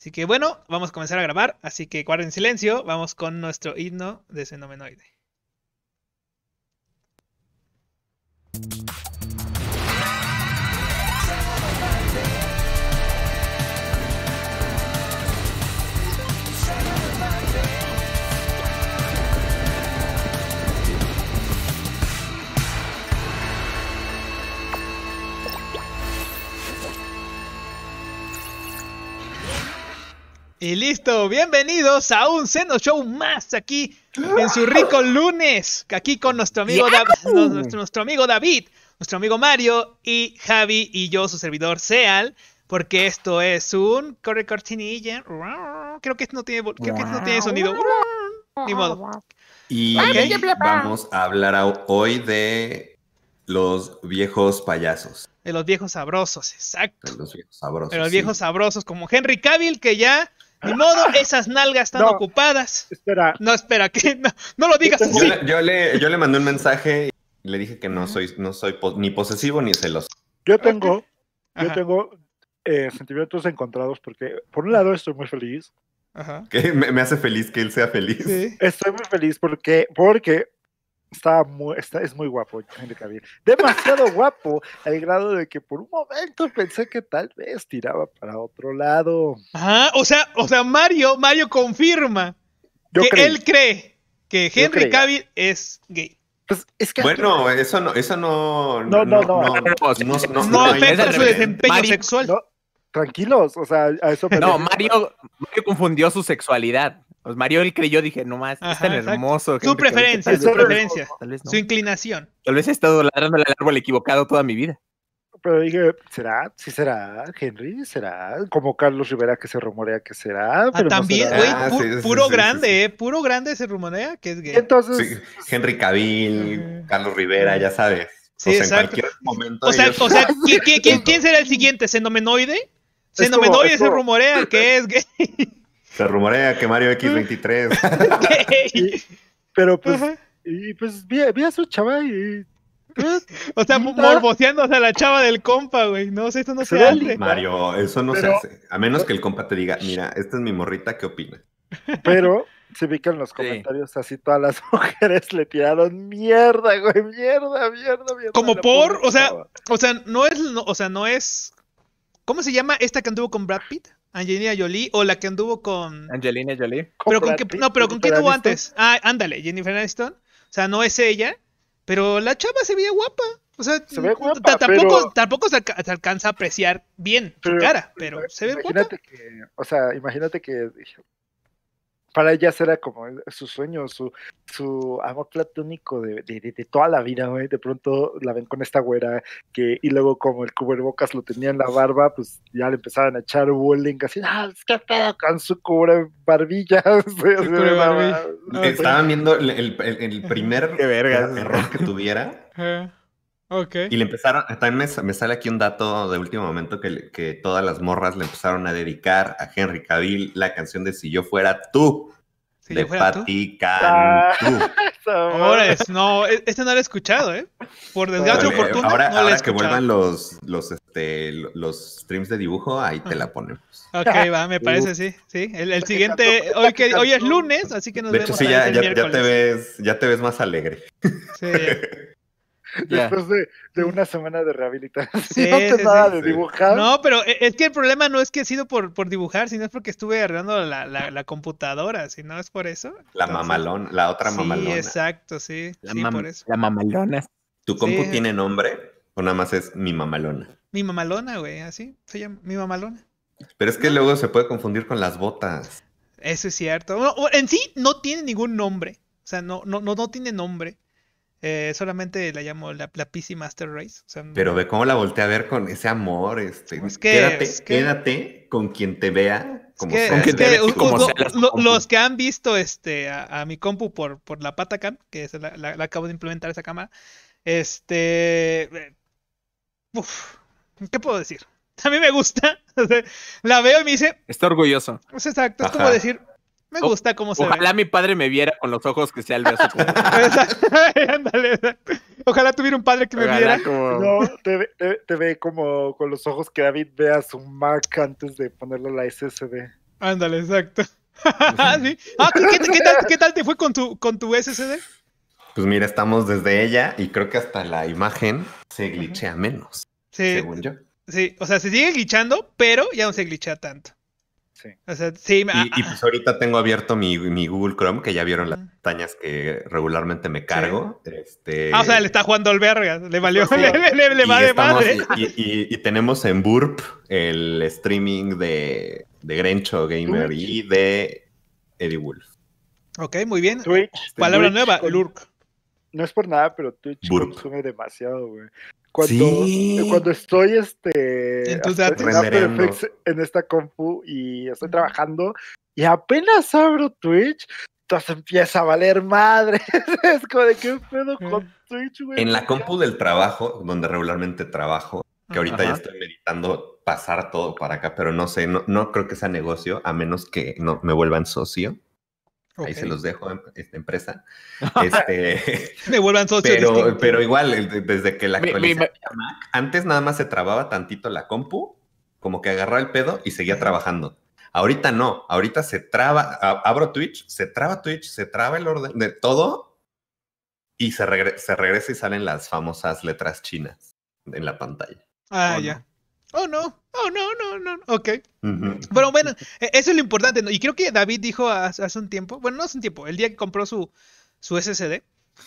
Así que bueno, vamos a comenzar a grabar, así que guarden silencio, vamos con nuestro himno de Xenomenoide. Y listo, bienvenidos a un Xeno Show más aquí en su rico lunes, aquí con nuestro amigo, nuestro amigo David, nuestro amigo Mario y Javi y yo, su servidor Seal, porque esto es un cortinilla. Creo que esto no tiene sonido, ni modo. Y okay, vamos a hablar hoy de los viejos payasos. De los viejos sabrosos, exacto. De los viejos sabrosos. De los viejos sabrosos, como Henry Cavill, que ya... Ni modo, esas nalgas están ocupadas. Espera. No, espera, que no lo digas así. Yo le mandé un mensaje y le dije que no soy ni posesivo ni celoso. Yo tengo sentimientos encontrados porque, por un lado, estoy muy feliz. Ajá. Que me hace feliz que él sea feliz. Sí. Estoy muy feliz porque es muy guapo, Henry Cavill. Demasiado guapo, al grado de que por un momento pensé que tal vez tiraba para otro lado. Ajá, o sea, Mario confirma él cree que Henry Cavill es gay. Pues es que bueno, eso no afecta su desempeño sexual. No, tranquilos, o sea, a eso me Mario confundió su sexualidad. Pues Mario, él creyó, dije, no más, es tan hermoso. Su preferencia, su inclinación. Tal vez he estado ladrándole al árbol equivocado toda mi vida. Pero dije, ¿será? ¿Sí será? ¿Henry? ¿Será? Como Carlos Rivera, que se rumorea que será. Pero también, güey, puro grande se rumorea que es gay. Entonces, sí, Henry Cavill, Carlos Rivera, ya sabes. Sí, o sea, exacto. En cualquier momento. O sea, ¿quién será el siguiente? ¿Xenomenoide? ¿Xenomenoide se rumorea que es gay? Se rumorea que Mario X23. Pero pues, vi a su chava y... O sea, morboceándose a la chava del compa, güey. No, esto no se hace. Mario, eso no se hace. A menos que el compa te diga, mira, esta es mi morrita, ¿qué opina? Pero se vi que en los comentarios así todas las mujeres le tiraron mierda, güey, mierda. Como por, o sea, no es... ¿Cómo se llama esta que anduvo con Brad Pitt? Angelina Jolie, o la que anduvo con... Angelina Jolie. Pero ¿con quién anduvo antes? Ah, ándale, Jennifer Aniston. O sea, no es ella, pero la chava se veía guapa. O sea, se ve guapa, tampoco se alcanza a apreciar bien su cara, pero se ve guapa. Imagínate que para ella era como su sueño, su amor platónico de toda la vida, güey. De pronto la ven con esta güera y luego como el cubrebocas lo tenía en la barba, pues ya le empezaban a echar bullying así, qué pedo con su cubrebarbilla. Estaban viendo el primer error que tuviera. Okay. Y le empezaron, también me sale aquí un dato de último momento que todas las morras le empezaron a dedicar a Henry Cavill la canción de Si Yo Fuera Tú, de Patti Cantú. Ahora este no lo he escuchado, ¿eh? Por desgaste oportuno. Ahora que vuelvan los streams de dibujo, ahí te la ponemos. Ok, va, me parece, sí. El siguiente, hoy es lunes, así que nos vemos. De hecho, sí, ya te ves más alegre. Sí. Después de una semana de rehabilitación, de dibujar. No, pero es que el problema no es que he sido por dibujar, sino es porque estuve arreglando la computadora, si no es por eso. La otra mamalona. Exacto, sí. Por eso. La mamalona. ¿Tu compu tiene nombre o nada más es Mi Mamalona? Mi Mamalona, güey, así se llama, Mi Mamalona. Pero es que luego se puede confundir con las botas. Eso es cierto. Bueno, en sí no tiene ningún nombre, o sea, no tiene nombre. Solamente la llamo la PC Master Race. O sea, pero ve cómo la volteé a ver con ese amor. Quédate con quien te vea. Los que han visto a mi compu por la Patacam, que es la acabo de implementar esa cámara. ¿Qué puedo decir? A mí me gusta. La veo y me dice. Está orgulloso. Es exacto, es como decir. Me gusta cómo se ve. Ojalá mi padre me viera con los ojos que sea el de su Ojalá tuviera un padre que me viera. No, te ve como con los ojos que David ve a su Mac antes de ponerle la SSD. Ándale, exacto. ¿Sí? Ah, ¿qué tal te fue con tu SSD? Pues mira, estamos desde ella y creo que hasta la imagen se glitchea menos, sí, según yo. Sí, o sea, se sigue glitchando, pero ya no se glitchea tanto. Sí. O sea, sí, y pues ahorita tengo abierto mi Google Chrome, que ya vieron las pestañas que regularmente me cargo. Sí. O sea, le está jugando al verga, le valió, sí, le va de madre. Y tenemos en Burp el streaming de Grencho Gamer y de Eddie Wolf. Ok, muy bien. Twitch, palabra nueva, Lurk. No es por nada, pero Twitch consume demasiado, güey. Cuando estoy en esta compu y estoy trabajando y apenas abro Twitch, entonces empieza a valer madre. Es como de qué pedo con Twitch, güey. En la compu del trabajo, donde regularmente trabajo, que ahorita ya estoy meditando pasar todo para acá, pero no sé, no creo que sea negocio, a menos que no me vuelvan socio. Ahí se los dejo, esta empresa. Me vuelvan socios. Pero igual, desde que la actualización de Mac, antes nada más se trababa tantito la compu, como que agarraba el pedo y seguía trabajando. Ahorita no, ahorita se traba, abro Twitch, se traba el orden de todo y se regresa y salen las famosas letras chinas en la pantalla. Ah, ya. No. Oh, no. Ok. Pero bueno, eso es lo importante, ¿no? Y creo que David dijo hace un tiempo, bueno, no hace un tiempo, el día que compró su SSD,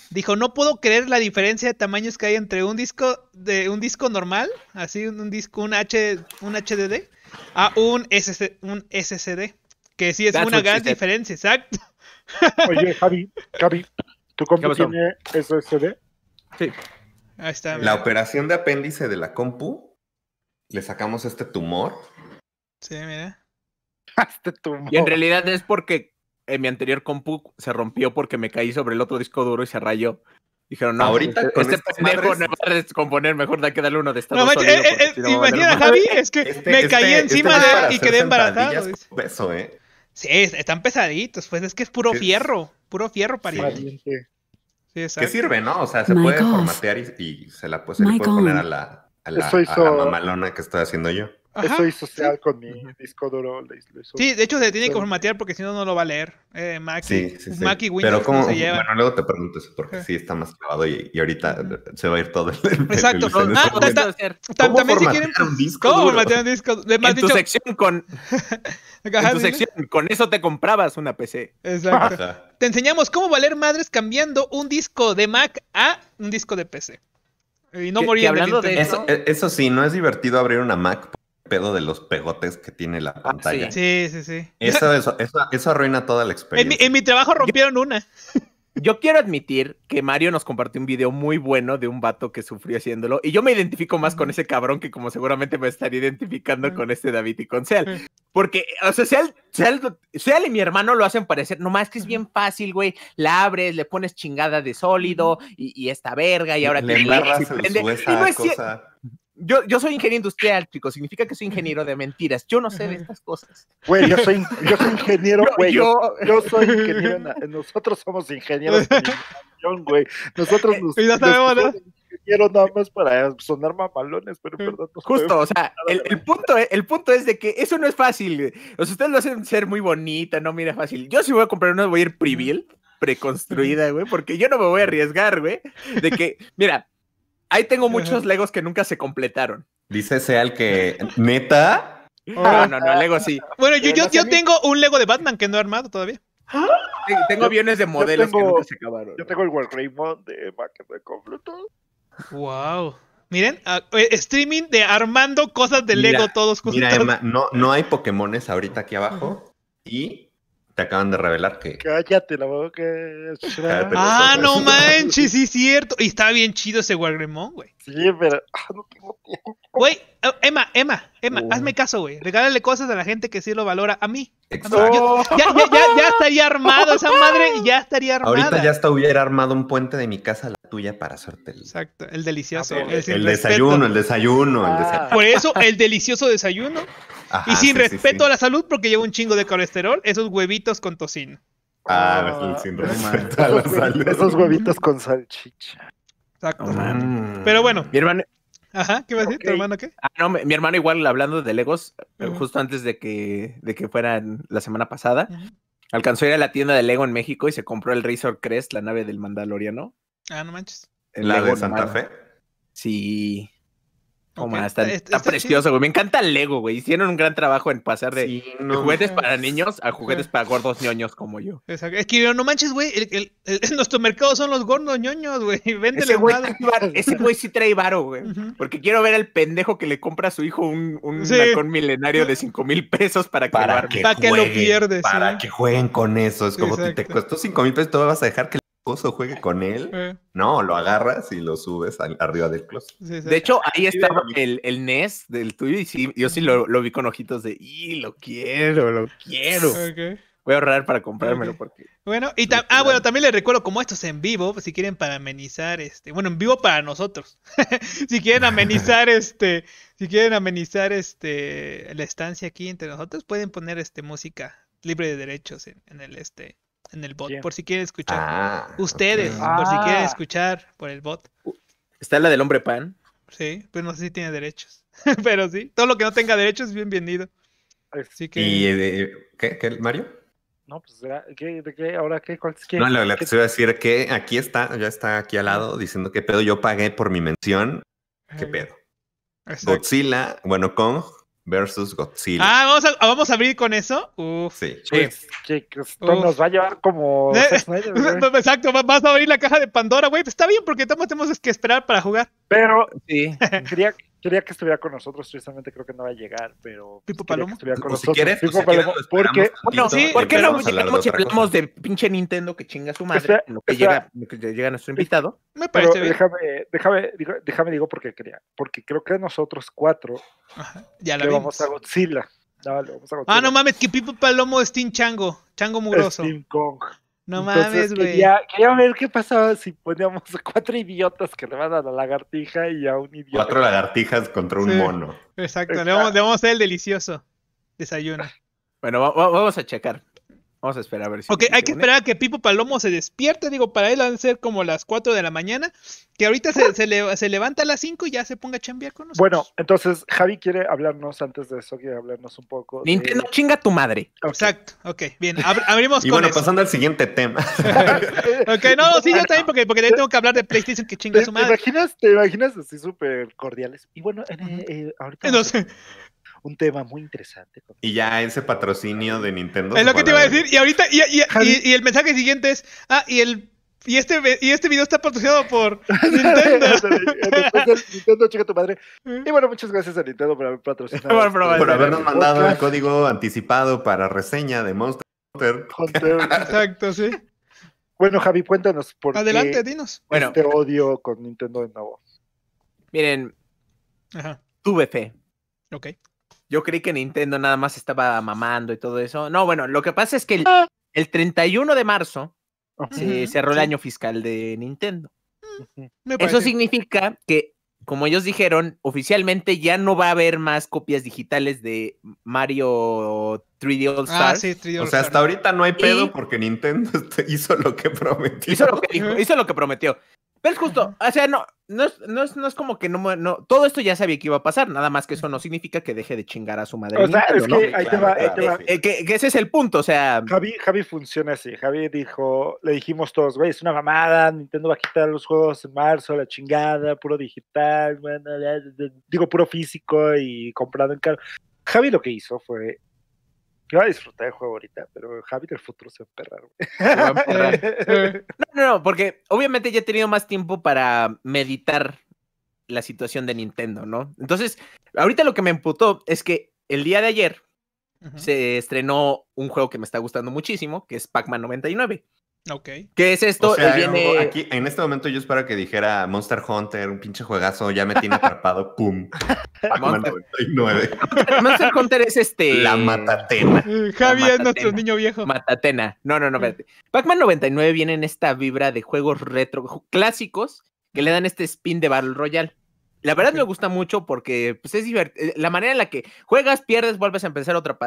dijo, no puedo creer la diferencia de tamaños que hay entre un disco normal, así un HDD, a un SSD, que sí es una gran diferencia, exacto. Oye, Javi, ¿tu compu tiene SSD? Sí. Ahí está. La operación de apéndice de la compu, le sacamos este tumor. Sí, mira. Este tumor. Y en realidad es porque en mi anterior compu se rompió porque me caí sobre el otro disco duro y se rayó. Dijeron, no, ahorita este pendejo no va a descomponer, mejor da que darle uno de Estados Unidos. Imagina, Javi, es que me caí encima y quedé embarazado. Peso, Sí, están pesaditos, pues es que es puro fierro pariente. Sí, que sirve, ¿no? O sea, se puede formatear y se le puede poner a la mamalona que estoy haciendo yo. Ajá, eso hizo social con mi disco duro. Sí, de hecho se tiene que formatear porque si no, no lo va a leer. Mac, sí. Mac y Windows. Pero como, bueno, luego te pregunto eso porque sí está más clavado y ahorita se va a ir todo. Exacto. ¿Cómo formatear un disco duro? ¿Cómo formatear un disco duro? En tu sección con eso te comprabas una PC. Exacto. Te enseñamos cómo valer madres cambiando un disco de Mac a un disco de PC. Y no moría hablando de eso. Eso sí, no es divertido abrir una Mac por el pedo de los pegotes que tiene la pantalla. Sí. Eso arruina toda la experiencia. En mi trabajo rompieron una. Yo quiero admitir que Mario nos compartió un video muy bueno de un vato que sufrió haciéndolo. Y yo me identifico más con ese cabrón que como seguramente me estaría identificando con este David y con Seal. Porque, o sea, Seal y mi hermano lo hacen parecer, nomás que es bien fácil, güey. La abres, le pones chingada de sólido y esta verga y ahora le embarras en su esa cosa. Yo soy ingeniero industrial, chicos. Significa que soy ingeniero de mentiras. Yo no sé de estas cosas. Güey, yo soy ingeniero, güey. Yo soy ingeniero. Nosotros somos ingenieros de inversión, güey. Nosotros somos ingenieros nada más para sonar mamalones, pero perdón. Justo, o sea, el punto es de que eso no es fácil. Güey. O sea, ustedes lo hacen ser muy bonita, no mira fácil. Yo si voy a comprar uno, voy a ir preconstruida, güey, porque yo no me voy a arriesgar, güey. De que, mira. Ahí tengo muchos Legos que nunca se completaron. Dice Seal que... ¿Neta? No, Lego sí. Bueno, yo tengo un Lego de Batman que no he armado todavía. Tengo aviones de modelos que nunca se acabaron. Yo tengo el Warcraft de Batman que completo. Wow. Miren, streaming de armando cosas de Lego todos juntos. Mira, Emma, no hay Pokémones ahorita aquí abajo. Y... te acaban de revelar que... Cállate la boca. Ah, no manches, sí es cierto. Y estaba bien chido ese Wargremón, güey. Sí, pero... no tengo tiempo. Güey, Emma, hazme caso, güey. Regálale cosas a la gente que sí lo valora. A mí. Exacto. Ya estaría armado esa madre y ya estaría armada. Ahorita ya hasta hubiera armado un puente de mi casa a la tuya para hacerte el... Exacto, el delicioso. El desayuno. Por eso, el delicioso desayuno. Ajá, y sin respeto a la salud porque lleva un chingo de colesterol, esos huevitos con tocino. Sin respeto a la salud. Esos huevitos con salchicha. Exacto. Pero bueno. Mi hermano, Ajá, ¿qué va a decir? Okay. ¿Tu hermano qué? Ah, no, mi hermano igual hablando de Legos, justo antes de que fueran la semana pasada, alcanzó a ir a la tienda de Lego en México y se compró el Razor Crest, la nave del Mandaloriano. Ah, no manches. El ¿La Lego de Santa Fe? Sí. Oh, okay. Man, está precioso, güey. Me encanta el Lego, güey. Hicieron un gran trabajo en pasar de juguetes para niños a juguetes para gordos ñoños como yo. Exacto. Es que no manches, güey. Nuestro mercado son los gordos ñoños, güey. Véndele nada. Ese güey sí trae varo, güey. Porque quiero ver al pendejo que le compra a su hijo un halcón milenario de 5,000 pesos para que lo pierdes. Para que jueguen con eso. Es como te costó 5,000 pesos, ¿tú vas a dejar que Coso juegue con él? No, lo agarras y lo subes arriba del closet. Sí, sí. De hecho, ahí estaba el NES del tuyo y sí, yo sí lo vi con ojitos de ¡y, lo quiero! Okay. Voy a ahorrar para comprármelo porque... Bueno, y bueno, también les recuerdo, como esto es en vivo, pues, si quieren para amenizar, bueno, en vivo para nosotros. si quieren amenizar la estancia aquí entre nosotros, pueden poner música libre de derechos en el bot, por si quieren escuchar. Ustedes, por si quieren escuchar por el bot. ¿Está la del hombre pan? Sí, pues no sé si tiene derechos. Pero sí, todo lo que no tenga derechos es bienvenido. Así que... ¿Y qué, Mario? No, pues, ¿cuál es? No, lo que te iba a decir que aquí está, ya está aquí al lado, diciendo que pedo, yo pagué por mi mención. ¿Qué pedo? Exacto. Godzilla, bueno, Kong versus Godzilla. Ah, ¿vamos a abrir con eso? Uf. Sí. Esto nos va a llevar como... Exacto, vas a abrir la caja de Pandora, güey. Pues está bien, porque tenemos que esperar para jugar. Pero, sí. Quería que estuviera con nosotros, precisamente creo que no va a llegar, pero... ¿Pipo Palomo? Que con nosotros. Si quieres, porque... Bueno, sí, ¿por qué no llegamos y hablamos de pinche Nintendo que chinga su madre? Llega nuestro invitado. Me parece pero bien. Déjame, digo porque creo que nosotros cuatro le vamos a Godzilla. Ah, no mames, que Pipo Palomo es Team Chango Mugroso. Es Team Kong. No mames, güey. Quería ver qué pasaba si poníamos 4 idiotas que le van a la lagartija y a un idiota. 4 lagartijas contra un mono. Exacto. Le vamos a hacer el delicioso desayuno. Bueno, vamos a checar. Vamos a esperar a ver si... Ok, hay que esperar a que Pipo Palomo se despierte. Digo, para él van a ser como las 4 de la mañana. Que ahorita se levanta a las 5 y ya se ponga a chambear con nosotros. Bueno, entonces Javi quiere hablarnos antes de eso. Quiere hablarnos un poco. Nintendo, chinga tu madre. Okay. Exacto. Ok, bien. Abrimos y con bueno, eso. Pasando al siguiente tema. Ok, no, sí, yo también, porque también tengo que hablar de PlayStation que chinga su madre. ¿Te imaginas así súper cordiales? Y bueno, ahorita... Entonces... Un tema muy interesante. Y ya ese patrocinio de Nintendo. Es lo que te iba a decir. Y ahorita, y el mensaje siguiente es, y este video está patrocinado por Nintendo. Nintendo, chica tu madre. Y bueno, muchas gracias a Nintendo por haber patrocinado. Por habernos mandado el código anticipado para reseña de Monster Hunter. Exacto, sí. Bueno, Javi, cuéntanos por qué. Adelante, dinos. Este odio con Nintendo de nuevo. Miren, tuve fe. Ok. Yo creí que Nintendo nada más estaba mamando y todo eso. No, bueno, lo que pasa es que el 31 de marzo se cerró el año fiscal de Nintendo. Eso significa que, como ellos dijeron, oficialmente ya no va a haber más copias digitales de Mario 3D All-Star. Sí, 3D All-Star. O sea, hasta ahorita no hay pedo porque Nintendo hizo lo que prometió. Hizo lo que prometió. Pero es justo, o sea, no es como que no, todo esto ya sabía que iba a pasar, nada más que eso no significa que deje de chingar a su madre. O sea, es que ahí te va. Que ese es el punto, o sea. Javi funciona así, Javi dijo, le dijimos todos, güey, es una mamada, Nintendo va a quitar los juegos en marzo, la chingada, puro digital, bueno, digo, puro físico y comprado en caro. Javi lo que hizo fue... Yo voy a disfrutar del juego ahorita, pero Javi del futuro se va a emperrar. No, porque obviamente ya he tenido más tiempo para meditar la situación de Nintendo, ¿no? Entonces, ahorita lo que me emputó es que el día de ayer se estrenó un juego que me está gustando muchísimo, que es Pac-Man 99. Ok. ¿Qué es esto? O sea, viene... aquí, en este momento yo espero que dijera Monster Hunter, un pinche juegazo, ya me tiene atrapado, pum. Pac-Man 99. Monster Hunter es la matatena. Javi es nuestro niño viejo. Matatena. No, espérate. Pac-Man 99 viene en esta vibra de juegos retro, clásicos, que le dan este spin de Battle Royale. La verdad me gusta mucho porque pues, es divertido. La manera en la que juegas, pierdes, vuelves a empezar otra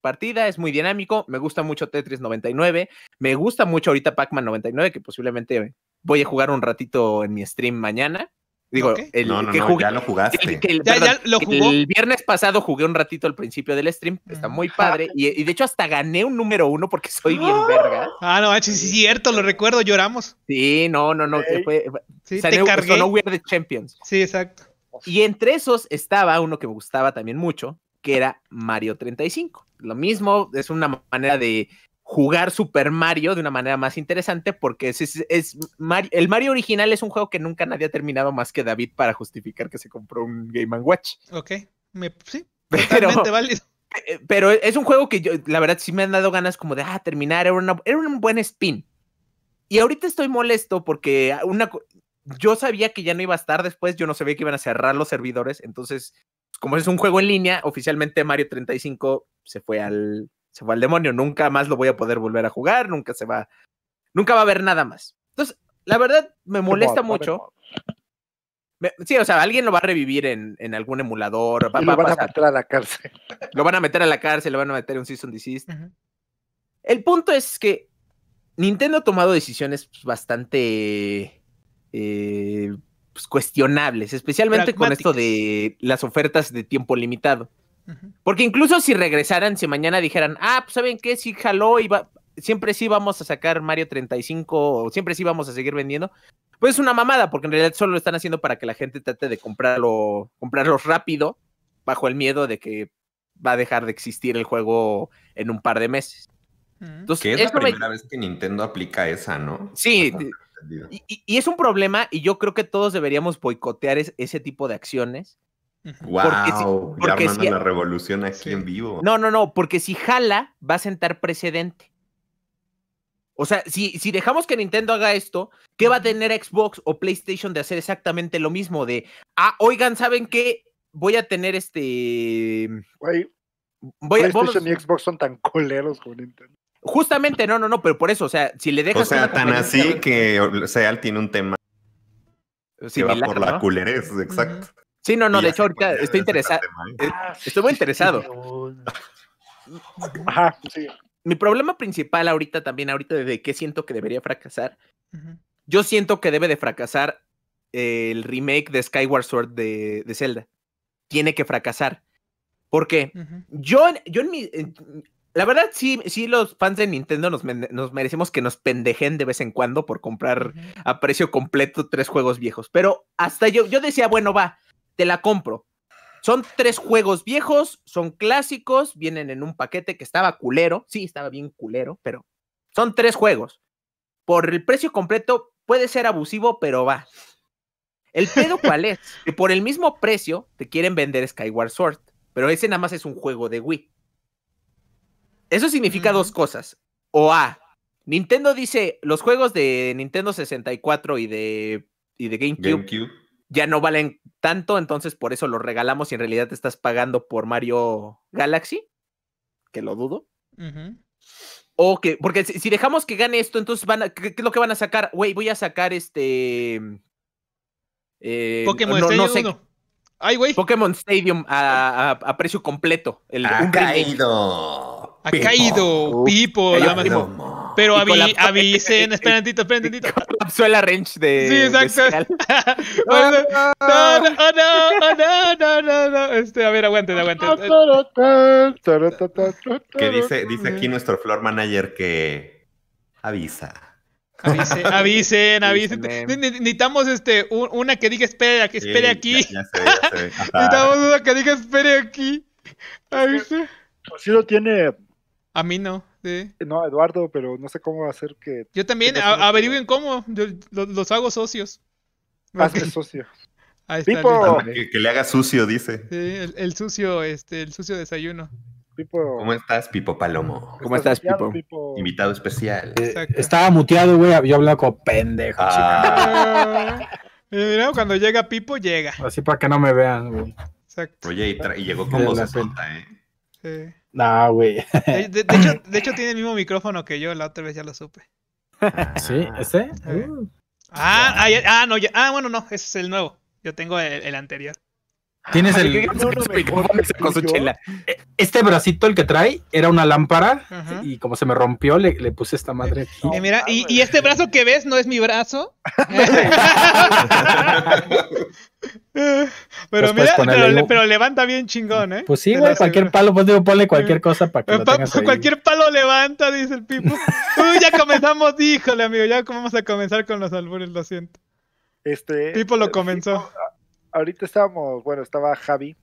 partida, es muy dinámico. Me gusta mucho Tetris 99. Me gusta mucho ahorita Pac-Man 99, que posiblemente voy a jugar un ratito en mi stream mañana. Digo, okay. Ya lo jugaste. El viernes pasado jugué un ratito al principio del stream, está muy padre, y de hecho hasta gané un número 1 porque soy bien verga. Ah, no, es cierto, lo recuerdo, lloramos. Sí, no, okay. Sí, te cargué. Sonó We Are the Champions. Sí, exacto. Y entre esos estaba uno que me gustaba también mucho, que era Mario 35. Lo mismo, es una manera de jugar Super Mario de una manera más interesante, porque el Mario original es un juego que nunca nadie ha terminado más que David para justificar que se compró un Game & Watch. Ok, sí, totalmente válido. Pero es un juego que yo, la verdad, sí me han dado ganas como de terminar, era un buen spin. Y ahorita estoy molesto porque yo sabía que ya no iba a estar después, yo no sabía que iban a cerrar los servidores, entonces, como es un juego en línea, oficialmente Mario 35 se fue al demonio, nunca más lo voy a poder volver a jugar, nunca va a haber nada más. Entonces, la verdad, me molesta mucho. Sí, o sea, alguien lo va a revivir en algún emulador. Lo van a meter a la cárcel. Lo van a meter a la cárcel, lo van a meter en un cease and desist. Uh-huh. El punto es que Nintendo ha tomado decisiones bastante cuestionables, especialmente con esto de las ofertas de tiempo limitado. Porque incluso si regresaran, si mañana dijeran, pues ¿saben qué? Si jaló, siempre sí vamos a sacar Mario 35, o siempre sí vamos a seguir vendiendo, pues es una mamada, porque en realidad solo lo están haciendo para que la gente trate de comprarlo rápido, bajo el miedo de que va a dejar de existir el juego en un par de meses. Entonces, que es la primera vez que Nintendo aplica esa, ¿no? Sí, y es un problema, y yo creo que todos deberíamos boicotear ese tipo de acciones. Wow, ya armando la revolución aquí en vivo. No, porque si jala, va a sentar precedente. O sea, si dejamos que Nintendo haga esto, ¿qué va a tener Xbox o PlayStation de hacer exactamente lo mismo? De, oigan, ¿saben qué? Voy a tener PlayStation y Xbox son tan coleros con Nintendo. Justamente, no, pero por eso, o sea, si le dejas... O sea, tan así que Seal tiene un tema similar, que va por la culerez, exacto. Sí, no, de hecho ahorita estoy interesado. Estoy muy interesado. Ajá, sí. Mi problema principal ahorita de qué siento que debería fracasar. Uh-huh. Yo siento que debe de fracasar el remake de Skyward Sword de Zelda. Tiene que fracasar. ¿Por qué? Uh-huh. Yo en mi... la verdad, sí los fans de Nintendo nos merecemos que nos pendejen de vez en cuando por comprar a precio completo 3 juegos viejos. Pero hasta yo decía, bueno, va, te la compro. Son 3 juegos viejos, son clásicos, vienen en un paquete que estaba culero. Sí, estaba bien culero, pero son 3 juegos. Por el precio completo puede ser abusivo, pero va. El pedo ¿cuál es? Que por el mismo precio te quieren vender Skyward Sword, pero ese nada más es un juego de Wii. Eso significa 2 cosas. O Nintendo dice, los juegos de Nintendo 64 y de GameCube ya no valen tanto, entonces por eso los regalamos y en realidad te estás pagando por Mario Galaxy, que lo dudo. O que, porque si dejamos que gane esto, entonces ¿qué es lo que van a sacar? Güey, voy a sacar Pokémon Stadium. No sé. Ay, güey. Pokémon Stadium a precio completo. Ha caído, Pipo. Pero avisen, esperen tantito. Colapsó el arrange de... Sí, exacto. No. A ver, aguanten. Que dice aquí nuestro floor manager que... Avisen. Necesitamos una que diga espere aquí. Ya se ve. Necesitamos una que diga espere aquí. Avisen. Sí lo tiene... A mí no. Sí. No, Eduardo, pero no sé cómo hacer que... Yo también, averigüen cómo. Yo los hago socios. Hazme socio. Ahí está. Pipo. Que le haga sucio, dice. Sí, el sucio desayuno. Pipo. ¿Cómo estás, Pipo Palomo? ¿Cómo estás, Pipo? Invitado especial. Estaba muteado, güey, yo hablaba como pendejo. Mira, cuando llega Pipo, llega. Así para que no me vean, güey. Exacto. Oye, y llegó con voz suelta, Sí. No, güey. De hecho, tiene el mismo micrófono que yo, la otra vez ya lo supe. ¿Sí? ¿Este? No, ya. Bueno, no, ese es el nuevo. Yo tengo el anterior. Tienes el con su chela. Este bracito, el que trae, era una lámpara. Ajá. Y como se me rompió, le puse esta madre aquí. Mira, y este brazo que ves no es mi brazo. Pero pues mira, pero levanta bien chingón, ¿eh? Pues sí, güey, cualquier palo, pues digo, ponle cualquier cosa para que lo tengas ahí. Cualquier palo levanta, dice el Pipo. Uy, ya comenzamos, híjole, amigo, ya vamos a comenzar con los albures, lo siento. Pipo lo comenzó. Pipo, ahorita estaba Javi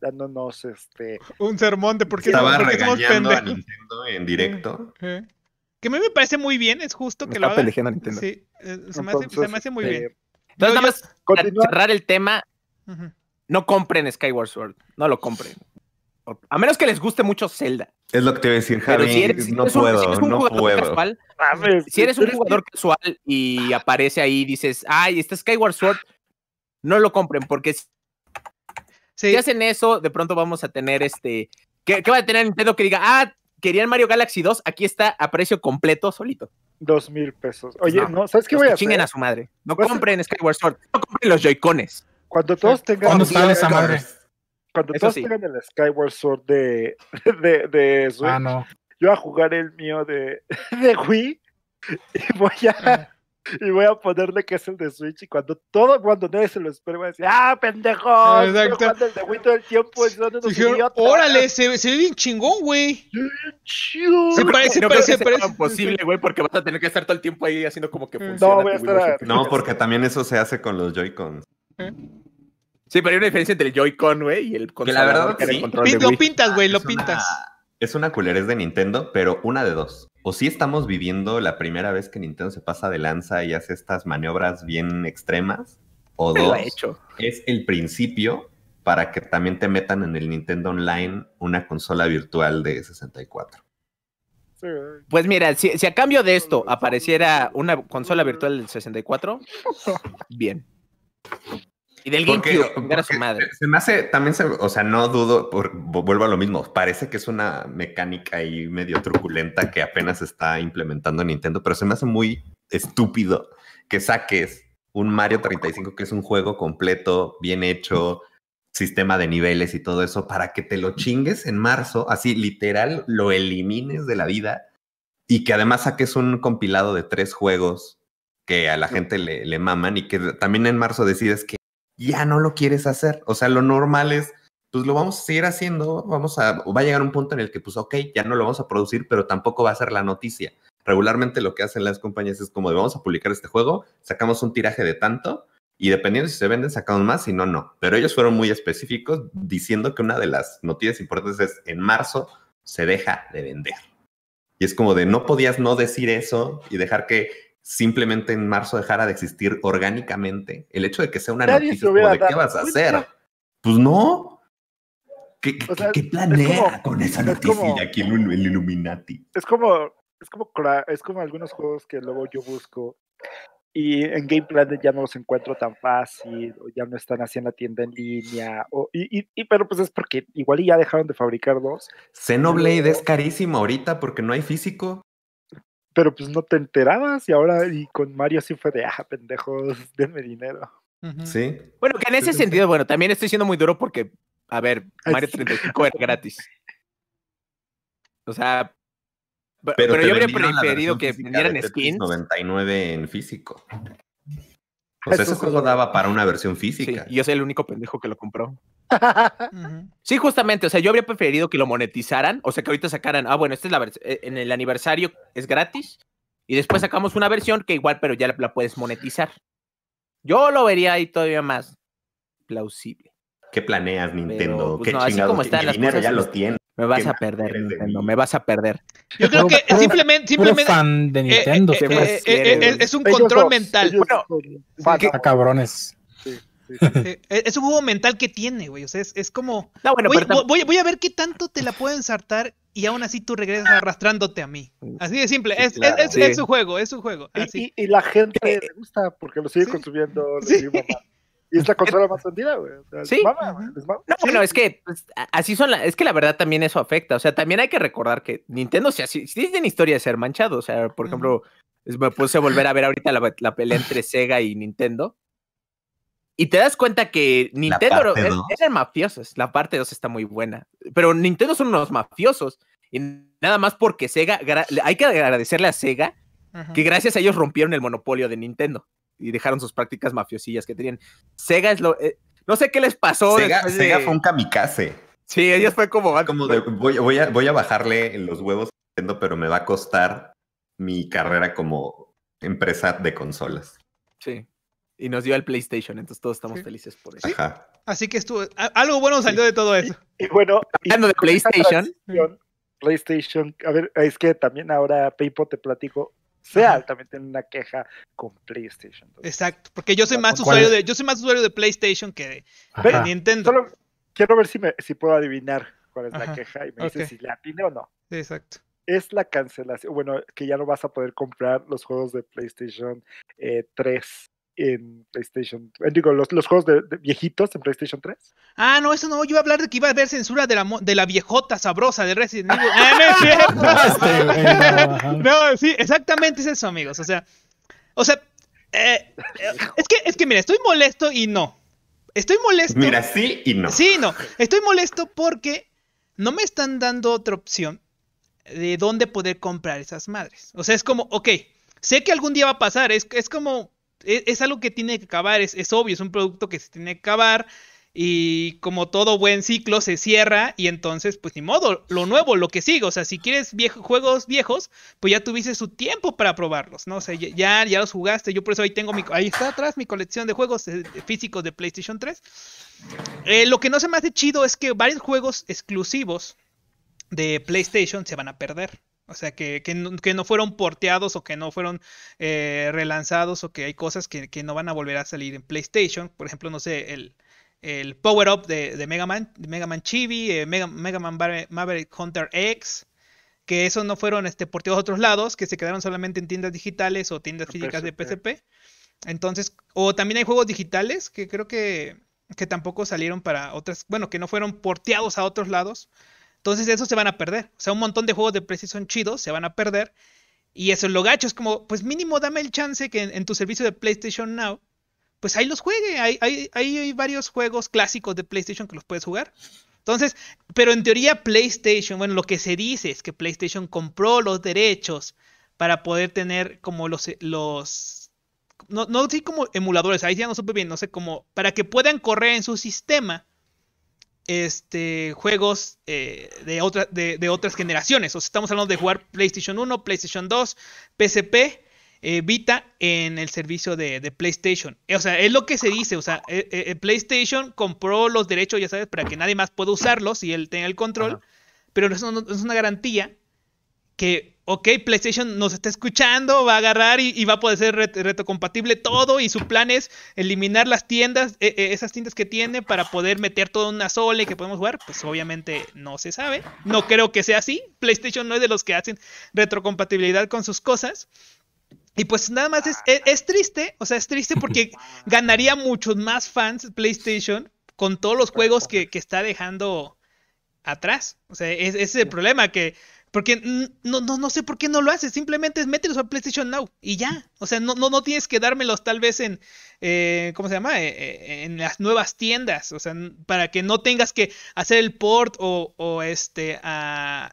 dándonos un sermón de por qué regañando a Nintendo en directo. Que a mí me parece muy bien, es justo que lo haga. Sí, se me hace muy bien. Entonces, nada más para cerrar el tema, no compren Skyward Sword, no lo compren. A menos que les guste mucho Zelda. Es lo que te voy a decir, Javi, si eres un jugador casual y aparece ahí y dices, ay, este Skyward Sword, no lo compren, porque si hacen eso, de pronto vamos a tener ¿Qué va a tener Nintendo que diga, querían Mario Galaxy 2, aquí está a precio completo solito? 2,000 pesos. Oye, no, ¿sabes qué voy a hacer? Chinguen a su madre. No compren Skyward Sword. No compren los Joy-Cones. Cuando todos tengan el Skyward Sword de Switch, yo voy a jugar el mío de Wii y voy a ponerle que es el de Switch, y cuando nadie se lo espera, voy a decir, pendejo, cuando el de Wii todo el tiempo, órale, se ve bien chingón, güey. Se parece, no parece, imposible, güey, porque vas a tener que estar todo el tiempo ahí haciendo como que funciona. No, voy a estar porque también eso se hace con los Joy-Cons. Sí, pero hay una diferencia entre el Joy-Con, güey, y el control. Que la verdad, sí. Lo pintas, güey, lo pintas. Es una culerez de Nintendo, pero una de dos. O sí estamos viviendo la primera vez que Nintendo se pasa de lanza y hace estas maniobras bien extremas. O dos, es el principio para que también te metan en el Nintendo Online una consola virtual de 64. Pues mira, si a cambio de esto apareciera una consola virtual del 64, bien. Y del GameCube, era su madre. Se me hace, no dudo, vuelvo a lo mismo, parece que es una mecánica ahí medio truculenta que apenas está implementando Nintendo, pero se me hace muy estúpido que saques un Mario 35, que es un juego completo, bien hecho, sistema de niveles y todo eso, para que te lo chingues en marzo, así literal, lo elimines de la vida, y que además saques un compilado de 3 juegos que a la gente le maman, y que también en marzo decides que ya no lo quieres hacer. O sea, lo normal es, pues lo vamos a seguir haciendo, va a llegar un punto en el que, pues ok, ya no lo vamos a producir, pero tampoco va a ser la noticia. Regularmente lo que hacen las compañías es como, vamos a publicar este juego, sacamos un tiraje de tanto, y dependiendo si se venden, sacamos más, si no, no. Pero ellos fueron muy específicos, diciendo que una de las noticias importantes es, en marzo se deja de vender. Y es como de, no podías no decir eso y dejar que simplemente en marzo dejara de existir orgánicamente. El hecho de que sea una noticia como de, ¿qué vas a hacer? Pues no. ¿Qué planea con esa noticia aquí el Illuminati? Es como algunos juegos que luego yo busco y en Game Planet ya no los encuentro tan fácil, o ya no están así en la tienda en línea, pero pues es porque igual ya dejaron de fabricar 2. Xenoblade es carísimo ahorita porque no hay físico. Pero pues no te enterabas, y con Mario sí fue de, pendejos, denme dinero. Sí. Bueno, que en ese sentido, también estoy siendo muy duro porque, a ver, Mario 35 era gratis. O sea, pero yo habría preferido que vendieran skins. 99 en físico. O sea, ese juego daba para una versión física. Sí, y yo soy el único pendejo que lo compró. Sí, justamente, yo habría preferido que lo monetizaran, o sea, que ahorita sacaran, bueno, esta es la versión, en el aniversario es gratis, y después sacamos una versión que igual, pero ya la puedes monetizar. Yo lo vería ahí todavía más plausible. ¿Qué planeas, Nintendo? Pero, pues, ¿qué chingados? El dinero ya lo tiene. Me vas a perder, Nintendo, me vas a perder. Yo creo que simplemente fan de Nintendo, es un control mental. Cabrones. Sí. Es un juego mental que tiene, güey. O sea, es como, voy a ver qué tanto te la pueden ensartar y aún así tú regresas arrastrándote a mí. Así de simple. Es su juego, es un juego. Así. Y la gente le gusta porque lo sigue consumiendo. Y es la consola más vendida, güey. O sea, sí. Es que así son. Es que la verdad también eso afecta. O sea, también hay que recordar que Nintendo sí tiene historia de ser manchado. O sea, por ejemplo, me puse a volver a ver ahorita la pelea entre Sega y Nintendo. Y te das cuenta que Nintendo eran mafiosos. La parte 2 está muy buena. Pero Nintendo son unos mafiosos. Y nada más porque Sega... Hay que agradecerle a Sega que gracias a ellos rompieron el monopolio de Nintendo. Y dejaron sus prácticas mafiosillas que tenían. Sega es lo... no sé qué les pasó. Sega fue un kamikaze. Sí, ellos fue como de, voy a bajarle los huevos a Nintendo, pero me va a costar mi carrera como empresa de consolas. Sí. Y nos dio el PlayStation, entonces todos estamos felices por eso. Ajá. Así que estuvo... Algo bueno salió de todo eso. Y bueno... Hablando de PlayStation... PlayStation, a ver, es que también ahora Peipo te platico, sea altamente una queja con PlayStation. Entonces, exacto, porque yo soy más usuario de, PlayStation que de Nintendo. Solo quiero ver si puedo adivinar cuál es la queja y me dices si la atiné o no. Exacto. Es la cancelación, bueno, que ya no vas a poder comprar los juegos de PlayStation 3 en PlayStation, digo, los juegos de viejitos en PlayStation 3. Ah, no, eso no, yo iba a hablar de que iba a haber censura de la viejota sabrosa de Resident Evil. No, sí, exactamente es eso, amigos, o sea, es que mira, estoy molesto y no. Estoy molesto. Mira, sí y no. Sí y no. Estoy molesto porque no me están dando otra opción de dónde poder comprar esas madres. O sea, es como, ok, sé que algún día va a pasar, es como... Es algo que tiene que acabar, es obvio, es un producto que se tiene que acabar y como todo buen ciclo se cierra y entonces pues ni modo, lo nuevo, lo que sigue, o sea, si quieres juegos viejos, pues ya tuviste su tiempo para probarlos, ¿no? O sea, ya los jugaste, yo por eso ahí tengo ahí está atrás mi colección de juegos físicos de PlayStation 3. Lo que no se me hace chido es que varios juegos exclusivos de PlayStation se van a perder. O sea, que no fueron porteados o que no fueron relanzados o que hay cosas que no van a volver a salir en PlayStation. Por ejemplo, no sé, el Power-Up de Mega Man Chibi, Mega Man Maverick Hunter X, que esos no fueron porteados a otros lados, que se quedaron solamente en tiendas digitales o tiendas físicas de PSP. Entonces, o también hay juegos digitales que creo que tampoco salieron para otras, bueno, que no fueron porteados a otros lados. Entonces esos se van a perder. O sea, un montón de juegos de PlayStation chidos se van a perder. Y eso es lo gacho. Es como, pues mínimo dame el chance que en tu servicio de PlayStation Now, pues ahí los juegue. Hay varios juegos clásicos de PlayStation que los puedes jugar. Entonces, pero en teoría PlayStation, bueno, lo que se dice es que PlayStation compró los derechos para poder tener como los no sé, como emuladores. Ahí ya no supe bien, no sé cómo, para que puedan correr en su sistema juegos de otras generaciones. O sea, estamos hablando de jugar PlayStation 1, PlayStation 2, PSP, Vita en el servicio de PlayStation. O sea, es lo que se dice. O sea, PlayStation compró los derechos, ya sabes, para que nadie más pueda usarlos y él tenga el control. Ajá. Pero eso no es una garantía que, ok, PlayStation nos está escuchando, va a agarrar y va a poder ser retrocompatible todo, y su plan es eliminar las tiendas, esas tiendas que tiene para poder meter todo en una sola y que podemos jugar. Pues obviamente no se sabe, no creo que sea así, PlayStation no es de los que hacen retrocompatibilidad con sus cosas, y pues nada más es triste, o sea, es triste porque ganaría muchos más fans PlayStation con todos los juegos que está dejando atrás. O sea, ese es el problema, que porque no sé por qué no lo haces, simplemente mételos a PlayStation Now y ya. O sea, no tienes que dármelos tal vez en, ¿cómo se llama? En las nuevas tiendas, o sea, para que no tengas que hacer el port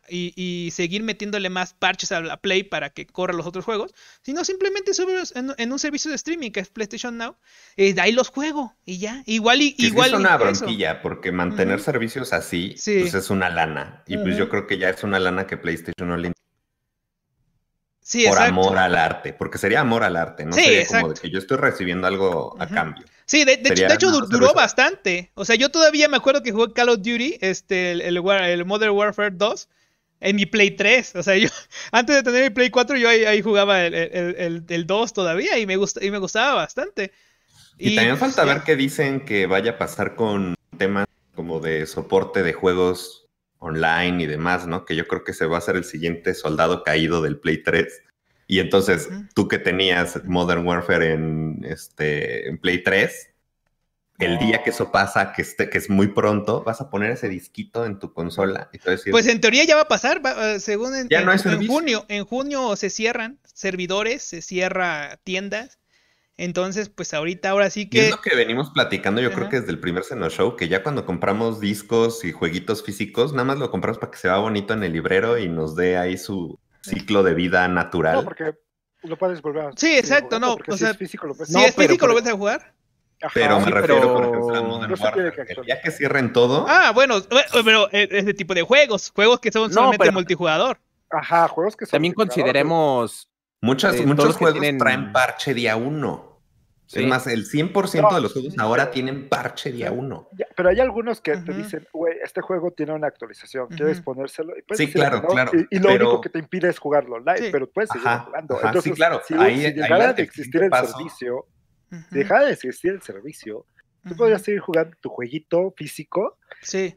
y seguir metiéndole más parches a la Play para que corra los otros juegos, sino simplemente súbelos en un servicio de streaming que es PlayStation Now, de ahí los juego y ya. Igual es una bronquilla, porque mantener servicios así, pues es una lana, y pues yo creo que ya es una lana que PlayStation no le interesa. Sí, por amor al arte, porque sería amor al arte, no sería como de que yo estoy recibiendo algo a cambio. Sí, de hecho duró bastante. O sea, yo todavía me acuerdo que jugué Call of Duty, el Modern Warfare 2 en mi Play 3. O sea, yo antes de tener mi Play 4 yo ahí jugaba el 2 todavía y me gustaba bastante. Y también falta ver qué dicen que vaya a pasar con temas como de soporte de juegos online y demás, ¿no? Que yo creo que se va a hacer el siguiente soldado caído del Play 3. Y entonces, tú que tenías Modern Warfare en Play 3, el día que eso pasa, que es muy pronto, vas a poner ese disquito en tu consola. Y todo eso. Pues en teoría ya va a pasar, según en junio se cierran servidores, se cierra tiendas. Entonces, pues ahorita, ahora sí que... Y es lo que venimos platicando, yo creo que desde el primer Seno Show, que ya cuando compramos discos y jueguitos físicos, nada más lo compramos para que se vea bonito en el librero y nos dé ahí su ciclo de vida natural. No, porque lo puedes volver a... Sí, exacto, no, o sea, si es físico lo puedes a jugar. Ajá, pero me refiero, por ejemplo, a Modern Warfare, que ya que cierren todo... Ah, bueno, pero este tipo de juegos, que son solamente multijugador. Ajá, juegos que son... También consideremos... Muchos juegos tienen... traen parche día 1. Sí. Es más, el 100% de los juegos ahora tienen parche día 1. Pero hay algunos que te dicen, güey, este juego tiene una actualización, ¿quieres ponérselo? Y puedes claro. Y lo único que te impide es jugarlo online, pero puedes seguir jugando. Ajá, entonces, si dejara de existir el servicio, tú podrías seguir jugando tu jueguito físico,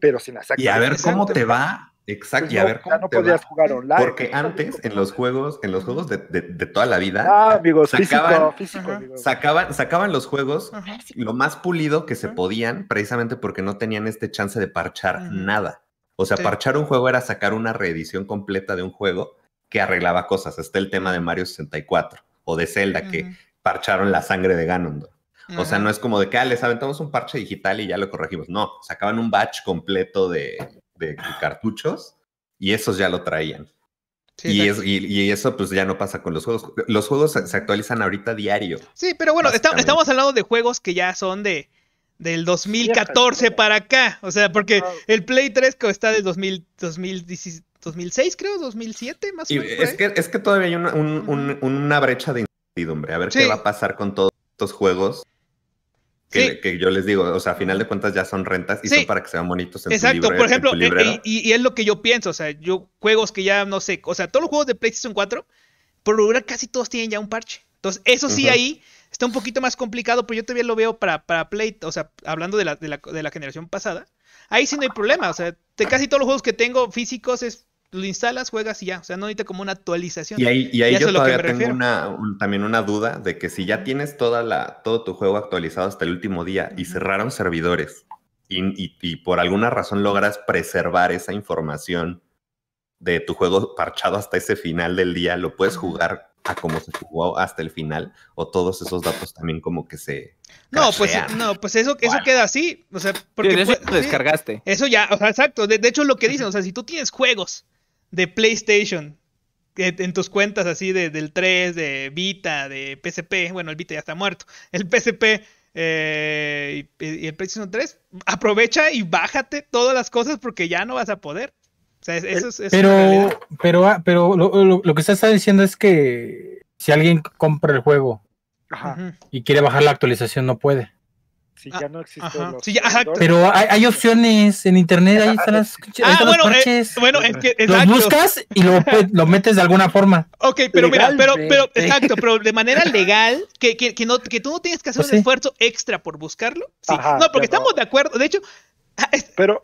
pero sin las actualizaciones. Y a ver cómo te va... Exacto, pues y a ver cómo te podías jugar online. Porque antes, en los juegos, de toda la vida, amigos, sacaban los juegos lo más pulido que se podían, precisamente porque no tenían este chance de parchar nada. O sea, parchar un juego era sacar una reedición completa de un juego que arreglaba cosas. Está el tema de Mario 64 o de Zelda, que parcharon la sangre de Ganondorf. O sea, no es como de que les aventamos un parche digital y ya lo corregimos. No, sacaban un batch completo de cartuchos y esos ya lo traían. Sí, y eso pues ya no pasa con los juegos. Los juegos se actualizan ahorita diario. Sí, pero bueno, estamos hablando de juegos que ya son del 2014 para acá. O sea, porque el Play 3 está del 2006, creo, 2007 más o menos. Es que todavía hay una brecha de incertidumbre. A ver qué va a pasar con todos estos juegos. Que yo les digo, o sea, a final de cuentas ya son rentas y son para que sean bonitos en tu librero. Exacto, por ejemplo, y es lo que yo pienso, o sea, juegos que ya no sé, o sea, todos los juegos de PlayStation 4, por lo general casi todos tienen ya un parche. Entonces, eso sí ahí está un poquito más complicado, pero yo todavía lo veo para Play, o sea, hablando de la generación pasada, ahí sí no hay problema, o sea, de casi todos los juegos que tengo físicos lo instalas, juegas y ya, o sea, no necesita como una actualización. Y ahí yo todavía tengo también una duda de que si ya tienes todo tu juego actualizado hasta el último día y cerraron servidores y por alguna razón logras preservar esa información de tu juego parchado hasta ese final del día, ¿lo puedes jugar a como se jugó hasta el final? ¿O todos esos datos también como que se crashean? No, pues eso queda así, o sea, porque sí, eso descargaste. Eso ya, o sea, exacto, de hecho lo que dicen, o sea, si tú tienes juegos de PlayStation, en tus cuentas así del 3, de Vita, de PSP, bueno, el Vita ya está muerto, el PSP y el PlayStation 3, aprovecha y bájate todas las cosas porque ya no vas a poder. O sea, eso es pero lo que usted está diciendo es que si alguien compra el juego y quiere bajar la actualización, no puede. Si ya no existen los... Pero hay opciones en internet, ahí están los parches. Los buscas y lo metes de alguna forma. Ok, pero legal, mira, pero de manera legal, que tú no tienes que hacer un esfuerzo extra por buscarlo. Sí. Ajá, no, porque estamos de acuerdo. De hecho,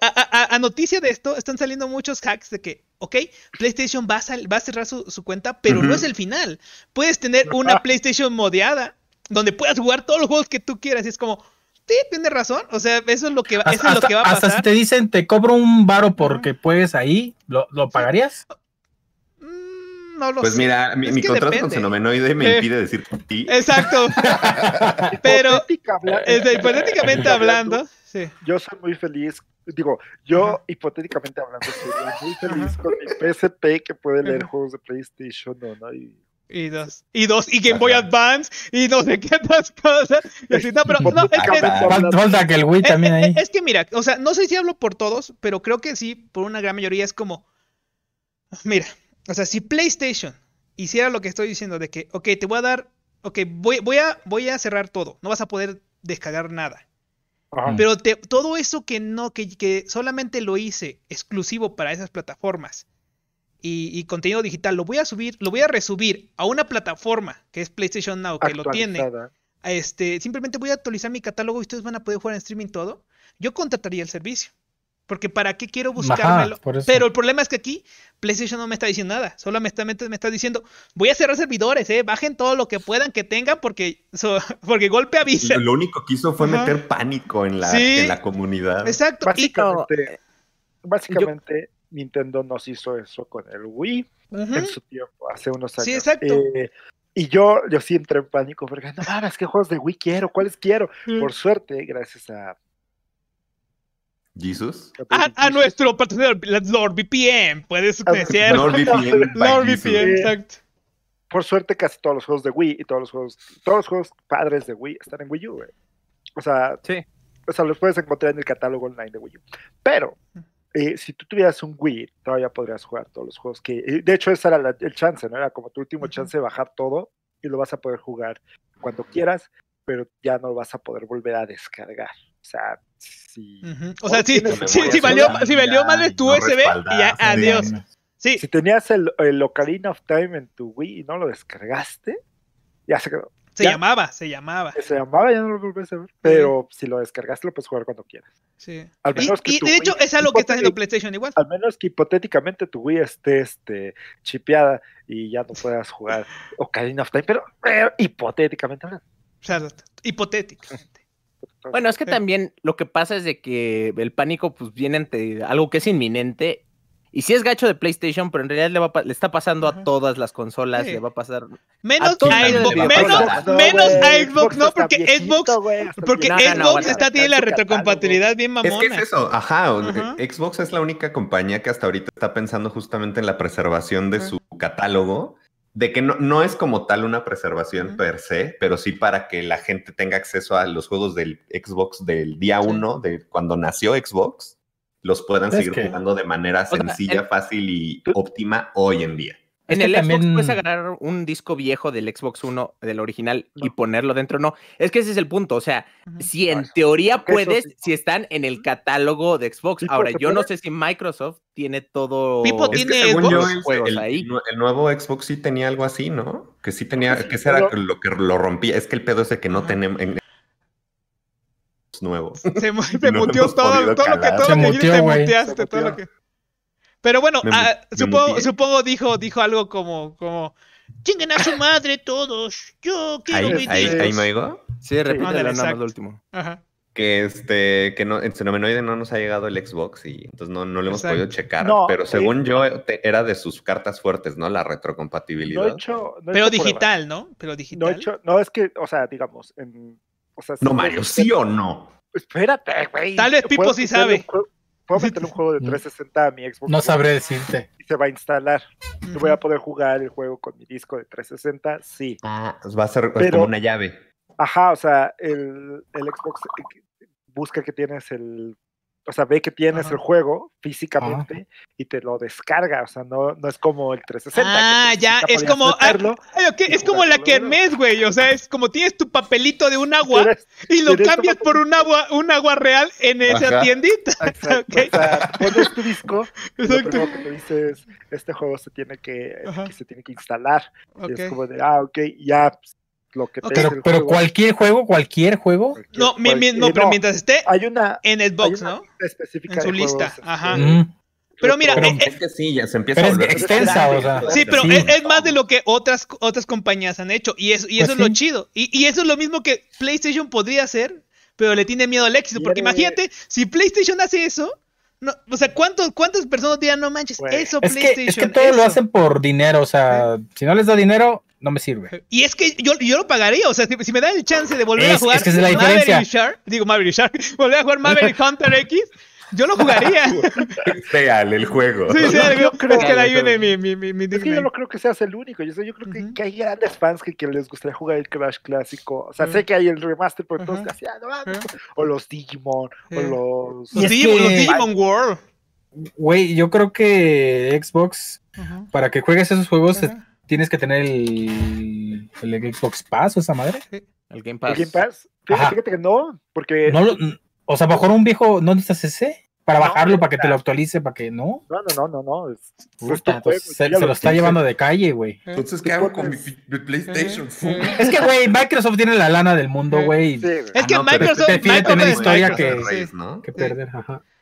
a noticia de esto, están saliendo muchos hacks de que, ok, PlayStation va a cerrar su cuenta, pero no es el final. Puedes tener una PlayStation modeada, donde puedas jugar todos los juegos que tú quieras, y es como... Sí, tienes razón, o sea, eso es lo que va a pasar. Hasta si te dicen, te cobro un varo porque puedes ahí, ¿lo pagarías? No lo sé. Pues mira, mi contrato depende. Con Xenomenoide me impide decir por ti. Exacto. Pero, hipotéticamente hablando, sí. Yo soy muy feliz, digo, hipotéticamente hablando, soy muy feliz con mi PSP que puede leer juegos de PlayStation y Game Boy Advance, y no sé qué otras cosas. No, pero no, falta que el Wii también ahí. Es que mira, o sea, no sé si hablo por todos, pero creo que sí, por una gran mayoría es como, mira, o sea, si PlayStation hiciera lo que estoy diciendo de que, ok, te voy a dar, ok, voy a cerrar todo, no vas a poder descargar nada. Ajá. Pero todo eso que no, que solamente lo hice exclusivo para esas plataformas, y contenido digital, lo voy a resubir a una plataforma que es PlayStation Now, que lo tiene. Simplemente voy a actualizar mi catálogo y ustedes van a poder jugar en streaming todo. Yo contrataría el servicio. Porque ¿para qué quiero buscármelo? Pero el problema es que aquí PlayStation no me está diciendo nada. Solamente me está diciendo, voy a cerrar servidores, bajen todo lo que puedan que tengan porque golpe avisa. Lo único que hizo fue meter pánico en la comunidad. Exacto. Básicamente Nintendo nos hizo eso con el Wii en su tiempo, hace unos años. Sí, exacto. Y yo sí entré en pánico, porque no mames, ¿qué juegos de Wii quiero? ¿Cuáles quiero? Por suerte, gracias a... ¿Jesus? A nuestro patrocinador, NordVPN, puedes decir. NordVPN, exacto. Por suerte, casi todos los juegos de Wii y todos los juegos padres de Wii están en Wii U, güey. O sea, sí. O sea, los puedes encontrar en el catálogo online de Wii U. Pero, si tú tuvieras un Wii, todavía podrías jugar todos los juegos que... De hecho, ese era el chance, ¿no? Era como tu último chance de bajar todo y lo vas a poder jugar cuando quieras, pero ya no lo vas a poder volver a descargar. O sea, sí. O sea, si valió más de tu USB, y ya, adiós. Sí. Si tenías el Ocarina of Time en tu Wii y no lo descargaste, ya se quedó. Se llamaba. Se llamaba, ya no lo volvés a ver. Pero si lo descargaste, lo puedes jugar cuando quieras. Sí. Al menos y de hecho, Wii, es algo que está haciendo PlayStation igual. Al menos que hipotéticamente tu Wii esté chipeada y ya no puedas jugar Ocarina of Time, pero hipotéticamente. ¿No? O sea, hipotéticamente. Bueno, es que también lo que pasa es de que el pánico pues viene ante algo que es inminente. Y sí es gacho de PlayStation, pero en realidad le está pasando a todas las consolas, le va a pasar... Menos a Xbox, porque Xbox tiene la retrocompatibilidad bien mamona. Es que es eso, Xbox es la única compañía que hasta ahorita está pensando justamente en la preservación de su catálogo, de que no es como tal una preservación per se, pero sí para que la gente tenga acceso a los juegos del Xbox del día 1, de cuando nació Xbox. Los puedan seguir jugando de manera sencilla, fácil y óptima hoy en día. En el Xbox puedes agarrar un disco viejo del Xbox One, del original, y ponerlo dentro. No, es que ese es el punto. O sea, si en teoría puedes, si están en el catálogo de Xbox. Ahora, yo no sé si Microsoft tiene todo... El nuevo Xbox sí tenía algo así, ¿no? Que sí tenía... Que eso era lo que lo rompía. Es que el pedo es de que no tenemos... nuevos. Se muteó todo lo que muteaste. Pero bueno, supongo dijo algo como chinguen a su madre todos. Yo quiero videos. ¿Ahí me oigo? Sí, repítelo nada más lo último. Ajá. Que en Fenomenoide no nos ha llegado el Xbox y entonces no lo hemos podido checar. No, pero según yo, era de sus cartas fuertes, ¿no? La retrocompatibilidad. Pero digital, ¿no? Pero digital. No, es que, o sea, digamos, no, Mario, ¿sí o no? Espérate, güey. Tal vez Pipo sí sabe. Puedo meter un juego de 360 a mi Xbox. No sabré decirte. Y se va a instalar. Yo voy a poder jugar el juego con mi disco de 360, sí. Ah, pues va a ser como una llave. Ajá, o sea, el Xbox busca que tienes o sea, ve que tienes el juego físicamente y te lo descarga. O sea, no es como el 360. Ah, ya, es como... es como la kermés, güey. O sea, es como tienes tu papelito de un agua y lo cambias por un agua real en esa tiendita. Exacto, o sea, pones tu disco y lo primero que te dices, este juego se tiene que instalar. Okay. Y es como de, ya... Pero cualquier juego. Pero mientras esté en Xbox, ¿no? Específica en su lista. Ajá. Pero mira, es que sí, ya se empieza a volver extensa, o sea. Sí, pero es más de lo que otras compañías han hecho. Y eso es lo chido. Y eso es lo mismo que PlayStation podría hacer, pero le tiene miedo al éxito. Porque imagínate, si PlayStation hace eso. No, o sea, ¿cuántas personas dirán, no manches, eso PlayStation? Es que todos lo hacen por dinero, o sea, si no les da dinero, no me sirve. Y es que yo lo pagaría, o sea, si me dan el chance de volver a jugar volver a jugar Maverick Hunter X, yo lo jugaría. Real el juego. Sí, yo creo que ahí viene mi es que yo no creo que seas el único, yo creo que hay grandes fans que les gustaría jugar el Crash clásico, o sea, sé que hay el remaster, pero todos casi, o los Digimon, o los Digimon World. Güey, yo creo que Xbox, para que juegues esos juegos, tienes que tener el Xbox Pass o esa madre. El Game Pass. Fíjate que no, porque... O sea, mejor un viejo, ¿no necesitas ese? Para bajarlo, para que te lo actualice, para que no. No. Se lo está llevando de calle, güey. Entonces, ¿qué hago con mi PlayStation? Es que, güey, Microsoft tiene la lana del mundo, güey. Es que Microsoft prefiere tener historia que perder,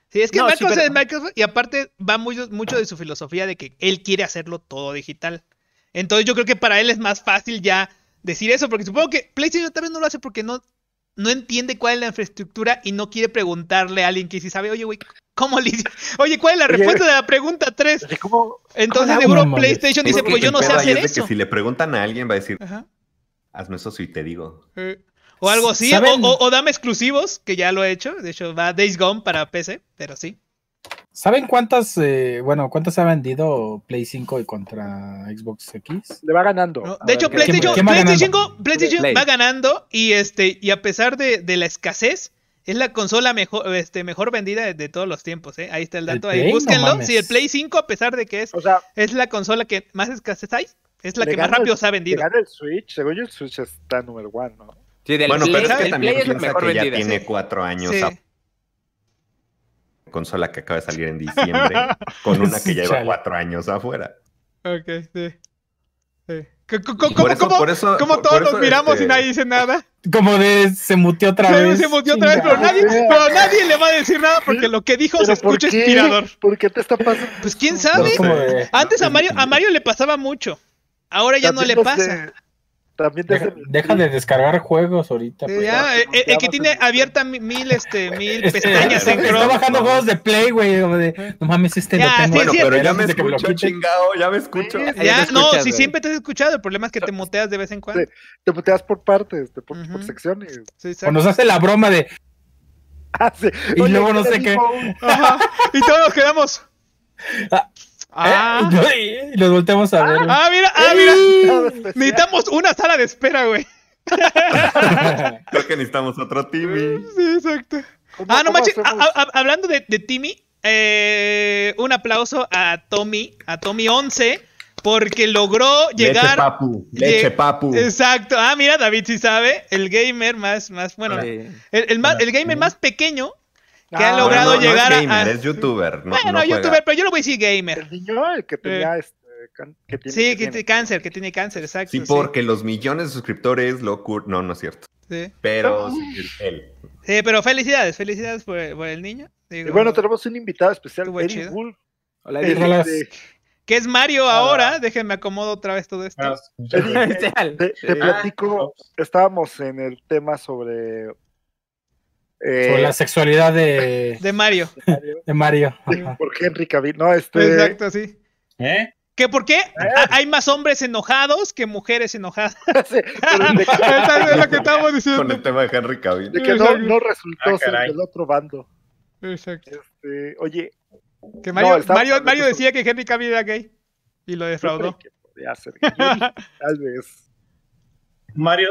Sí, es que Microsoft es Microsoft y aparte va mucho de su filosofía de que él quiere hacerlo todo digital. Entonces yo creo que para él es más fácil ya decir eso, porque supongo que PlayStation también no lo hace porque no no entiende cuál es la infraestructura y no quiere preguntarle a alguien que sí sabe, oye, güey, ¿cómo le dice? Oye, ¿cuál es la respuesta de la pregunta 3? Entonces, seguro PlayStation dice, pues yo no sé hacer eso. Que si le preguntan a alguien, va a decir, ajá, hazme eso y te digo. O algo así, o dame exclusivos, que ya lo he hecho. De hecho, va Days Gone para PC, pero sí. ¿Saben cuántas, cuántas ha vendido Play 5 y contra Xbox X? Le va ganando. No, de hecho, PlayStation va ganando y a pesar de la escasez, es la consola mejor vendida de todos los tiempos, ¿eh? Ahí está el dato, ahí búsquenlo. No, sí, el Play 5, a pesar de que es la consola que más escasez hay, es la que más rápido se ha vendido. El Switch, según yo el Switch está número 1, ¿no? Sí, bueno, Play, pero es que también piensa mejor que vendida, ya tiene 4 años sí. Consola que acaba de salir en diciembre con una que ya lleva 4 años afuera. Ok, sí. Sí. ¿Cómo todos nos miramos y nadie dice nada? Como de se muteó otra vez. Se muteó otra vez, pero nadie le va a decir nada porque lo que dijo se escucha inspirador. ¿Por qué te está pasando? Pues quién sabe. No, antes a Mario le pasaba mucho. Ahora ya no le pasa. Deja de descargar juegos ahorita. Sí, pues, ya, el que tiene abierta mil pestañas en Chrome. Está bajando juegos de Play, güey. No mames, ya, lo tengo. Sí, bueno, pero ya me escucho, chingado, ya me escucho. Ya, no, si siempre te has escuchado, el problema es que te muteas de vez en cuando. Sí, te muteas por partes, por secciones. Sí, o nos hace la broma de... Ah, sí. Y oye, luego no sé qué. Ajá. Y todos nos quedamos... Ah. Y los volteamos a ver. Mira. Necesitamos una sala de espera, güey. Creo que necesitamos otro Timmy. Sí, exacto. No manches. Hablando de Timmy, un aplauso a Tommy, a Tommy11, porque logró llegar. Leche papu. Exacto. Mira, David sí sabe. El gamer más bueno. El gamer más pequeño. Que ha logrado llegar a... No es gamer, es youtuber. Youtuber, pero yo lo voy a decir gamer. El niño, el que tenía... que tiene cáncer, exacto. Sí, porque los millones de suscriptores lo ocurren... No, no es cierto. Sí. Pero él. Sí, pero felicidades por el niño. Digo, y bueno, tenemos un invitado especial, Eddie Bull. Hola, Eddie. Que es Mario ahora. Déjenme acomodo otra vez todo esto. Te platico, estábamos en el tema sobre la sexualidad de Mario. ¿Por qué Henry Cavill? No, Exacto, sí. ¿Que por qué hay más hombres enojados que mujeres enojadas? Sí, es lo que estamos diciendo. Con el tema de Henry Cavill. De que no resultó ser del otro bando. Exacto. Oye. Que Mario decía que Henry Cavill era gay. Y lo defraudó. Tal vez. Mario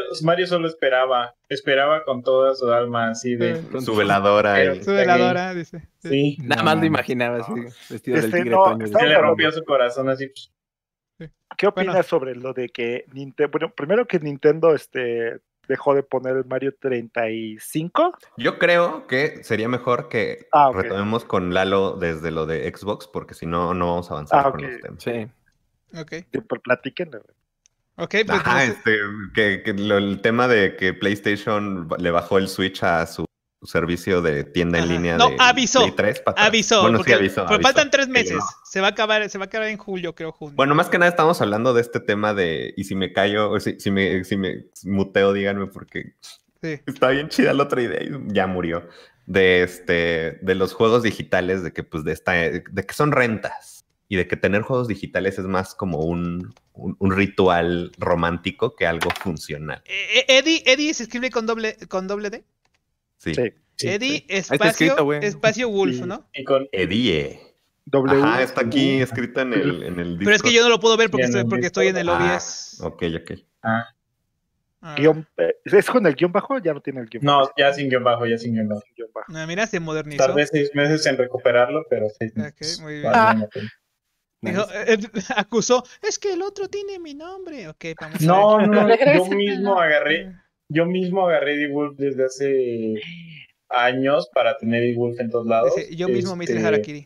solo esperaba con toda su alma así de... Su veladora. Su veladora, dice. Sí. Nada más lo imaginaba así, vestido del tigre Toño. Se le rompió su corazón así. Sí. ¿Qué opinas sobre lo de que Nintendo... Bueno, primero que Nintendo dejó de poner el Mario 35? Yo creo que sería mejor que retomemos con Lalo desde lo de Xbox, porque si no, no vamos a avanzar con los temas. Sí. Ok. Platíquenlo. Okay, pues el tema de que PlayStation le bajó el Switch a su servicio de tienda en línea avisó. Play 3 para... Bueno, sí avisó. Pero faltan 3 meses. No. Se va a acabar en julio, creo, junio. Bueno, más que nada estamos hablando de este tema de... Y si me callo, o si me muteo, díganme, porque está bien chida la otra idea y ya murió. De los juegos digitales, de que pues de que son rentas. Y de que tener juegos digitales es más como un ritual romántico que algo funcional. Eddie se escribe con doble D. Sí. Eddie espacio Wolf, ¿no? Y con Eddie. Ajá, está aquí escrita en el disco. Pero es que yo no lo puedo ver porque estoy en el OBS. Ok. ¿Es con el guión bajo? Ya no tiene el guión bajo. No, ya sin guión bajo. Mira, se modernizó. Tardé 6 meses en recuperarlo, pero 6 meses. Ok, muy bien. Dijo, acusó, es que el otro tiene mi nombre. Okay, vamos a ver. Yo mismo agarré D-Wolf desde hace años para tener D-Wolf en todos lados. Yo mismo me hice Harakiri.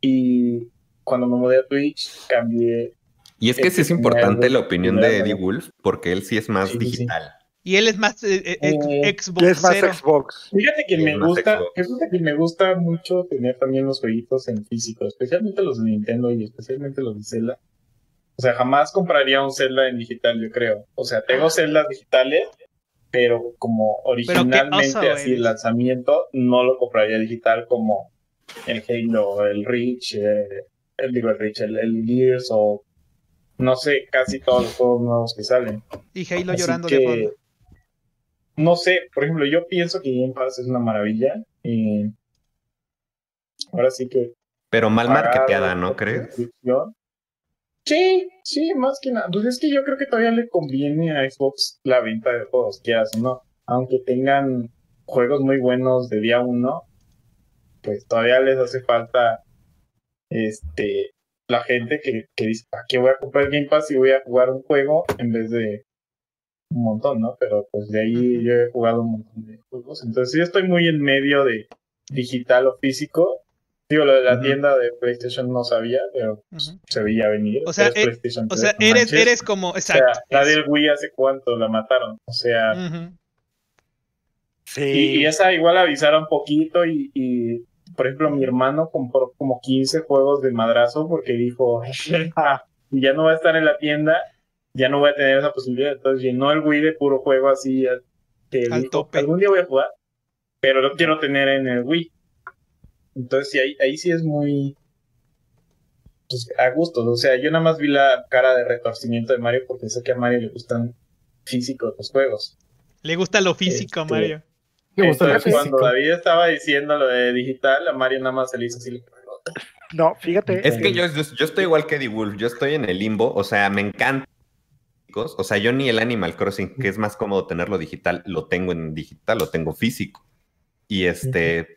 Y cuando me mudé a Twitch cambié. Y es que sí es importante la opinión de Eddie Wolf, porque él sí es más digital. Y él es más Xbox. Es más Xbox. Fíjate que me gusta mucho tener también los jueguitos en físico, especialmente los de Nintendo y especialmente los de Zelda. O sea, jamás compraría un Zelda en digital, yo creo. O sea, tengo Zeldas digitales, pero como originalmente así el lanzamiento, no lo compraría digital como el Halo, el Reach, el Gears o no sé, casi todos los juegos nuevos que salen. Y Halo así llorando que, de fondo. No sé, por ejemplo, yo pienso que Game Pass es una maravilla y ahora sí que... Pero mal marketeada, ¿no crees? Sí, sí, más que nada. Pues es que yo creo que todavía le conviene a Xbox la venta de juegos, quieras o no. Aunque tengan juegos muy buenos de día uno, pues todavía les hace falta la gente que dice, ¿para qué voy a comprar el Game Pass si voy a jugar un juego en vez de un montón, no? Pero pues de ahí yo he jugado un montón de juegos. Entonces yo estoy muy en medio de digital o físico. Digo, lo de la tienda de PlayStation no sabía, pero se veía venir. O sea, eres como... Exacto. O sea, la del Wii hace cuánto la mataron. O sea... Sí. Y esa igual avisara un poquito y... Por ejemplo, mi hermano compró como 15 juegos de madrazo porque dijo, ya no va a estar en la tienda, ya no voy a tener esa posibilidad. Entonces llenó el Wii de puro juego así, que al dijo, tope. Algún día voy a jugar, pero lo quiero tener en el Wii. Entonces sí, ahí sí es muy pues, a gusto. O sea, yo nada más vi la cara de retorcimiento de Mario porque sé que a Mario le gustan físicos los juegos. Le gusta lo físico a Mario. Entonces, cuando David estaba diciendo lo de digital, a Mario nada más se le hizo así. No, fíjate. Es que yo estoy igual que DeWolf, yo estoy en el limbo, o sea, me encanta. O sea, yo ni el Animal Crossing, que es más cómodo tenerlo digital, lo tengo en digital, lo tengo físico. Y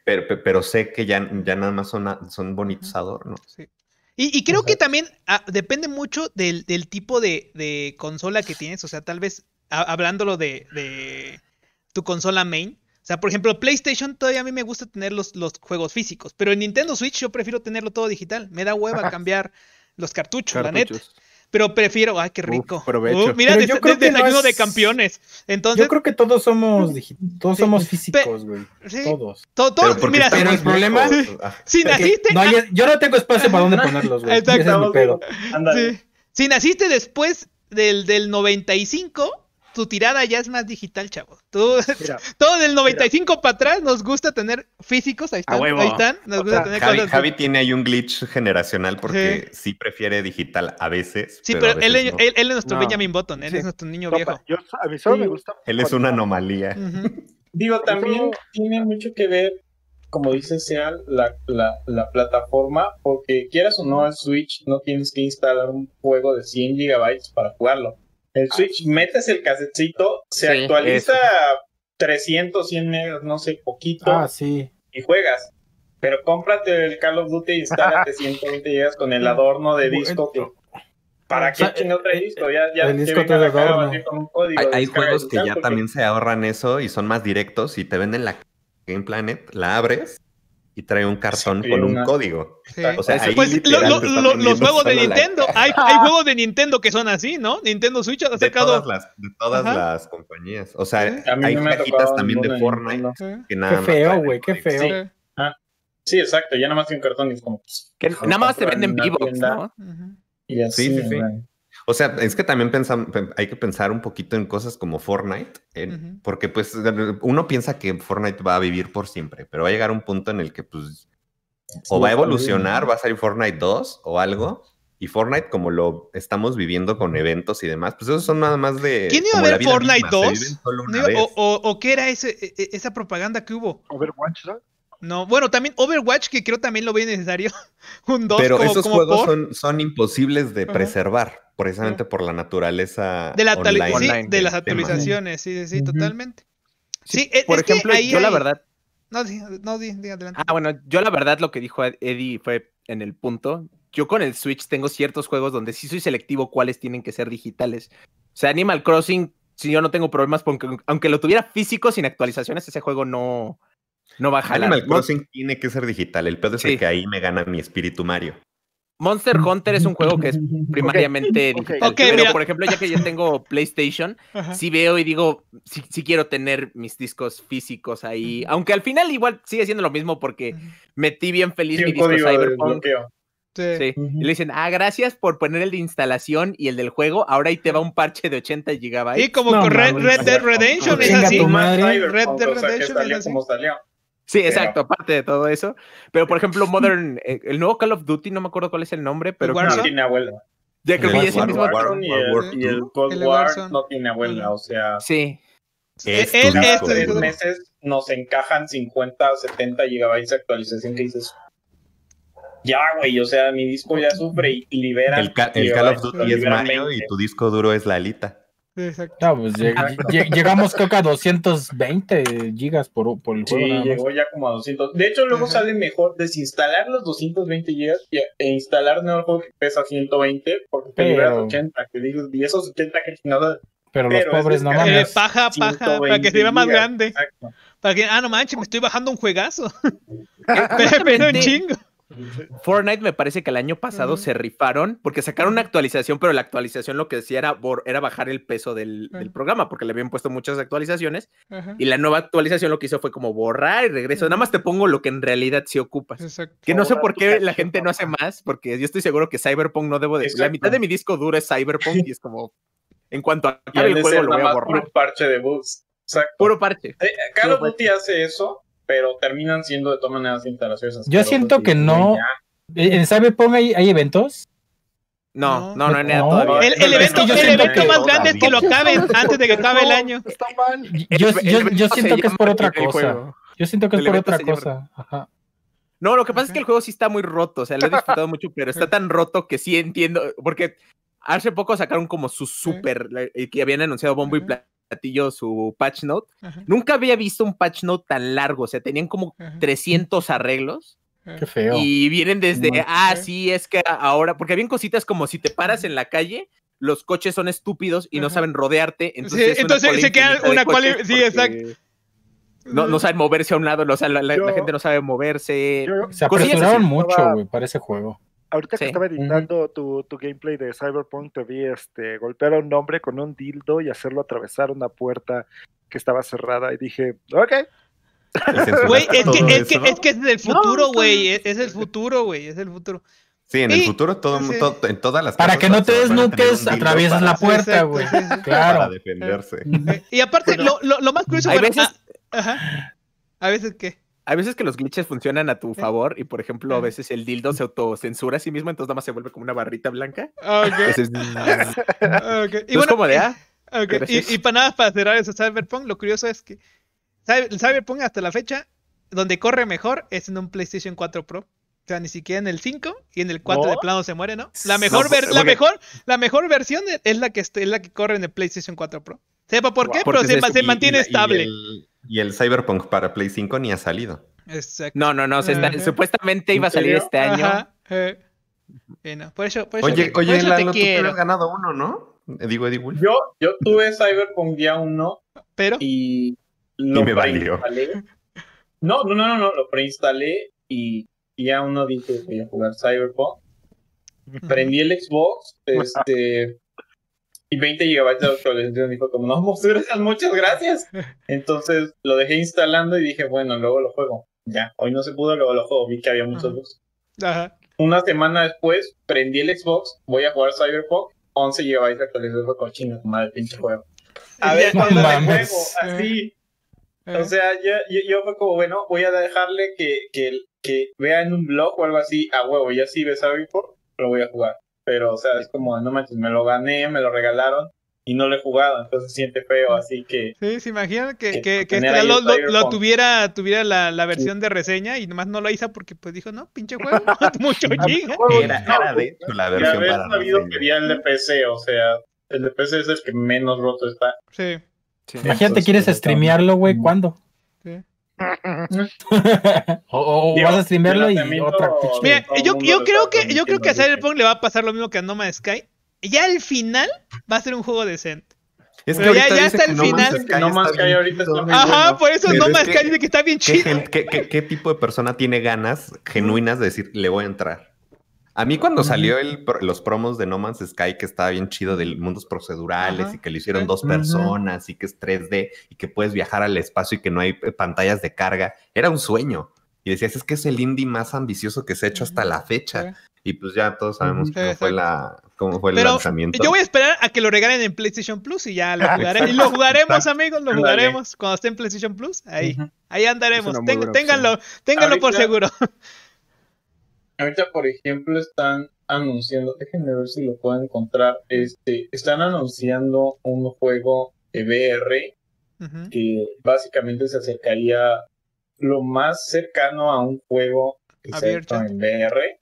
pero sé que ya nada más son bonitos adornos. Sí. Y creo que también depende mucho del tipo de consola que tienes, o sea, tal vez, hablándolo de tu consola main. O sea, por ejemplo, PlayStation todavía a mí me gusta tener los juegos físicos, pero en Nintendo Switch yo prefiero tenerlo todo digital. Me da hueva cambiar los cartuchos, la neta. Pero prefiero... ¡Ay, qué rico! Mira, desayuno de campeones. Entonces, yo creo que todos somos físicos, güey. Sí. Todos. Pero mira, el problema... Si naciste... No, yo no tengo espacio para dónde ponerlos, güey. Exacto. Sí. Si naciste después del 95... Tu tirada ya es más digital, chavo. Todo del 95 para atrás nos gusta tener físicos. Ahí están. Ahí están. Nos gusta tener Javi tiene ahí un glitch generacional porque sí prefiere digital a veces. Sí, pero él es nuestro Benjamin Button. Él es nuestro niño viejo. A mí solo me gusta. Él es una anomalía. Digo, también tiene mucho que ver, como dice Seal, la plataforma. Porque quieras o no, el Switch no tienes que instalar un juego de 100 gigabytes para jugarlo. El Switch, metes el casetcito, se actualiza a 300, 100 megas, no sé, poquito. Y juegas. Pero cómprate el Call of Duty y instálate 120 gigas con el adorno de disco. ¿Para qué chingados trae disco? Ya el disco te devuelve con un código. Hay juegos que ya también se ahorran eso y son más directos y te venden la Game Planet, la abres y trae un cartón con un código. O sea, pues, los juegos de Nintendo, hay juegos de Nintendo que son así, ¿no? Nintendo Switch ha sacado... De todas las compañías. O sea, hay cajitas también de Fortnite. Que nada qué feo, güey, qué feo. Sí. Sí, exacto, ya nada más que un cartón es como... Que nada más te venden vivos, ¿no? Y así, sí. O sea, es que también hay que pensar un poquito en cosas como Fortnite, porque pues uno piensa que Fortnite va a vivir por siempre, pero va a llegar un punto en el que pues o va a evolucionar, va a salir Fortnite 2 o algo, y Fortnite como lo estamos viviendo con eventos y demás, pues esos son nada más de... ¿Quién iba a ver Fortnite 2? ¿O qué era esa propaganda que hubo? Overwatch, ¿no? No, bueno, también Overwatch, que creo también lo ve necesario. Un 2, pero esos juegos son imposibles de preservar, precisamente por la naturaleza de las actualizaciones, sí, totalmente. Sí, por ejemplo, yo la verdad... No, diga adelante. Bueno, yo la verdad lo que dijo Eddie fue en el punto. Yo con el Switch tengo ciertos juegos donde sí soy selectivo cuáles tienen que ser digitales. O sea, Animal Crossing, si yo no tengo problemas, porque aunque lo tuviera físico sin actualizaciones, ese juego no baja. Animal Crossing tiene que ser digital. El pedo es el que ahí me gana mi espíritu Mario. Monster Hunter es un juego que es primariamente digital. Pero por ejemplo, ya que yo tengo PlayStation, sí veo y digo, sí quiero tener mis discos físicos ahí. Aunque al final igual sigue siendo lo mismo porque metí bien feliz mi disco Cyberpunk. Sí. Uh-huh. Y le dicen, ah, gracias por poner el de instalación y el del juego, ahora ahí te va un parche de 80 GB. Y como no, con Red Dead Redemption es así. Red Dead Redemption es así. Sí, exacto, aparte de todo eso. Pero, por ejemplo, Modern, el nuevo Call of Duty, no me acuerdo cuál es el nombre, pero... No tiene abuela. Ya creo que es el mismo... Y el Cold War no tiene abuela, o sea... Sí. Cada 3 meses nos encajan 50 o 70 GB de actualización que dices... Ya, güey, o sea, mi disco ya sufre y libera... El Call of Duty es Mario y tu disco duro es la alita. Exacto. No, pues llegamos creo que a 220 gigas por el juego. Sí, llegó ya como a 200. De hecho, luego sale mejor desinstalar los 220 gigas e instalar un juego que pesa 120 porque te liberas 80. Que digo, y esos 80 que nada. Pero los pobres no mames. Paja, para que se vea más grande. Exacto. Para que, no manches, me estoy bajando un juegazo. Pero un chingo. Fortnite me parece que el año pasado se rifaron porque sacaron una actualización, pero la actualización lo que decía era bajar el peso del programa porque le habían puesto muchas actualizaciones y la nueva actualización lo que hizo fue como borrar y regreso, nada más te pongo lo que en realidad sí ocupas, que no sé por qué la gente no hace más, porque yo estoy seguro que Cyberpunk no debo de... La mitad de mi disco duro es Cyberpunk y es como, en cuanto acabe el juego lo voy a borrar. Puro parche de bugs. Exacto. Puro parche. Call of Duty hace eso, pero terminan siendo de todas maneras instalaciones. Yo siento que no. ¿En Cyberpunk hay eventos? No hay nada todavía. El evento más grande es que lo acaben antes de que acabe el año. Está mal. Yo siento que es por otra cosa. Yo siento que es por otra cosa. Ajá. No, lo que pasa es que el juego sí está muy roto. O sea, lo he disfrutado mucho, pero está tan roto que sí entiendo. Porque hace poco sacaron como su super... que habían anunciado bombo y platillo su patch note. Ajá. Nunca había visto un patch note tan largo, o sea, tenían como 300 arreglos. Qué feo. Y vienen desde, sí, es que ahora, porque habían cositas como si te paras en la calle, los coches son estúpidos y no saben rodearte, entonces se queda una cola, sí, exacto. No saben moverse a un lado, o sea, la gente no sabe moverse. Se apresuraron mucho, güey, para ese juego. Ahorita que estaba editando tu gameplay de Cyberpunk, te vi golpear a un hombre con un dildo y hacerlo atravesar una puerta que estaba cerrada y dije, ok. Güey, es que es del futuro, güey. Es el futuro, güey. Es el futuro. Sí, en el futuro todo en todas las... Para que no te desnuques, atraviesas la puerta, güey. Claro. Para defenderse. Y aparte, lo más curioso... A veces ¿qué? Hay veces que los glitches funcionan a tu favor y, por ejemplo, a veces el dildo se autocensura a sí mismo, entonces nada más se vuelve como una barrita blanca. Entonces, y bueno, es como de... Y para nada, para cerrar eso, Cyberpunk, lo curioso es que el Cyberpunk hasta la fecha, donde corre mejor es en un PlayStation 4 Pro. O sea, ni siquiera en el 5 y en el 4 de plano se muere, ¿no? La mejor versión es la que corre en el PlayStation 4 Pro. Sepa por qué, pero se mantiene estable. Y el Cyberpunk para Play 5 ni ha salido. Exacto. No, supuestamente iba a salir este año. Ajá. No, por eso oye, Lalo, tú te has ganado uno, ¿no? Digo, Eddie Wolf. Yo tuve Cyberpunk día 1, pero... Y me valió. No, lo preinstalé y día 1 dije que voy a jugar Cyberpunk. Prendí el Xbox, y 20 GB de actualización, dijo como, no, muchas gracias. Entonces lo dejé instalando y dije, bueno, luego lo juego. Ya, hoy no se pudo, luego lo juego, vi que había muchos bugs. Ajá. Una semana después, prendí el Xbox, voy a jugar Cyberpunk, 11 GB de actualización, cochino, madre, pinche juego. A ver cuando le juego, así. O sea, yo fue como, bueno, voy a dejarle que vea en un blog o algo así, a huevo, ya sí ve Cyberpunk, lo voy a jugar. Pero, o sea, es como, no manches, me lo gané, me lo regalaron y no lo he jugado, entonces se siente feo, así que... Sí, se imagina que tuviera la versión de reseña y nomás no lo hizo porque pues dijo, no, pinche juego, mucho giga. Era de hecho la versión para reseña. Ya había sabido que había el de PC, o sea, el de PC es el que menos roto está. Sí. Imagínate, ¿quieres streamearlo, güey? ¿Cuándo? Sí. Digo, vas a streamearlo y otra pichura. Mira, yo creo que a Cyberpunk le va a pasar lo mismo que a No Man's Sky. Ya al final va a ser un juego decente. Es que ya hasta el final. No Man's Sky ahorita está muy... Ajá, por eso No Man's Sky dice que está bien chido. ¿Qué tipo de persona tiene ganas genuinas de decir, le voy a entrar? A mí cuando salió los promos de No Man's Sky, que estaba bien chido, de mundos procedurales, y que lo hicieron 2 personas, y que es 3D, y que puedes viajar al espacio y que no hay pantallas de carga, era un sueño. Y decías, es que es el indie más ambicioso que se ha hecho hasta la fecha. Y pues ya todos sabemos cómo fue el lanzamiento. Yo voy a esperar a que lo regalen en PlayStation Plus y ya lo jugaré. Y lo jugaremos, amigos, lo jugaremos. Cuando esté en PlayStation Plus, ahí andaremos. Ténganlo por seguro. Ahorita, por ejemplo, están anunciando, déjenme ver si lo puedo encontrar, están anunciando un juego de VR que básicamente se acercaría lo más cercano a un juego que se ha en VR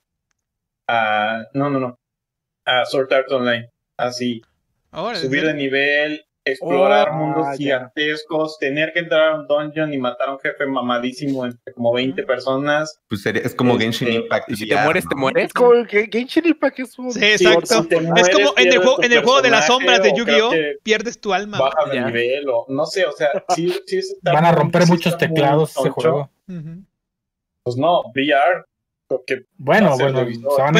a Sword Art Online, así. Ahora, subir de nivel, explorar mundos gigantescos, tener que entrar a un dungeon y matar a un jefe mamadísimo entre como 20 personas. Pues es como Genshin Impact. Y si te mueres, te mueres. Es como Genshin Impact es un... Sí, exacto. Si mueres, es como en el juego de las sombras de Yu-Gi-Oh, pierdes tu alma. Bajas de nivel o... No sé, o sea... sí está, van a romper muchos teclados ese juego. Pues no, VR... Bueno, pero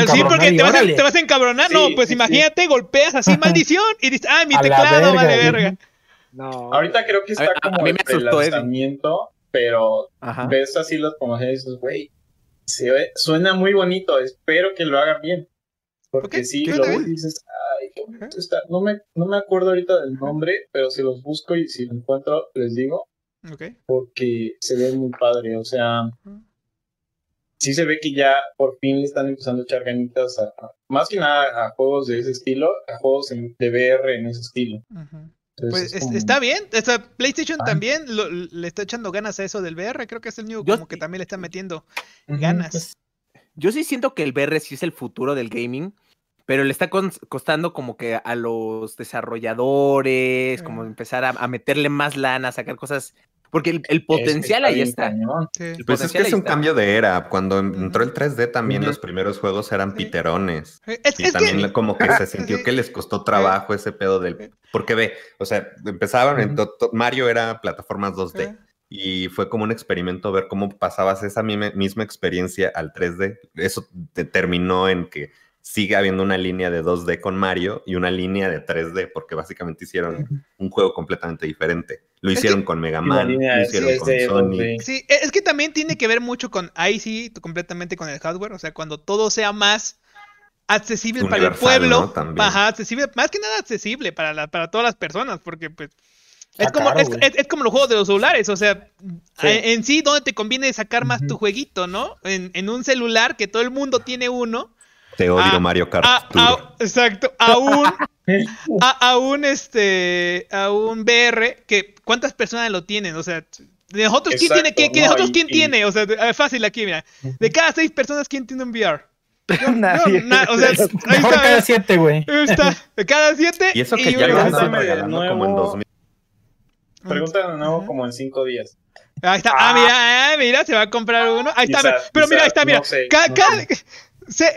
sí, porque te vas a encabronar, sí, no, pues sí, imagínate, sí. Golpeas así, maldición, y dices, ¡ay, mi teclado, vale verga! No. Ahorita creo que está como el lanzamiento, pero ves así las promociones y dices, güey, suena muy bonito, espero que lo hagan bien. Porque sí, lo ves y dices, ay, qué bonito está. No me acuerdo ahorita del nombre, pero si los busco y si lo encuentro, les digo, porque se ve muy padre, o sea... Sí se ve que ya por fin le están empezando a echar ganitas más que nada a juegos de ese estilo, a juegos de VR en ese estilo. Entonces, pues está bien, PlayStation también le está echando ganas a eso del VR, creo que es el único como que también le está metiendo ganas. Pues, yo sí siento que el VR sí es el futuro del gaming, pero le está costando como que a los desarrolladores, como empezar a meterle más lana, a sacar cosas... Porque el potencial ahí está. Sí. Pues es que es un cambio de era. Cuando entró el 3D también los primeros juegos eran piterones. Y también como que se sintió que les costó trabajo ese pedo del... Porque o sea, empezaban en... Mario era plataformas 2D. Y fue como un experimento ver cómo pasabas esa misma experiencia al 3D. Eso terminó en que sigue habiendo una línea de 2D con Mario y una línea de 3D, porque básicamente hicieron un juego completamente diferente. Lo hicieron con Mega Man, lo hicieron con Sonic. Sí, es que también tiene que ver mucho con, ahí sí, completamente con el hardware, o sea, cuando todo sea más accesible para el pueblo, ¿no? Accesible, más que nada accesible para todas las personas, porque pues es como los juegos de los celulares, o sea, en sí, donde te conviene sacar más tu jueguito, ¿no? En un celular que todo el mundo tiene uno. Te odio, Mario Kart. Exacto. A un VR que ¿cuántas personas lo tienen? O sea, de nosotros quién tiene, o sea, fácil aquí, mira. De cada 6 personas, ¿quién tiene un VR? Nadie. O sea, ahí está, cada 7, güey. De cada 7. Y eso que ya lo están regalando como en 2000. Preguntan de nuevo como en 5 días. Ahí está. Mira, se va a comprar uno. Ahí está. Pero mira, ahí está, mira.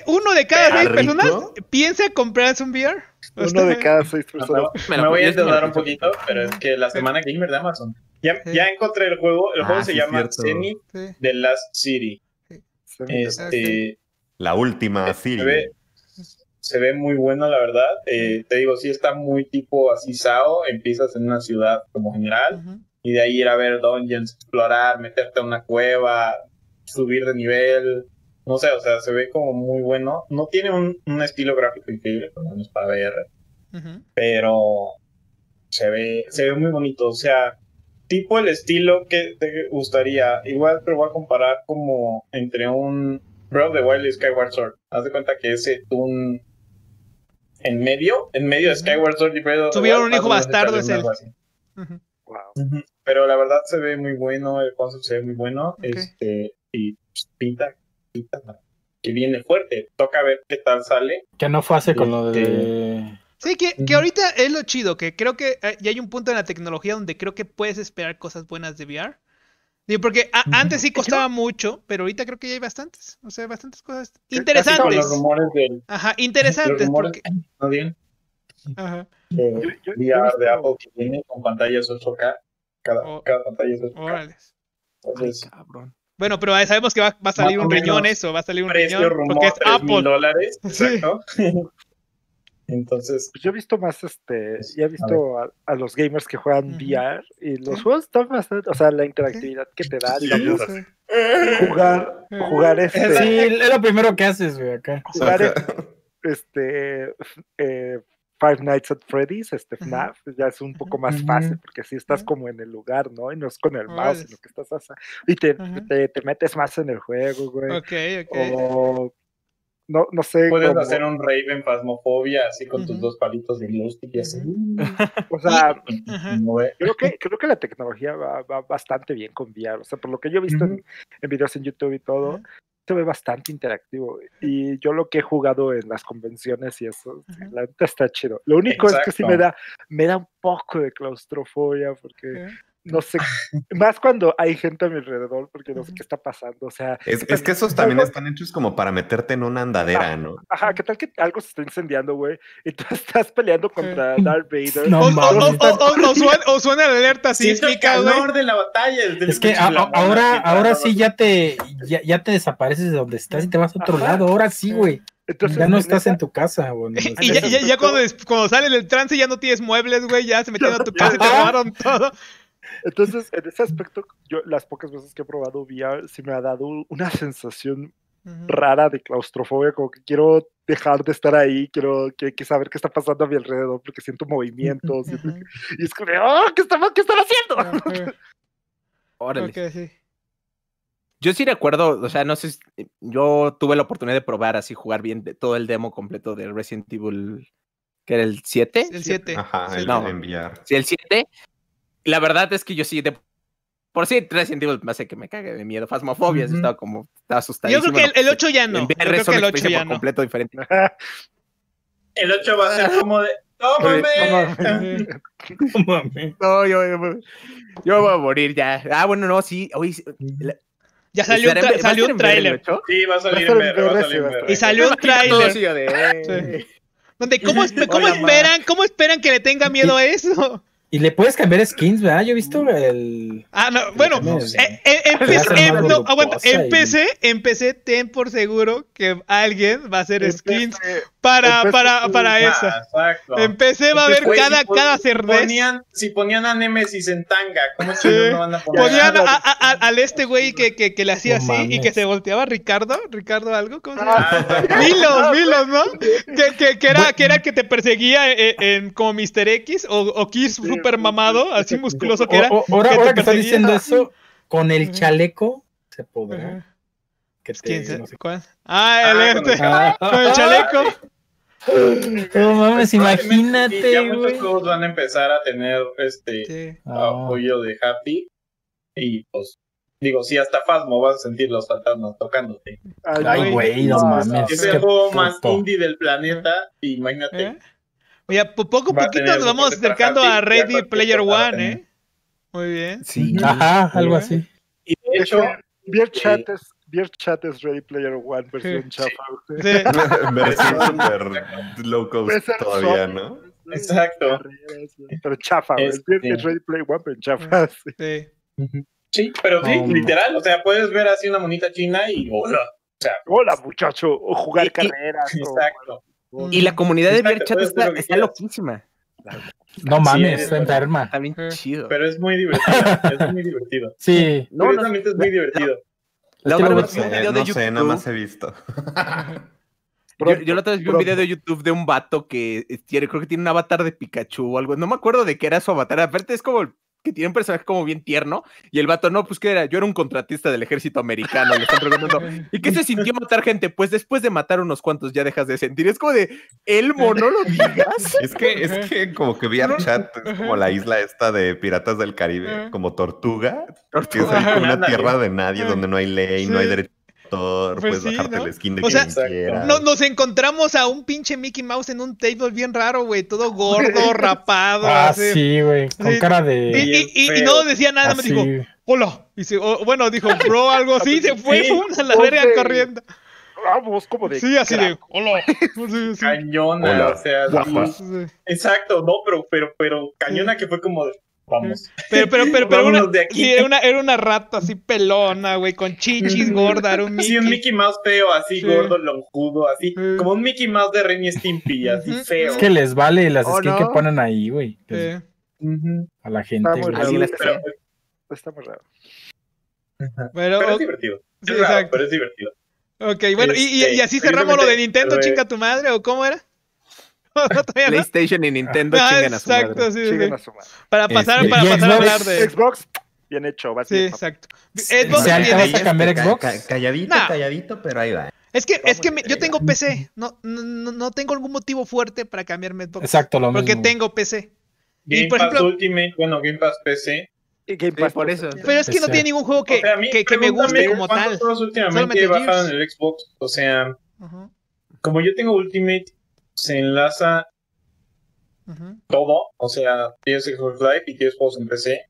Uno de cada 6 personas piensa comprarse un VR. Uno de cada 6 personas. Me voy a endeudar un poquito, pero es que la semana que viene de Amazon. Ya encontré el juego. El juego se llama Zenith The Last City. La última City. Se ve muy bueno, la verdad. Te digo, sí está muy tipo así SAO. Empiezas en una ciudad como general y de ahí ir a ver dungeons, explorar, meterte a una cueva, subir de nivel. No sé, o sea, se ve como muy bueno. No tiene un estilo gráfico increíble, por lo menos para VR. Pero se ve muy bonito. O sea, tipo el estilo que te gustaría. Igual, pero voy a comparar como entre un Breath of the Wild y Skyward Sword. Haz de cuenta que ese Toon en medio de Skyward Sword y Breath of the Wild. Tuvieron un hijo bastardo ese. Pero la verdad se ve muy bueno, el concepto se ve muy bueno. Y pinta que viene fuerte, toca ver qué tal sale. Que no fue hace con lo de... Sí, que ahorita es lo chido, que creo que ya hay un punto en la tecnología donde creo que puedes esperar cosas buenas de VR. Digo, porque antes sí costaba mucho, pero ahorita creo que ya hay bastantes, o sea, bastantes cosas interesantes. Los rumores interesantes. El VR de Apple que viene con pantallas 8K, cada pantalla es 8K. Órale. Entonces, ay, cabrón. Bueno, pero sabemos que va a salir un riñón, porque es Apple. $3,000, exacto. Entonces, pues yo he visto más, ya he visto a los gamers que juegan VR y los juegos están bastante, o sea, la interactividad que te da, digamos, jugar Sí, es lo primero que haces, güey, acá. Jugar Five Nights at Freddy's, FNAF, ya es un poco más fácil, porque si estás como en el lugar, ¿no? Y no es con el mouse, sino que estás así, y te metes más en el juego, güey. Ok. O... No sé. Puedes como... hacer un Raven Phasmophobia así con tus dos palitos de luz y así. O sea, creo que la tecnología va bastante bien con VR. O sea, por lo que yo he visto en videos en YouTube y todo, se ve bastante interactivo. Y yo lo que he jugado en las convenciones y eso, la neta está chido. Lo único es que sí me da un poco de claustrofobia porque... No sé, más cuando hay gente a mi alrededor, porque no sé qué está pasando, o sea... Es que esos también están hechos como para meterte en una andadera, ¿no? Ajá, ¿qué tal que algo se está incendiando, güey? Y tú estás peleando contra Darth Vader. No, o suena la alerta sísmica, güey. Es el calor de la batalla. Es que ahora sí ya te desapareces de donde estás y te vas a otro lado, ahora sí, güey. Entonces, ya no estás en tu casa, güey. Y ya cuando sale el trance ya no tienes muebles, güey, ya se metieron a tu casa y te robaron todo. Entonces, en ese aspecto, yo las pocas veces que he probado VR, sí me ha dado una sensación rara de claustrofobia, como que quiero dejar de estar ahí, quiero saber qué está pasando a mi alrededor, porque siento movimientos, y es como, ¡oh! ¿Qué están haciendo? Órale. Okay, sí. Yo sí recuerdo, o sea, no sé, yo tuve la oportunidad de probar así, jugar bien todo el demo completo de Resident Evil, que era el 7. El 7. Ajá, en VR. Sí, el 7. La verdad es que yo sí, por sí, Resident Evil me hace que me cague de miedo. Phasmophobia, estaba asustadísimo. Yo creo que el 8 ya no. En VR es una experiencia por completo diferente. El 8 va a ser como de... ¡Tómame! No, yo voy a morir ya. Ah, bueno, no, sí. Hoy, ya salió un tráiler. Sí, va a salir en VR. Y salió un tráiler. ¿Cómo esperan que le tenga miedo a eso? Y le puedes cambiar skins, ¿verdad? Yo he visto el... Ah, no, bueno, empecé, ten por seguro que alguien va a hacer skins para esa. Exacto. Empecé, va a haber cada cerveza. Si ponían a Nemesis en tanga, ¿cómo se no van a poner? Ponían al este güey que le hacía así y que se volteaba Ricardo algo, ¿cómo se llama? Milos, ¿no? Que era que te perseguía como Mr. X o Kiss súper mamado, así musculoso que era. Ahora que está diciendo eso, con el chaleco se podrá. ¿Quién? No sé cuál. Con el chaleco. No mames, imagínate. Ya muchos juegos van a empezar a tener apoyo de Happy. Y pues, digo, si hasta Phasmo vas a sentir los fantasmas tocándote. Ay, güey, no mames. Es el juego más indie del planeta. Imagínate. Oye, poco a poquito nos vamos acercando a Ready Player One, ¿eh? Muy bien. Sí. Ajá, algo así. Y de hecho, VRChat es Ready Player One versión chafa. Versión super low cost todavía, ¿no? Exacto. Pero chafa, es Ready Player One, pero chafa. Sí, pero sí, literal. O sea, puedes ver así una monita china y hola. O sea, hola, muchacho. O jugar carreras. Exacto. Y la comunidad de VRChat está loquísima. No mames, está enferma. Está bien chido. Pero es muy divertido. Sí. No, es muy divertido. No sé, nada más he visto. Yo la otra vez vi un video de YouTube de un vato que creo que tiene un avatar de Pikachu o algo. No me acuerdo de qué era su avatar. Aparte es como que tiene un personaje como bien tierno. Y el vato, no, pues ¿qué era? Yo era un contratista del ejército americano. Le están preguntando, ¿y qué se sintió matar gente? Pues después de matar unos cuantos ya dejas de sentir. Es como de, Elmo, no lo digas. Es que como que VRChat es como la isla esta de Piratas del Caribe, como Tortuga. Es como una tierra de nadie donde no hay ley, no hay derecho. Puedes bajarte el skin de quien quieras. Nos encontramos a un pinche Mickey Mouse en un table bien raro, güey. Todo gordo, rapado. Sí, güey. Con cara de... Y no decía nada, me dijo, hola. Bueno, dijo, bro, algo así. Se fue a la verga corriendo. Vamos, como de... Sí, así de, hola. Cañona, o sea... Exacto, no, pero cañona que fue como... Vamos. Pero de aquí. Sí, era una rata así pelona, güey, con chichis gorda, era un Mickey. Sí, un Mickey Mouse feo, así gordo, lonjudo, así, como un Mickey Mouse de Ren y Stimpy, así feo. Es que les vale las skins que ponen ahí, güey. A la gente. Está muy raro. Está muy raro. Pero es divertido. Sí, es raro, pero es divertido. Ok, bueno, y así cerramos lo de Nintendo, chinga tu madre, ¿o cómo era? PlayStation y Nintendo chingan a su madre. Exacto, sí. Para pasar a hablar de Xbox, bien hecho, va. Sí, exacto. Xbox ¿vas a cambiar Xbox? Calladito, pero ahí va. Es que yo tengo PC, no tengo algún motivo fuerte para cambiarme Xbox. Exacto, lo mismo. Porque tengo PC. Game Pass Ultimate, bueno, Game Pass PC. Game Pass, por eso. Pero es que no tiene ningún juego que me guste como tal. Últimamente bajaron el Xbox, o sea, como yo tengo Ultimate, se enlaza todo, o sea, tienes Xbox Live y tienes juegos en PC.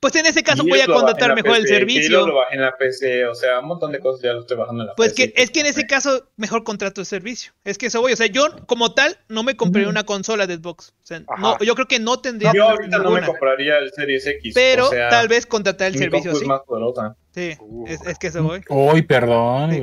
Pues en ese caso voy a contratar mejor el servicio. Lo bajé en la PC, o sea, un montón de cosas ya lo estoy bajando en la PC. Pues es que en ese caso mejor contrato el servicio. Es que eso voy, o sea, yo como tal no me compraría una consola de Xbox. O sea, no, yo creo que no tendría. Yo ahorita ninguna. No me compraría el Series X. Pero o sea, tal vez contratar el servicio, sí. Más poderosa. Sí, es que eso voy. Uy, perdón. Sí,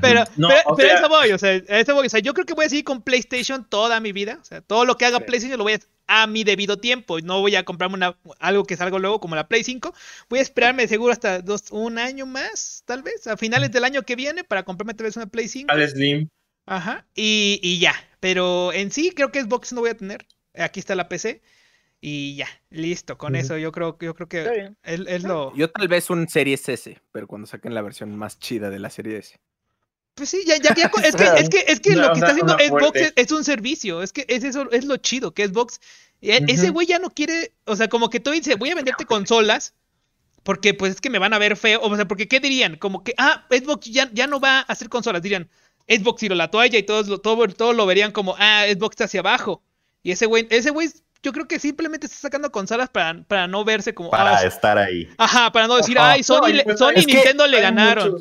pero eso voy, o sea, eso voy. O sea, yo creo que voy a seguir con PlayStation toda mi vida. O sea, todo lo que haga PlayStation lo voy a mi debido tiempo. No voy a comprarme algo que salga luego como la Play 5. Voy a esperarme de seguro hasta un año más, tal vez, a finales del año que viene para comprarme tal vez una Play 5. Al Slim. Ajá, y ya. Pero en sí creo que Xbox no voy a tener. Aquí está la PC. Y ya, listo, con eso yo creo que es lo... Yo tal vez un Series S, pero cuando saquen la versión más chida de la Serie S. Pues sí, ya es que lo que está haciendo Xbox es un servicio, es que eso es lo chido, que Xbox... Ese güey ya no quiere, o sea, como que todo dice, voy a venderte consolas, porque pues es que me van a ver feo, o sea, porque ¿qué dirían? Como que, Xbox ya no va a hacer consolas, dirían, Xbox tiró la toalla y todos lo verían como, Xbox está hacia abajo, y ese güey... Yo creo que simplemente está sacando consolas para no verse como... Para estar ahí. Ajá, para no decir, Sony y Nintendo le ganaron.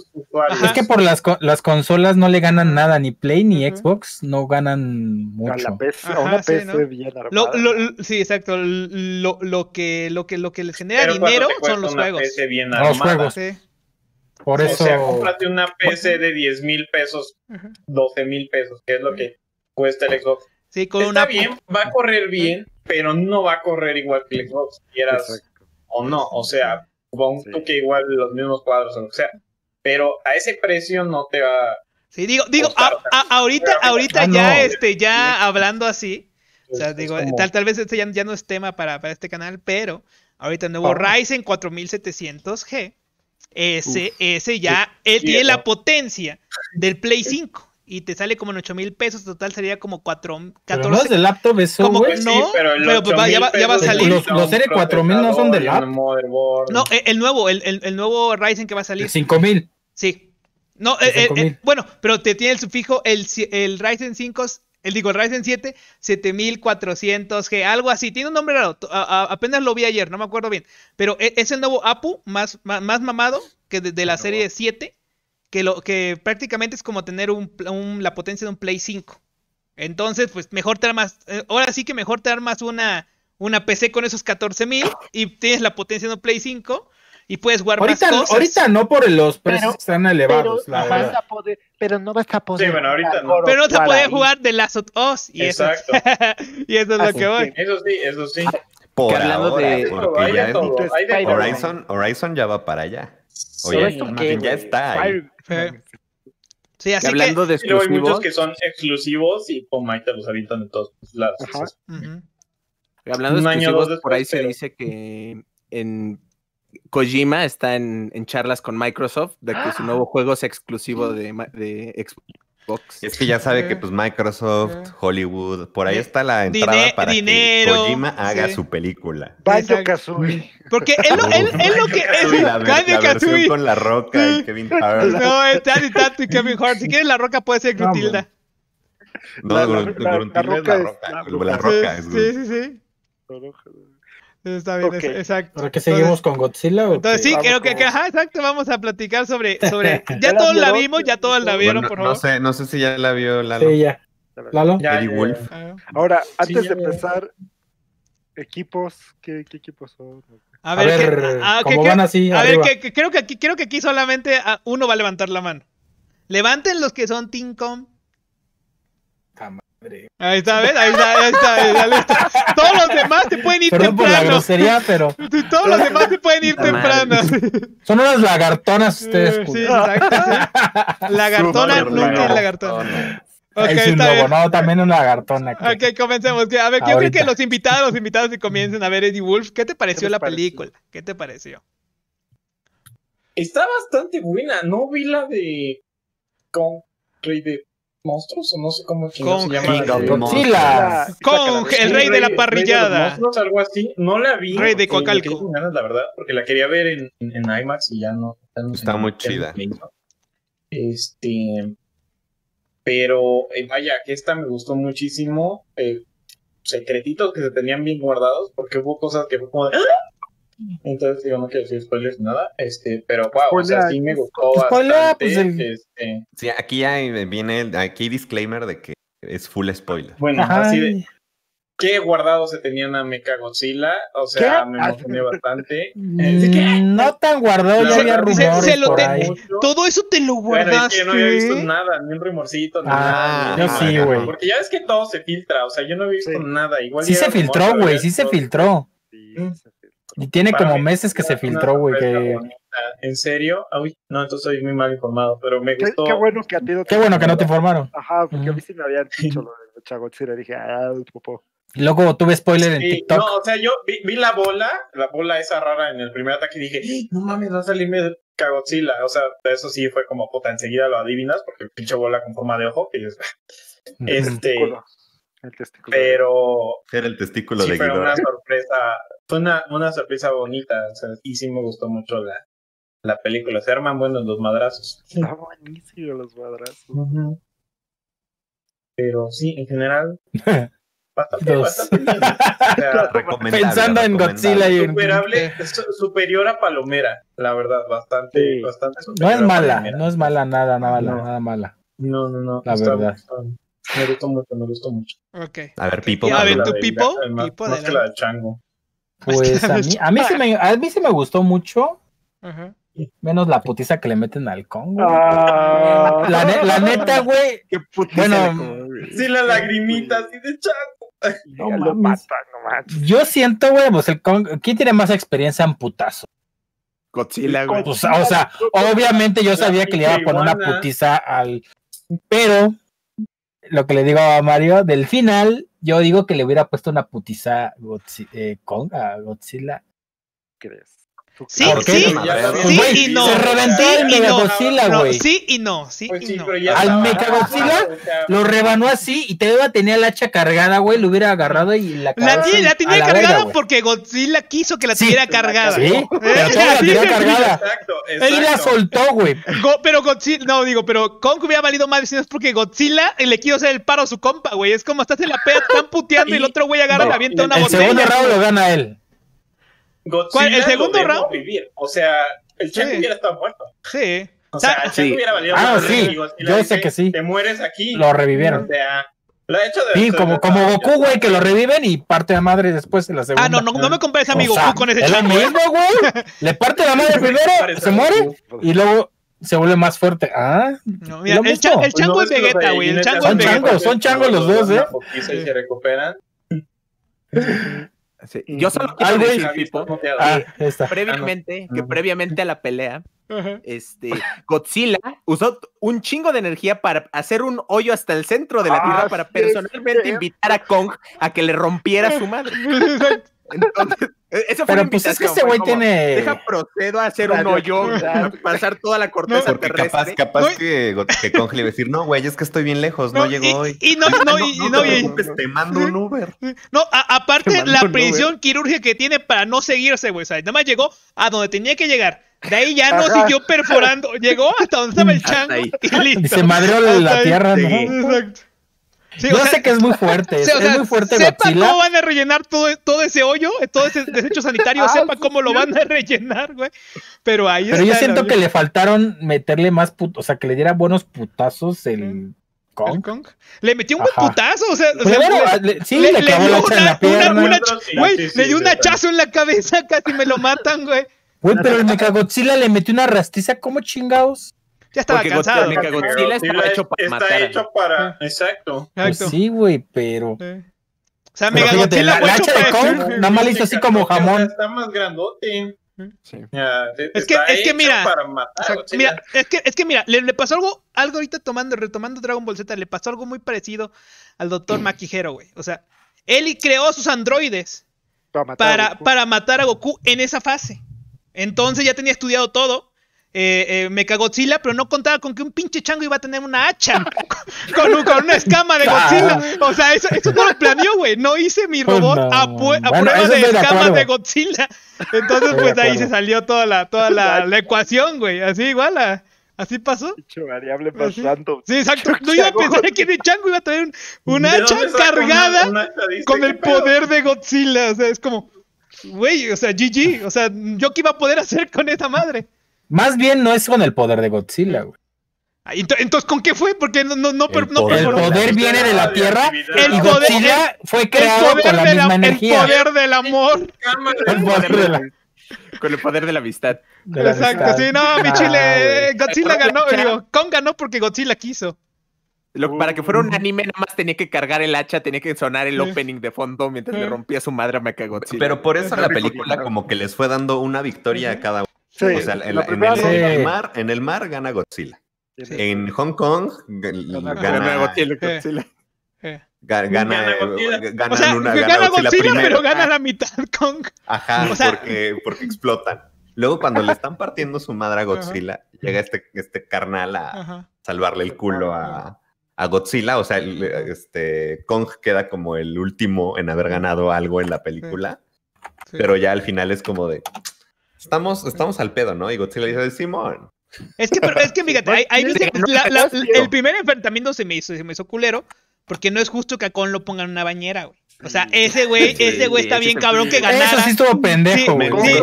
Es que por las consolas no le ganan nada, ni Play ni Xbox no ganan mucho. A una PC bien armada. Sí, exacto. Lo que les genera dinero son los juegos. PC bien armada. Los juegos. Sí. Por eso... O sea, cómprate una PC de 10,000 pesos, 12,000 pesos, que es lo que cuesta el Xbox. Sí, bien, va a correr bien, pero no va a correr igual que el Xbox, quieras o no, o sea, supongo que igual los mismos cuadros, o sea, pero a ese precio no te va. Sí, digo, ahorita ya hablando así, o sea, digo, tal vez este ya no es tema para este canal, pero ahorita el nuevo Ryzen 4700G, ese ya, él tiene la potencia del Play 5. Y te sale como en 8,000 pesos, total sería como 4, 14. ¿No es de laptop eso, güey? No, pero pues ya va a salir. Los serie 4000 no son de laptop. No, el nuevo Ryzen que va a salir. 5,000. Sí. No, bueno, pero te tiene el sufijo el Ryzen 5, el Ryzen 7, 7400G, algo así. Tiene un nombre raro, apenas lo vi ayer, no me acuerdo bien. Pero es el nuevo APU más mamado que de la serie 7. Que prácticamente es como tener la potencia de un Play 5. Entonces, pues mejor te armas. Ahora sí que mejor te armas una PC con esos 14,000 y tienes la potencia de un Play 5 y puedes jugar más cosas. Ahorita no por los precios están elevados, la verdad. Pero no vas a poder. Sí, bueno, ahorita no. Pero no te puedes jugar de Last of Us. Exacto. Y eso es lo que voy. Eso sí. Por hablando de Horizon ya va para allá. Oye, ya está ahí. Sí, así hablando de exclusivos. Hay muchos que son exclusivos y por ahí te los habitan de todos lados. Hablando de exclusivos, por ahí se dice que Kojima está en charlas con Microsoft de que su nuevo juego es exclusivo de Xbox. Es que ya sabe que pues Microsoft, Hollywood, por ahí está la entrada para que Kojima haga su película. Banjo-Kazooie. Porque él lo que es Banjo-Kazooie con La Roca y Kevin Hart. No, está Kevin Hart. Si quieres La Roca puede ser Grutilda. No, Grutilda es La Roca. La Roca es Grutilda. Sí. Está bien, exacto. ¿Para qué seguimos con Godzilla? Entonces sí, creo que exacto, vamos a platicar sobre ya todos la vimos, ya todos la vieron, bueno, por favor. No sé si ya la vio Lalo. Sí, ya. Lalo. Eddie Wolf. Ahora, antes de empezar, ¿Equipos? ¿Qué equipos son? A ver, ¿cómo van así? A ver, creo que aquí solamente uno va a levantar la mano. Levanten los que son Tincom. Ahí está, ¿ves? Ahí está. Todos los demás te pueden ir temprano. Por la grosería, pero... Todos los demás te pueden ir temprano. Son unas lagartonas ustedes. Sí, exacto. Sí. Lagartona nunca es lagartona. Okay, es un lobo, no, también una lagartona. Que... Ok, comencemos. A ver, yo creo que los invitados que comiencen a ver Eddie Wolf, ¿qué te pareció la película? ¿Qué te pareció? Está bastante buena. No vi la de Rey de Monstruos, o no sé cómo se llama. Sí, el Rey de la Parrillada. Monstruos, algo así. No la vi. Rey de Coacalco. La verdad, porque la quería ver en IMAX y ya no. Está muy chida. Pero vaya, que esta me gustó muchísimo. Secretitos que se tenían bien guardados, porque hubo cosas que fue como de... Entonces digo, no quiero decir spoilers nada, pero wow, o sea, sí me gustó bastante. Sí, aquí ya viene aquí disclaimer de que es full spoiler. Bueno, así de qué guardados se tenían a Mechagodzilla, o sea, me emocioné bastante. No tan guardado, ya había rumores por ahí. Todo eso te lo guardaste. Yo no había visto nada, ni un rumorcito, ni nada. Yo sí, güey. Porque ya ves que todo se filtra, o sea, yo no había visto nada. Sí se filtró, güey, sí se filtró. Y tiene como meses que se filtró, güey. ¿En serio? Uy, no, entonces soy muy mal informado, pero me gustó. Qué bueno que no te informaron. Ajá, porque a mí sí me habían dicho lo de Chagotzira. Dije, popó. Y luego tuve spoiler en TikTok. No, o sea, yo vi la bola esa rara en el primer ataque y dije, no mames, va a salirme de Chagotzila. O sea, eso sí fue como puta, enseguida lo adivinas, porque pinche bola con forma de ojo. Que es... El testículo. Pero era el testículo de Guido. Fue una sorpresa bonita, o sea, y sí me gustó mucho la película. Se arman buenos los madrazos. Está buenísimo los madrazos. Uh-huh. Pero sí, en general bastante bien. O sea, pensando en Godzilla y superior a Palomera, la verdad, bastante superior. No es mala, no es mala. No, la verdad. Me gustó mucho. Okay. A ver, Pipo. A ver, ¿tú, Pipo? Más que la del chango. Pues a mí sí me gustó mucho. Ajá. Menos la putiza que le meten al Congo. Ah. La neta, güey. Qué putiza. Bueno, sí, la lagrimita así de chango. No mames. Yo siento, güey, pues el Congo. ¿Quién tiene más experiencia en putazo? Godzilla, güey. Pues, o sea, obviamente yo sabía que le iba a poner una putiza al... Pero... Lo que le digo a Mario, del final, yo digo que le hubiera puesto una putiza a Godzilla. ¿Crees? Sí y no. Se reventó el Mechagodzilla, güey. Sí y no. Al Mechagodzilla lo rebanó así y tenía el hacha cargada, güey. Lo hubiera agarrado y la tenía cargada porque Godzilla quiso que la tuviera cargada. Sí, pero la tenía cargada. Exacto. Él la soltó, güey. Pero Godzilla, pero Kong hubiera valido más si no es porque Godzilla le quiso hacer el paro a su compa, güey. Es como estás en la peda, están puteando y el otro güey agarra y le avienta una botella. El segundo round lo gana él. Godzilla, el segundo round. Vivir. O sea, el Chango hubiera estado muerto. Sí. O sea, el Chango hubiera valido. Ah, sí. Yo sé que sí. Te mueres aquí. Lo revivieron. O sea, lo ha hecho de... Sí, como Goku, güey, que lo reviven y parte la madre después de la segunda. Ah, no me compares a mi Goku con ese Chango. Es lo mismo, güey. Le parte la madre primero, se muere y luego se vuelve más fuerte. Ah. No, mira, el Chango es Vegeta, güey. El Chango es Vegeta. Son changos los dos, ¿eh? Y se recuperan. Sí. Yo solo quiero decir, Pipo, previamente a la pelea, Godzilla usó un chingo de energía para hacer un hoyo hasta el centro de la Tierra para personalmente invitar a Kong a que le rompiera su madre. Entonces, eso fue... Pero pues es que ese güey tiene... Deja, procedo a hacer un hoyo, pasar toda la corteza terrestre. Porque capaz que Kong le iba a decir, no, güey, es que estoy bien lejos, no llegó hoy. No te preocupes, te mando un Uber. No, aparte la precisión quirúrgica que tiene para no seguirse, güey, nada más llegó a donde tenía que llegar. De ahí ya no siguió perforando, llegó hasta donde estaba el chango y listo. Se madreó la tierra, ¿no? Exacto. Sí, yo sé que es muy fuerte, es muy fuerte. Sepa Godzilla. Cómo van a rellenar todo ese hoyo, todo ese desecho sanitario, sepa cómo lo van a rellenar, güey. Pero ahí... Pero yo siento que le faltaron meterle más, o sea, que le diera buenos putazos el Kong. Kong. Le metió un buen putazo, le dio un hachazo en la cabeza, casi me lo matan, güey. Güey, pero el Mechagodzilla le metió una rastiza, ¿cómo chingados? Ya estaba cansado. El Mechagodzilla está hecho para matar. Está hecho para, exacto. Pues sí, güey, pero... O sea, Mechagodzilla fue hecho para... La hacha de Kong nada más le hizo así como jamón. Está más grandote. Sí. Yeah, es que mira, le pasó algo ahorita retomando Dragon Ball Z, le pasó algo muy parecido al Dr. Makihiro, güey. O sea, él creó sus androides para matar a Goku en esa fase. Entonces ya tenía estudiado todo. Mechagodzilla, pero no contaba con que un pinche chango iba a tener una hacha con una escama de Godzilla. O sea, eso no lo planeó, güey. No hice mi robot prueba de escamas de Godzilla. Entonces, pues ahí se salió toda la ecuación, güey. Así igual, así pasó. Variable pasando. Sí, exacto. No iba a pensar que el chango iba a tener una hacha cargada con el poder de Godzilla. O sea, es como, güey, o sea, GG. O sea, ¿yo qué iba a poder hacer con esa madre? Más bien no es con el poder de Godzilla, güey. Entonces, ¿con qué fue? Porque el poder viene de la Tierra. El poder fue creado con la misma energía. El poder del amor. Con el poder de la amistad. Exacto, sí, no, mi chile. Godzilla ganó, digo, Kong ganó porque Godzilla quiso. Para que fuera un anime, nada más tenía que cargar el hacha, tenía que sonar el opening de fondo mientras le rompía su madre a Mechagodzilla. Pero por eso la película como que les fue dando una victoria a cada uno. Sí, o sea, en el mar gana Godzilla. Sí. En Hong Kong gana Godzilla, pero gana la mitad Kong. Ajá, o sea, porque explotan. Luego cuando le están partiendo su madre a Godzilla, llega este carnal a salvarle el culo a Godzilla. O sea, Kong queda como el último en haber ganado algo en la película. Sí. Pero ya al final es como de... Estamos al pedo, ¿no? Y Godzilla dice, Simón. Es que fíjate, ahí el primer enfrentamiento se me hizo culero, porque no es justo que a Kong lo pongan en una bañera, güey. O sea, ese güey está bien cabrón que ganara. Eso sí estuvo pendejo, güey. Sí,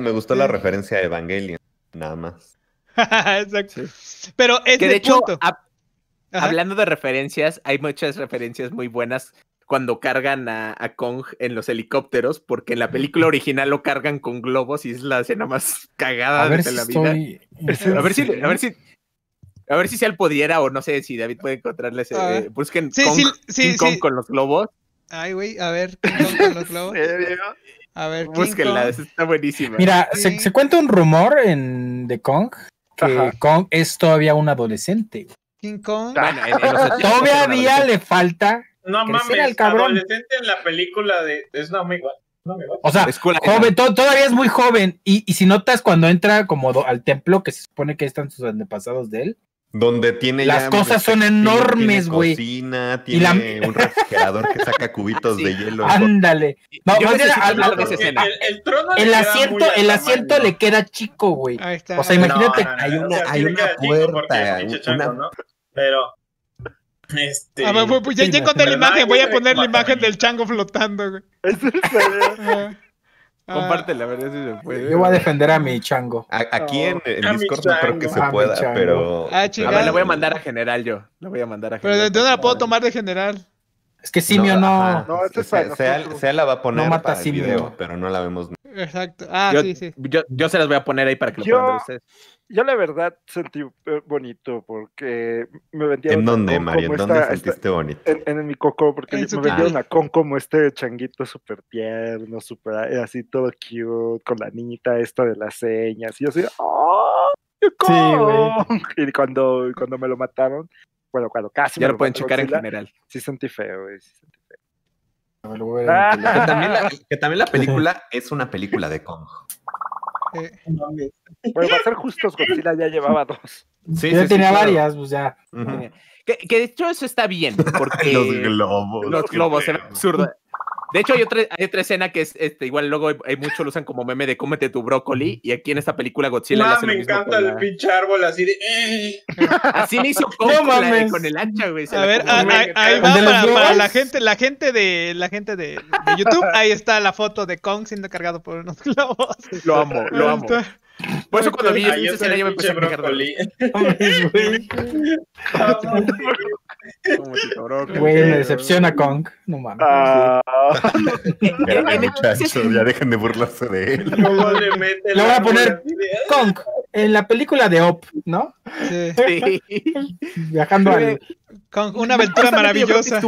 me gustó la referencia a Evangelion, nada más. Exacto. Sí. Pero es que de hecho, hablando de referencias, hay muchas referencias muy buenas cuando cargan a Kong en los helicópteros, porque en la película original lo cargan con globos y es la escena más cagada de la vida. A ver si Sal pudiera, o no sé si David puede encontrarle ese. Busquen King Kong con los globos. Ay, güey, a ver, King Kong con los globos. A ver, búsquenla, está buenísima. Mira, se cuenta un rumor de Kong que Kong es todavía un adolescente. King Kong. Bueno, todavía le falta. No mames, el cabrón. Adolescente en la película no me igual. O sea, joven, todavía es muy joven. Y si notas cuando entra como al templo, que se supone que están sus antepasados de él. Donde tiene las cosas son enormes, güey. Tiene cocina, un refrigerador que saca cubitos de hielo. Ándale. No, el asiento le queda chico, güey. O sea, imagínate. Hay una puerta. Pero... pues ya encontré la imagen, voy a poner la imagen del chango flotando, güey. Compártela, a ver si se puede. Yo voy a defender a mi chango. Aquí en el Discord no creo que se pueda, pero... la voy a mandar a general yo. ¿Pero de dónde la puedo tomar de general? Es que Simio no... Sea la va a poner para el video, pero no la vemos. Exacto. Yo se las voy a poner ahí para que lo puedan ver ustedes. Yo la verdad sentí bonito porque me vendieron... ¿En dónde, Mario? ¿En dónde sentiste bonito? En mi coco, porque me vendieron a Kong como este changuito súper tierno, súper así todo cute, con la niñita esta de las señas. Y yo así, ¡oh, Kong! Sí, güey. Y cuando me lo mataron, cuando casi ya lo pueden checar en general. Sí sentí feo, güey. Que también la película es una película de Kong. Bueno, para ser justos, Godzilla ya llevaba 2. Sí, ya tenía varias, pues ya. Que de hecho eso está bien, porque los globos era absurdo. De hecho hay otra escena que es igual luego hay mucho lo usan como meme de cómete tu brócoli, y aquí en esta película Godzilla le hace lo mismo. Me encanta el pinche árbol así de así le hizo con el hacha, güey. A ver, ahí va para la gente de YouTube, ahí está la foto de Kong siendo cargado por unos globos. Lo amo. Por eso cuando vi esta escena yo me empecé a quejar. Güey, me decepciona Kong. No mames. Ya dejen de burlarse de él. Le voy a poner Kong en la película de Op, ¿no? Sí. Viajando al... Kong, una aventura maravillosa.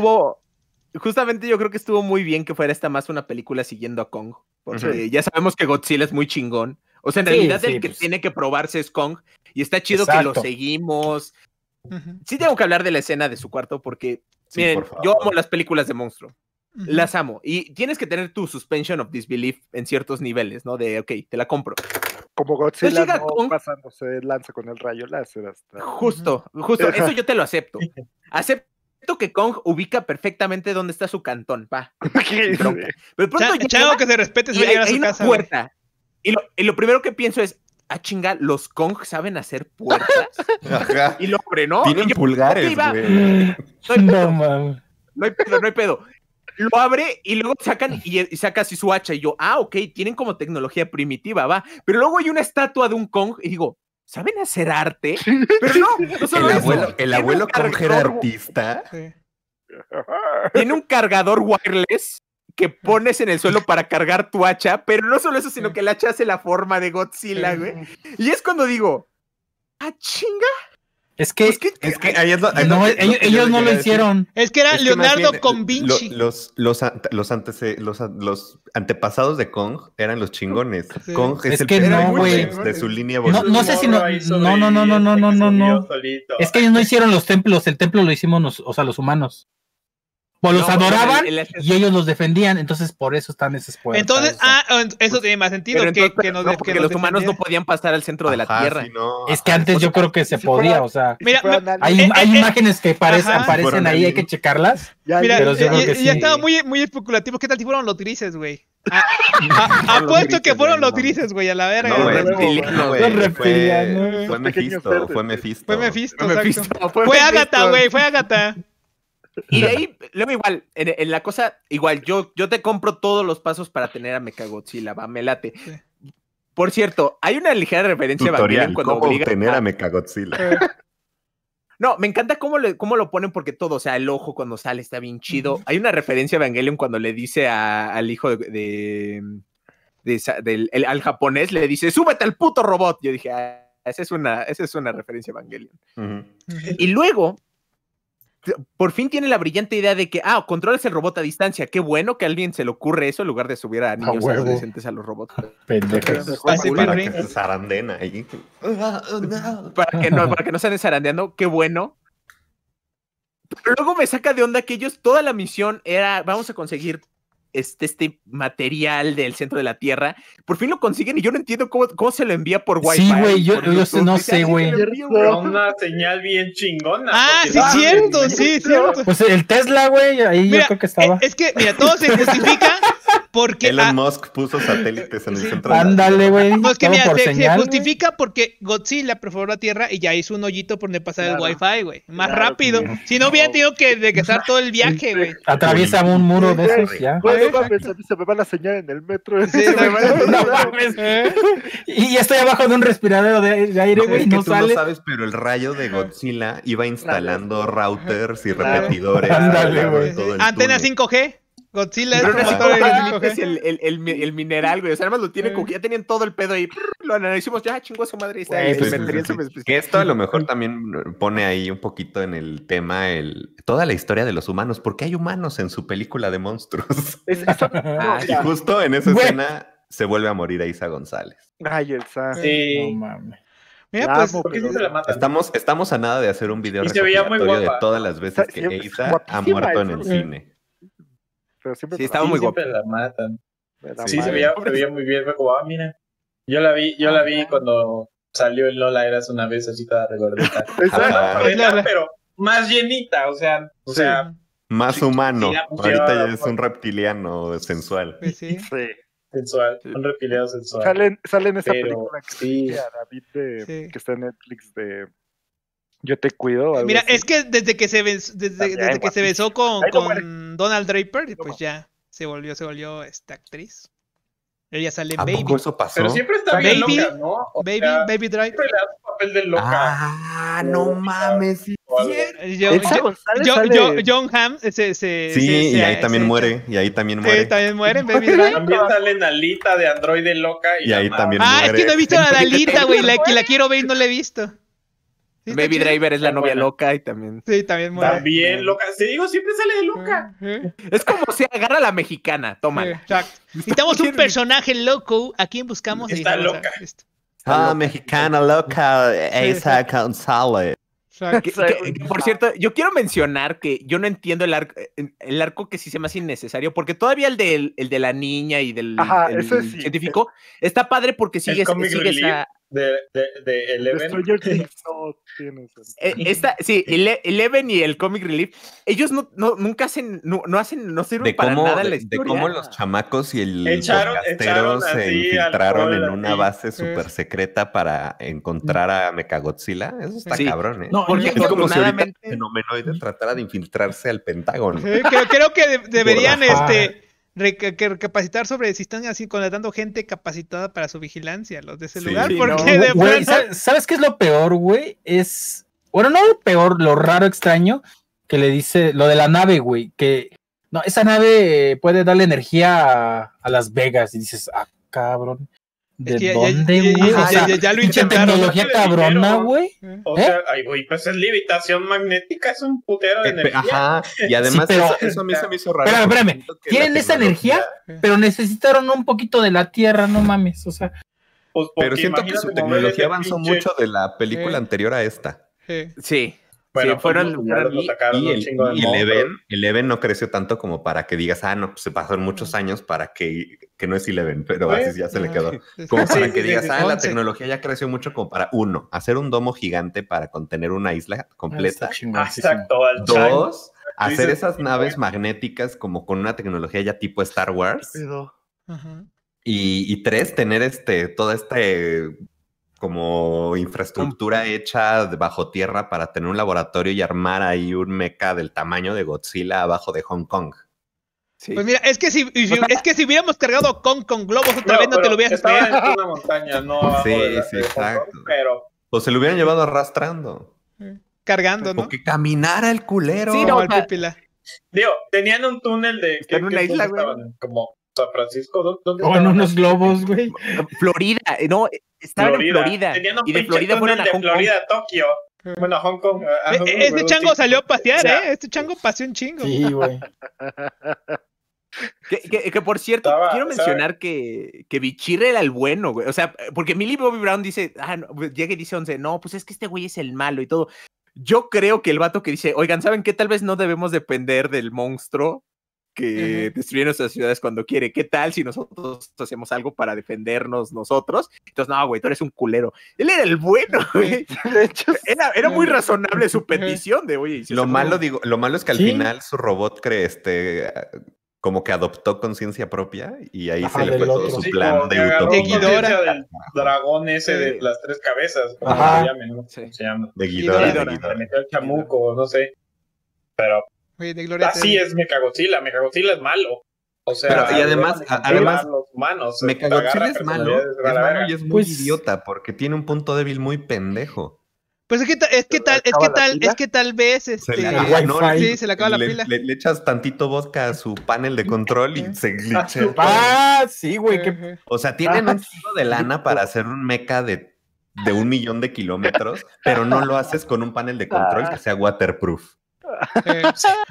Justamente yo creo que estuvo muy bien que fuera esta más una película siguiendo a Kong. Porque ya sabemos que Godzilla es muy chingón. O sea, en realidad el que tiene que probarse es Kong. Y está chido que lo seguimos. Sí tengo que hablar de la escena de su cuarto porque, miren, yo amo las películas de monstruo. Las amo. Y tienes que tener tu suspension of disbelief en ciertos niveles, ¿no? De, ok, te la compro. Como Godzilla no Kong, pasándose lanza con el rayo láser hasta... Justo. Eso yo te lo acepto. Acepto que Kong ubica perfectamente dónde está su cantón, pa. Pero pronto Chango que se respete, se va a llegar a su casa. Puerta. Y lo primero que pienso es, ah, chinga, los Kong saben hacer puertas. Ajá. Y lo hombre, ¿no? Tienen pulgares, güey. No, man. No hay pedo. Lo abre y luego sacan y saca así su hacha. Y yo, ah, ok, tienen como tecnología primitiva, va. Pero luego hay una estatua de un Kong y digo, ¿saben hacer arte? Pero no solo el abuelo Kong era artista. Sí. Tiene un cargador wireless que pones en el suelo para cargar tu hacha, pero no solo eso, sino que el hacha hace la forma de Godzilla, güey. Y es cuando digo, ¡ah, chinga! Es que ellos no lo hicieron. Es que era Leonardo con Vinci. Los antepasados de Kong eran los chingones. Sí. Kong es el que no, güey, de su línea. No sé si no. Es que ellos no hicieron los templos, el templo lo hicimos los humanos. O los adoraban y ellos los defendían, entonces por eso están esas puertas. Entonces, eso tiene más sentido. Porque los humanos no podían pasar al centro de la Tierra. Si no, es que antes yo creo que se podía, o sea. Mira, hay imágenes que aparecen ahí, hay que checarlas. Pero yo creo que sí. Ya estaba muy, muy especulativo. ¿Qué tal si fueron los grises, güey? Apuesto que fueron los grises, güey, a la verga. Fue Mefisto. Fue Ágata, güey, fue Ágata. Y de ahí, luego igual, en la cosa, igual, yo te compro todos los pasos para tener a Mechagodzilla, va, me late. Sí. Por cierto, hay una ligera referencia tutorial, cuando ¿cómo obtener a Mechagodzilla? No, me encanta cómo lo ponen porque todo, o sea, el ojo cuando sale está bien chido. Hay una referencia a Evangelion cuando le dice al hijo al japonés, le dice, súbete al puto robot. Yo dije, esa es una referencia a Evangelion. Y luego... por fin tiene la brillante idea de que controlas el robot a distancia, qué bueno que a alguien se le ocurre eso en lugar de subir a niños adolescentes a los robots. Pendejos. Para que se zarandeen ahí. Para que no se anden zarandeando, qué bueno. Pero luego me saca de onda que ellos, toda la misión era, vamos a conseguir este material del centro de la Tierra. Por fin lo consiguen y yo no entiendo cómo se lo envía por Wi-Fi. Sí, güey, yo no sé, güey. Una señal bien chingona. Sí, cierto. Pues el Tesla, güey, ahí mira, yo creo que estaba. Es que, mira, todo se justifica porque... Elon Musk puso satélites en el centro de la Tierra. Ándale, güey. No, es que mira, se justifica porque Godzilla perforó la Tierra y ya hizo un hoyito por donde pasar el Wi-Fi, güey. Más rápido. Tío. Si no hubiera tenido que regresar todo el viaje, güey. Atraviesa un muro de esos, ya. Se me va la señal en el metro. Y ya estoy abajo de un respiradero de aire, güey. No, tú no sabes, pero el rayo de Godzilla iba instalando routers y repetidores. Ándale, güey. Antena 5G. Godzilla es como todo el mineral, güey. O sea, además lo tienen como que ya tenían todo el pedo ahí. Lo analizamos, ya chingó a su madre. Que esto a lo mejor también pone ahí un poquito en el tema toda la historia de los humanos. Porque hay humanos en su película de monstruos. Y justo en esa escena se vuelve a morir a Isa González. Ay, Elsa. Sí. No mames. Mira, pues, ¿por qué se la matan? Estamos a nada de hacer un video recopilatorio de todas las veces que Isa ha muerto en el cine. Pero sí, estaba muy guapo. Siempre la matan. Se veía muy bien. Fue como, mira. Yo la vi cuando salió en Lola Eras una vez, así toda regordita. Pero más llenita, o sea. Más humano. Ahorita ya es un reptiliano sensual. Sí. Sensual. Un reptiliano sensual. Sale en esa película que David que está en Netflix de... Yo te cuido. Algo mira, así. Es que desde que se besó con Donald Draper, pues ya se volvió esta actriz. Ella sale ¿a Baby? Poco eso pasó? Pero siempre está bien Baby, loca, ¿no? O Baby, sea, Baby Drive. Siempre le hace papel de loca. Ah, no mames. John Hamm. Sí, y ahí también muere. Y ahí también muere. También muere en Baby Drive. También sale Nalita de androide loca. Y ahí también muere. Ah, es que no he visto a Nalita, güey. La quiero ver y no la he visto. Sí, Baby Driver es la novia loca y también... Sí, también muere. También loca. Sí, digo, siempre sale de loca. Es como si agarra a la mexicana. Tómala. Exacto. Necesitamos un personaje loco. ¿A quién buscamos? Está loca. Ah, mexicana loca. Esa González. Por cierto, yo quiero mencionar que yo no entiendo el arco que sí se me hace innecesario, porque todavía el de la niña y del científico está padre porque sigue esa... de Eleven. No tiene sí, Eleven y el Comic Relief, ellos no sirven para nada la historia. De cómo los chamacos y el podcasteros se infiltraron en una base súper secreta para encontrar a Mechagodzilla. Eso está cabrón, ¿eh? No, porque es como si ahorita el fenomenoide tratara de infiltrarse al Pentágono. Creo que deberían recapacitar sobre si están así contratando gente capacitada para su vigilancia, los de ese lugar, porque no, de pronto... ¿Sabes qué es lo peor, güey? Es... Bueno, no lo peor, lo raro, extraño, que le dice lo de la nave, güey, que... No, esa nave puede darle energía a Las Vegas, y dices, ah, cabrón. ¿De dónde, güey? Ya lo intentaron. Tecnología cabrona, güey. O sea, ay, güey, pues es levitación magnética, es un putero de energía. Ajá, y además sí, pero, eso a mí se me hizo raro. Espérame, tienen esa energía, pero necesitaron un poquito de la Tierra, no mames, o sea. Pues pero siento que su tecnología avanzó mucho de la película anterior a esta. Sí. Bueno, sí, Eleven no creció tanto como para que digas, ah, no, pues se pasaron muchos años para que no es Eleven, pero así ya se le quedó. Como para que digas, la tecnología ya creció mucho como para, uno, hacer un domo gigante para contener una isla completa. Exacto. Dos, hacer esas naves magnéticas como con una tecnología ya tipo Star Wars. Y tres, tener toda esta... como infraestructura hecha bajo tierra para tener un laboratorio y armar ahí un mecha del tamaño de Godzilla abajo de Hong Kong. Sí. Pues mira, es que si hubiéramos cargado Kong con globos otra vez no te lo hubieras creído. Estaba en una montaña, no abajo de exacto. Kong, pero... Pues se lo hubieran llevado arrastrando. Cargando, ¿no? Porque caminara el culero. Sí, no, al digo, tenían un túnel de... En una isla, güey. Como... San Francisco, ¿dónde estaban? Con unos globos, güey. Florida, no, estaban en Florida. Tenían un pinche túnel de Florida a Tokio. Bueno, a Hong Kong. Este chango salió a pasear, ¿eh? Este chango paseó un chingo. Sí, güey. Que por cierto, quiero mencionar que Bichirre era el bueno, güey. O sea, porque Millie Bobby Brown dice, llega y dice 11, no, pues es que este güey es el malo y todo. Yo creo que el vato que dice, oigan, ¿saben qué? Tal vez no debemos depender del monstruo que destruye nuestras ciudades cuando quiere. ¿Qué tal si nosotros hacemos algo para defendernos nosotros? Entonces, no, güey, tú eres un culero. Él era el bueno, güey. De hecho, era muy razonable su petición de, oye... Si lo malo es que al final su robot cree como que adoptó conciencia propia y ahí se le fue todo su plan de utopía. Del dragón ese de las tres cabezas, como se llamen, ¿no? Se llama. De Ghidorah. Le metió el chamuco, no sé. Pero... Así es Mechagodzilla. Mechagodzilla es malo. O sea, pero, y además los humanos, Mechagodzilla es malo y es muy idiota porque tiene un punto débil muy pendejo. Pues es que tal vez se le acaba la pila. Le echas tantito vodka a su panel de control y se glitcha. Sí, güey. O sea, tienen un kilo de lana para hacer un mecha de 1,000,000 de kilómetros, pero no lo haces con un panel de control que sea waterproof.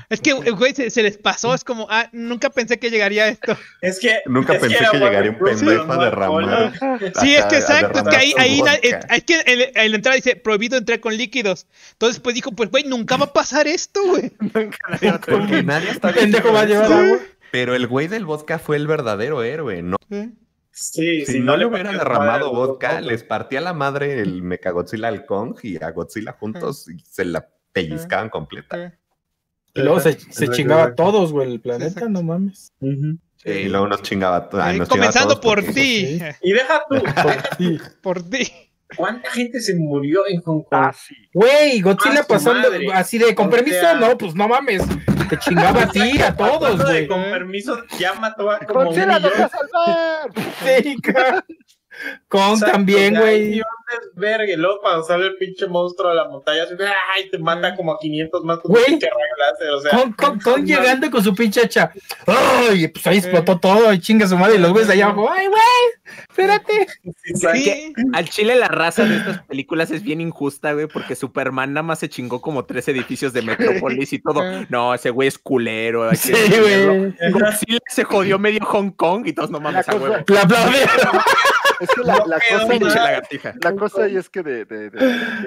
Es que, güey, se les pasó. Es como, nunca pensé que llegaría esto. Es que nunca pensé que llegaría un pendejo a derramar. Sí, es que exacto. Es que ahí es que en la entrada dice prohibido entrar con líquidos. Entonces, pues dijo, pues, güey, nunca va a pasar esto, güey. Porque nadie está pendejo va a llevar agua. Pero el güey del vodka fue el verdadero héroe, ¿no? Sí, si no le hubieran derramado vodka, les partía la madre el Mechagodzilla al Kong y a Godzilla juntos y se la pellizcaban completa. Y luego se chingaba a todos, güey, el planeta, no mames. Sí, y luego nos chingaba comenzando por ti. Y deja tú. Por ti. ¿Cuánta gente se murió en Hong Kong? Güey, Godzilla pasando así de, con permiso, no, pues no mames. te chingaba a ti, a todos, güey. Con permiso, ya mató a como un millón. ¡Conchela, salvar! Sí, con también, güey. Y un desvergue, loco, para usar el pinche monstruo de la montaña. Así, ay, te manda como a 500 más. Güey, o sea, con llegando con su pinche hacha. Ay, pues ahí explotó todo y chinga su madre. Y los güeyes allá abajo, ay, güey, espérate. Sí, sí. Al chile la raza de estas películas es bien injusta, güey, porque Superman nada más se chingó como 3 edificios de Metrópolis y todo. No, ese güey es culero. Sí, güey. Sí, se jodió medio Hong Kong y todos, no mames, a huevo. La aplaudieron. Es que la cosa ahí es que de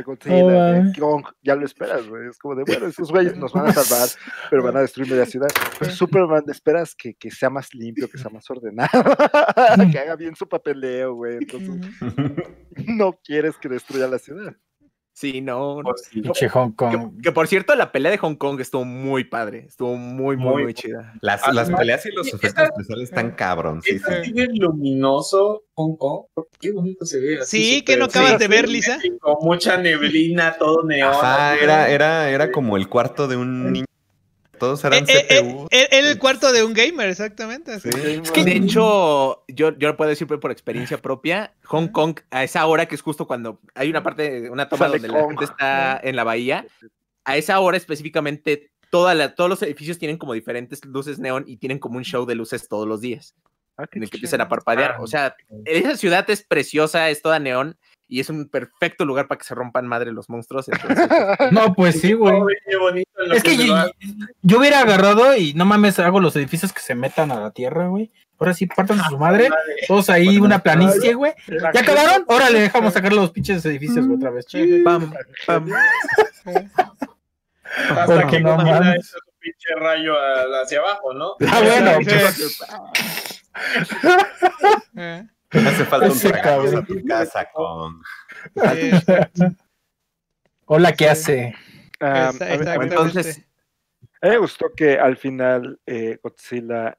conseguir Kong, ya lo esperas, güey. Es como de, bueno, esos güeyes nos van a salvar, pero van a destruir media ciudad. Pero Superman, esperas que sea más limpio, que sea más ordenado, que haga bien su papeleo, güey. Entonces, no quieres que destruya la ciudad. Sí, no. Pinche Hong Kong. Que por cierto, la pelea de Hong Kong estuvo muy padre. Estuvo muy chida. Las peleas y los efectos especiales están cabrón. Sí, sí. Es luminoso Hong Kong. Qué bonito se ve. Así, sí, que no acabas de ver, Lisa. Con mucha neblina, todo neón. Ah, era como el cuarto de un niño. Todos eran CPU. Era el cuarto de un gamer, exactamente. Sí. Es que, de hecho, yo lo puedo decir por experiencia propia, Hong Kong, a esa hora que es justo cuando hay una parte, una toma donde la gente está en la bahía, a esa hora específicamente todos los edificios tienen como diferentes luces neón y tienen como un show de luces todos los días. En el que empiezan a parpadear. O sea, esa ciudad es preciosa, es toda neón. Y es un perfecto lugar para que se rompan madre los monstruos. Entonces, no, pues sí, güey. Es que yo hubiera agarrado y no mames, hago los edificios que se metan a la tierra, güey. Ahora sí, partan a su madre. Todos ahí, bueno, una planicie, güey. ¿Ya acabaron? Ahora le dejamos sacar los pinches edificios otra vez. Pam, pam. Hasta que no mames. Pinche rayo hacia abajo, ¿no? Ah, bueno. No hace falta un regalo a tu casa con... Hola, ¿qué hace? Entonces, a mí me gustó que al final Godzilla,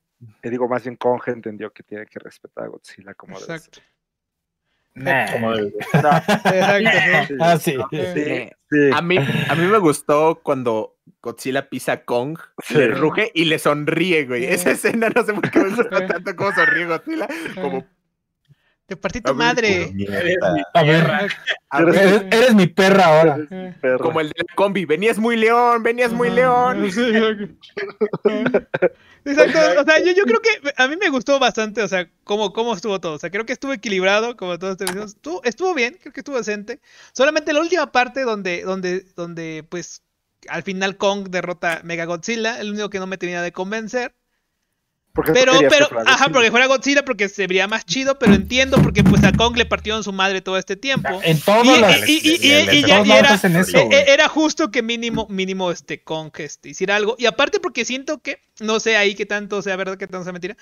más bien Kong, entendió que tiene que respetar a Godzilla como debe ser. A mí me gustó cuando Godzilla pisa a Kong, le ruge y le sonríe, güey. Esa escena no sé por qué me gustó tanto como sonríe Godzilla, como... Te partí tu madre. Eres mi perra ahora. Como el de la combi. Venías muy león, Exacto. O sea, yo creo que a mí me gustó bastante, o sea, cómo estuvo todo. O sea, creo que estuvo equilibrado, como todos ustedes dicen. Estuvo bien, creo que estuvo decente. Solamente la última parte donde pues, al final Kong derrota a Mega Godzilla, el único que no me tenía de convencer. Porque fuera Godzilla, porque se vería más chido, pero entiendo porque pues a Kong le partieron su madre todo este tiempo. En todos era justo que mínimo Kong hiciera algo. Y aparte porque siento que, no sé ahí que tanto sea verdad, que tanto sea mentira.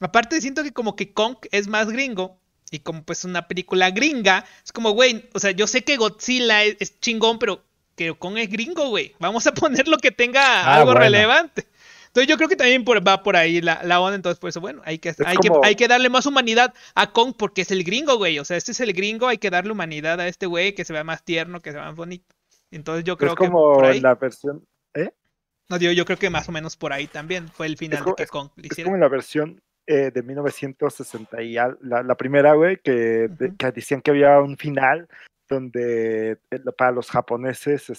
Aparte siento que como que Kong es más gringo. Y como pues una película gringa, es como, güey, o sea, yo sé que Godzilla es chingón, pero que Kong es gringo, güey. Vamos a poner lo que tenga algo relevante. Entonces yo creo que también va por ahí la onda, entonces por eso, bueno, hay que darle más humanidad a Kong porque es el gringo, güey, o sea, este es el gringo, hay que darle humanidad a este güey, que se vea más tierno, que se vea más bonito. Entonces yo creo que es como por ahí, la versión, no, digo, yo creo que más o menos por ahí también fue el final de que Kong le hicieron. Es como la versión de 1960 y la primera, güey, que decían que había un final donde para los japoneses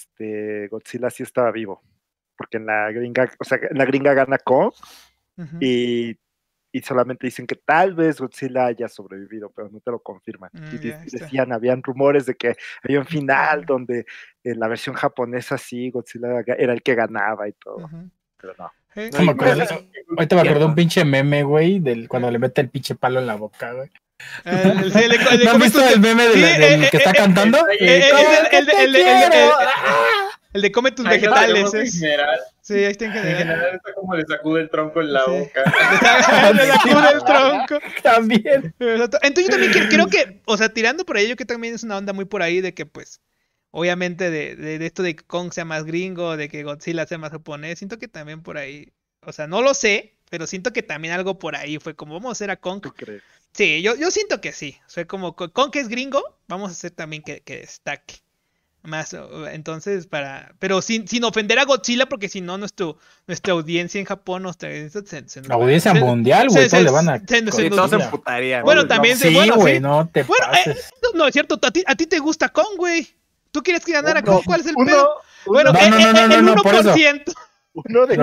Godzilla sí estaba vivo. Porque en la gringa gana Kong, y solamente dicen que tal vez Godzilla haya sobrevivido, pero no te lo confirman. Habían rumores de que había un final donde en la versión japonesa sí, Godzilla era el que ganaba y todo, pero no. Ahorita me acordé un pinche meme, güey, cuando le mete el pinche palo en la boca, güey. ¿No has visto el meme del que está cantando? El de come tus vegetales. Sí, ahí está en general. En general está como le sacude el tronco en la boca. Le sacude el tronco. También. Entonces yo también creo que, o sea, tirando por ahí, yo que también es una onda muy por ahí de que, pues, obviamente de esto de que Kong sea más gringo, de que Godzilla sea más japonés, siento que también por ahí, o sea, no lo sé, pero siento que también algo por ahí fue como, vamos a hacer a Kong. ¿Tú crees? Sí, yo siento que sí. O sea, como Kong es gringo, vamos a hacer también que destaque. más. Entonces, pero sin ofender a Godzilla, porque si no, nuestra audiencia en Japón, la audiencia mundial, güey, todos le van a... Todos se emputarían. Bueno, también se... Sí, güey, no te pases. No, es cierto, a ti te gusta Kong, güey. ¿Tú quieres que ganara Kong? ¿Cuál es el pedo? Bueno, el 1%. Uno de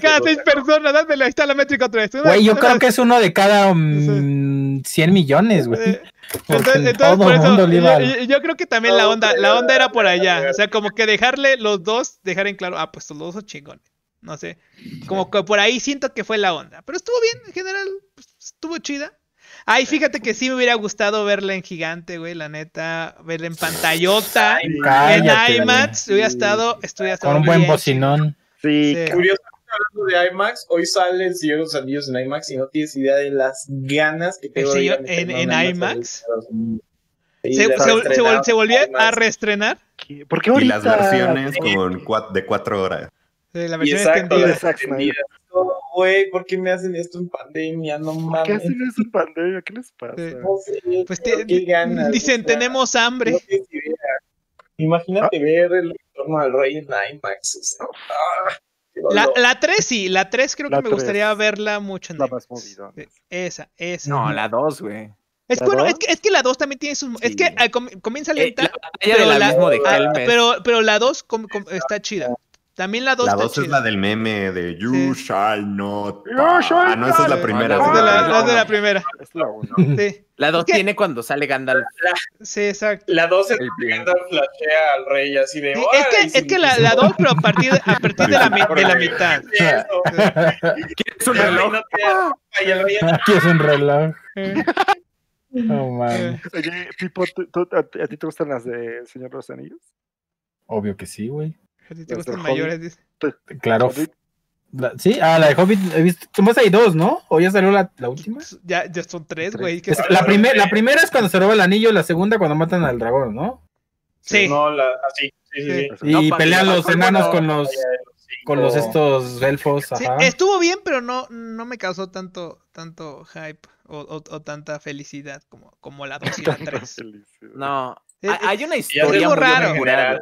cada 6 personas. Dándole, ahí está la métrica otra vez. Güey, yo creo que es uno de cada 100 millones, güey. Entonces por eso, yo creo que también la onda era por allá. O sea, como que dejarle los dos, dejar en claro, pues los dos son chingones. No sé, como que por ahí siento que fue la onda. Pero estuvo bien, en general, pues, estuvo chida. Ay, fíjate que sí me hubiera gustado verla en gigante, güey, la neta, verla en pantallota, en IMAX, hubiera estado, con un buen bocinón. Sí. Curiosamente, hablando de IMAX, hoy sale El Señor de los Anillos en IMAX y no tienes idea de las ganas que tengo de en IMAX. ¿Se volvió a reestrenar? ¿Por qué ahorita? Y las versiones de 4 horas. Sí, la versión extendida. Güey, ¿por qué me hacen esto en pandemia? No mames. ¿Por qué hacen eso en pandemia? ¿Qué les pasa? No sé, pues qué ganas. Dicen, tenemos hambre. No tienes idea. Imagínate ver El Retorno al Rey en IMAX. La 3 sí, la 3 creo que me gustaría verla mucho en IMAX. Esa. No, la 2, güey. Es que la 2 también tiene sus... Sí. Es que comienza lenta. Pero la 2 está chida. También la 2 es la del meme de You Shall Not. No, esa es la primera. Es de la primera. Es la 1. Sí. La 2 tiene cuando sale Gandalf. Sí, exacto. La 2 es Gandalf flashea al rey así de... Sí, es que la 2, pero a partir de la mitad. ¿Quieres un reloj? ¿Quieres un reloj? No, man. Oye, Pipo, ¿a ti te gustan las de Señor de los Anillos? Obvio que sí, güey. ¿A ti te gustan mayores? Claro. Sí, la de Hobbit. Más hay 2, ¿no? ¿O ya salió la última? Ya son 3, güey. La primera es cuando se roba el anillo, la segunda cuando matan al dragón, ¿no? Sí. No, así. Sí. Y pelean los enanos con los estos elfos. Sí, ajá. Estuvo bien, pero no me causó tanto hype o tanta felicidad como la 2 y la 3. No. Hay una historia muy rara.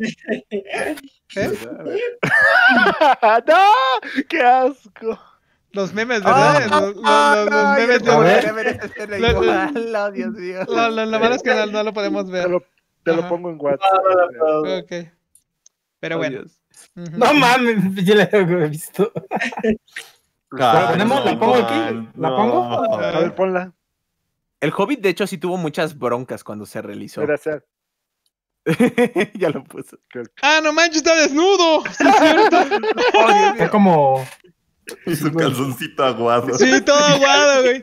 ¿Eh? ¡No! ¡Qué asco! Los memes, ¿verdad? Los memes de... Dios mío. Lo malo es que no lo podemos ver. Te lo pongo en WhatsApp. Okay. Pero bueno. No mames, yo lo he visto. ¿La ponemos? ¿La pongo aquí? ¿La pongo? A ver, ponla. El Hobbit, de hecho, sí tuvo muchas broncas cuando se realizó. Gracias. Ya lo puse. No manches, está desnudo. Sí, es cierto. Está como... Y su calzoncito aguado. Sí, todo aguado, güey.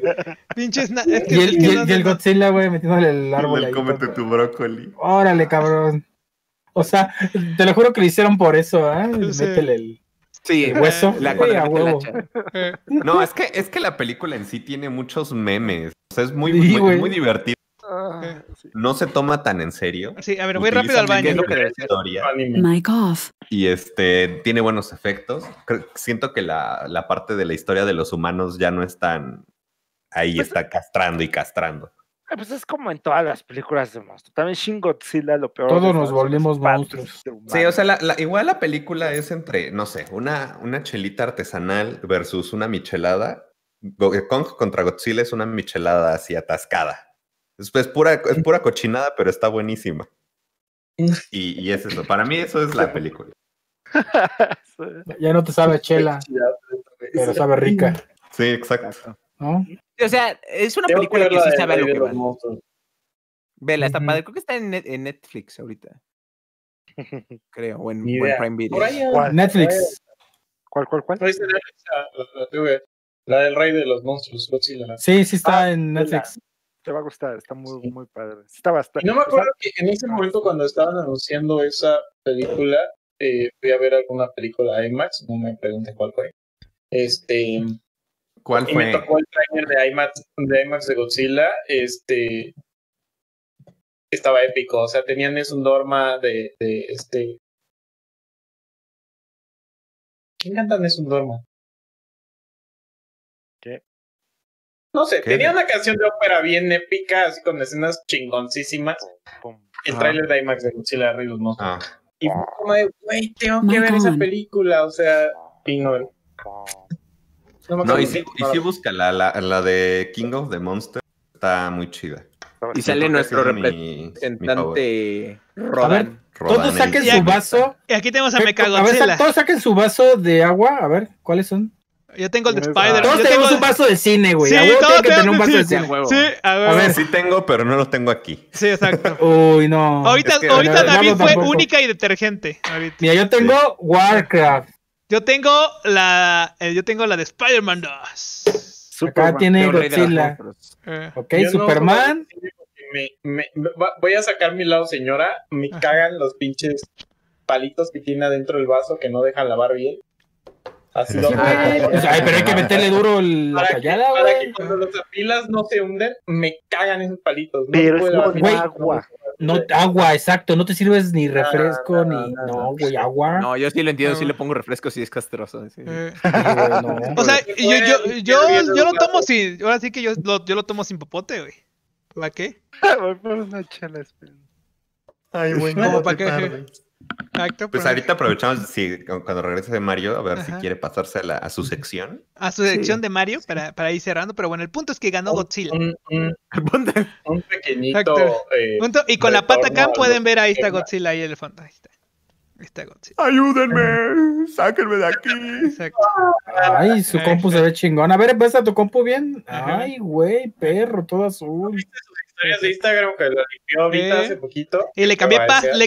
Pinches... Y el Godzilla, güey, metiéndole el árbol ahí. Cómete tu brócoli. Órale, cabrón. O sea, te lo juro que lo hicieron por eso, ¿eh? Sí. Métele el... Sí, el hueso. No, es que la película en sí tiene muchos memes. O sea, es muy divertido. No se toma tan en serio. Sí, a ver, voy rápido al baño. Mic off. Y tiene buenos efectos. Siento que la parte de la historia de los humanos ya no es tan... Ahí pues, está castrando y castrando. Pues es como en todas las películas de monstruos. También Shin Godzilla, lo peor. Todos nos volvemos monstruos. Sí, o sea, igual la película es entre, no sé, una chelita artesanal versus una michelada. Kong contra Godzilla es una michelada así atascada. Es pura cochinada, pero está buenísima. Y es eso. Para mí eso es la película. Ya no te sabe chela, pero sabe rica. Sí, exacto. ¿No? O sea, es una película que sí sabe a lo que va. Vela, está padre. Creo que está en Netflix ahorita. Creo, o en Prime Video. Netflix. ¿Cuál? La del Rey de los Monstruos, Godzilla. Sí, sí está en Netflix. Te va a gustar, está muy padre. Está bastante... No me acuerdo que en ese momento cuando estaban anunciando esa película, fui a ver alguna película IMAX, no me pregunté cuál fue. ¿Cuál fue? Me tocó el trailer de IMAX de Godzilla, estaba épico, o sea, tenían eso un Dorma de ¿Quién cantan eso un Dorma? No sé, tenía una canción de ópera bien épica, así con escenas chingoncísimas. El tráiler de IMAX de Godzilla vs. Kong. Y fue como de, güey, tengo que ver esa película, o sea, y no, y sí busca la de King of the Monsters, está muy chida. Y sale nuestro representante Rodan. Todos saquen su vaso. Aquí tenemos a Mechagodzilla. Todos saquen su vaso de agua, a ver, ¿cuáles son? Yo tengo el de Spider-Man. Todos tenemos un vaso de cine, güey. Sí, todos tenemos un vaso de cine, güey. Sí, a ver, sí tengo, pero no los tengo aquí. Sí, exacto. Uy, no. Ahorita David fue única y detergente. Mira, yo tengo Warcraft. Yo tengo la de Spider-Man 2. Superman. Acá tiene Godzilla. Ok, yo Superman. No, voy a sacar mi lado, señora. Me cagan los pinches palitos que tiene adentro el vaso que no dejan lavar bien. Así lo... Ay, pero hay que meterle duro la callada, güey. Para que cuando las apilas no se hunden, me cagan esos palitos. No, pero es como agua. No, agua, exacto, no te sirves ni refresco, ni... No, güey, agua. No, yo sí lo entiendo, sí le pongo refresco, sí es castroso. Sí. No. O sea, yo lo tomo sin... Ahora sí que yo lo tomo sin popote, güey. ¿Para qué? Voy por una chela, espera. Ay, güey, no, ¿para qué? Exacto, pues ahorita aprovechamos cuando regrese de Mario, a ver si quiere pasársela a su sección. A su sección de Mario, para ir cerrando, pero bueno, el punto es que ganó Godzilla. Un pequeñito. Y con la pata acá pueden ver, ahí está Godzilla, ahí en el fondo. Ahí está Godzilla. ¡Ayúdenme! ¡Sáquenme de aquí! Exacto. Ay, su compu se ve chingón. A ver, ¿ves a tu compu bien? Ay, güey, perro, todo azul. De Instagram que lo limpió ahorita hace poquito. Y le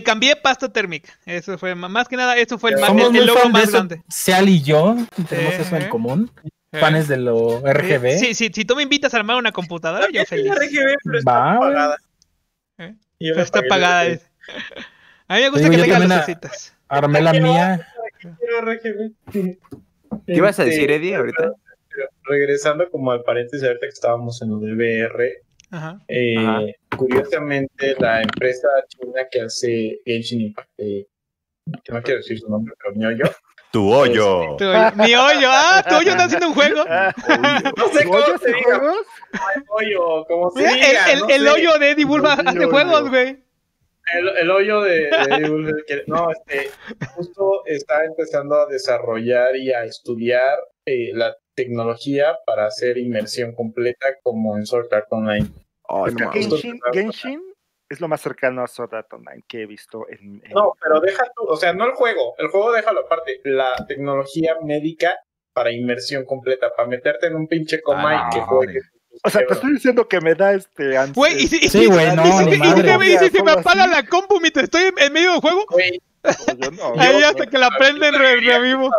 cambié pasta térmica. Eso fue, más que nada, eso fue el logo más grande. Seal y yo tenemos eso en común. Panes de lo RGB. Sí, si tú me invitas a armar una computadora, yo feliz. RGB, pero está apagada. Pero está apagada. A mí me gusta que tenga las cositas. Armé la mía. ¿Qué ibas a decir, Eddie, ahorita? Regresando como al paréntesis, ahorita que estábamos en lo de VR. Ajá. Curiosamente, la empresa china que hace Genshin Impact, que no quiero decir su nombre, pero mi hoyo. ¡Tu hoyo! ¡Mi hoyo! ¡Ah! ¡Tu hoyo está haciendo un juego! No sé cómo se diga. Hoyo, como se diga. El hoyo de Eddie Bulba hace juegos, güey. El hoyo de Eddie Bulba. No, justo está empezando a desarrollar y a estudiar la tecnología para hacer inmersión completa como en Sword Art Online. Genshin es lo más cercano a Sword Art Online que he visto en... No, pero deja tú, o sea, no el juego. El juego déjalo aparte. La tecnología médica para inmersión completa, para meterte en un pinche coma y que juegues. O sea, te estoy diciendo que me da antes. Güey, sí, güey, no, ni madre. ¿Qué me dices si me apaga la compu mientras estoy en medio del juego? Güey. Ahí hasta que la prenden revivo.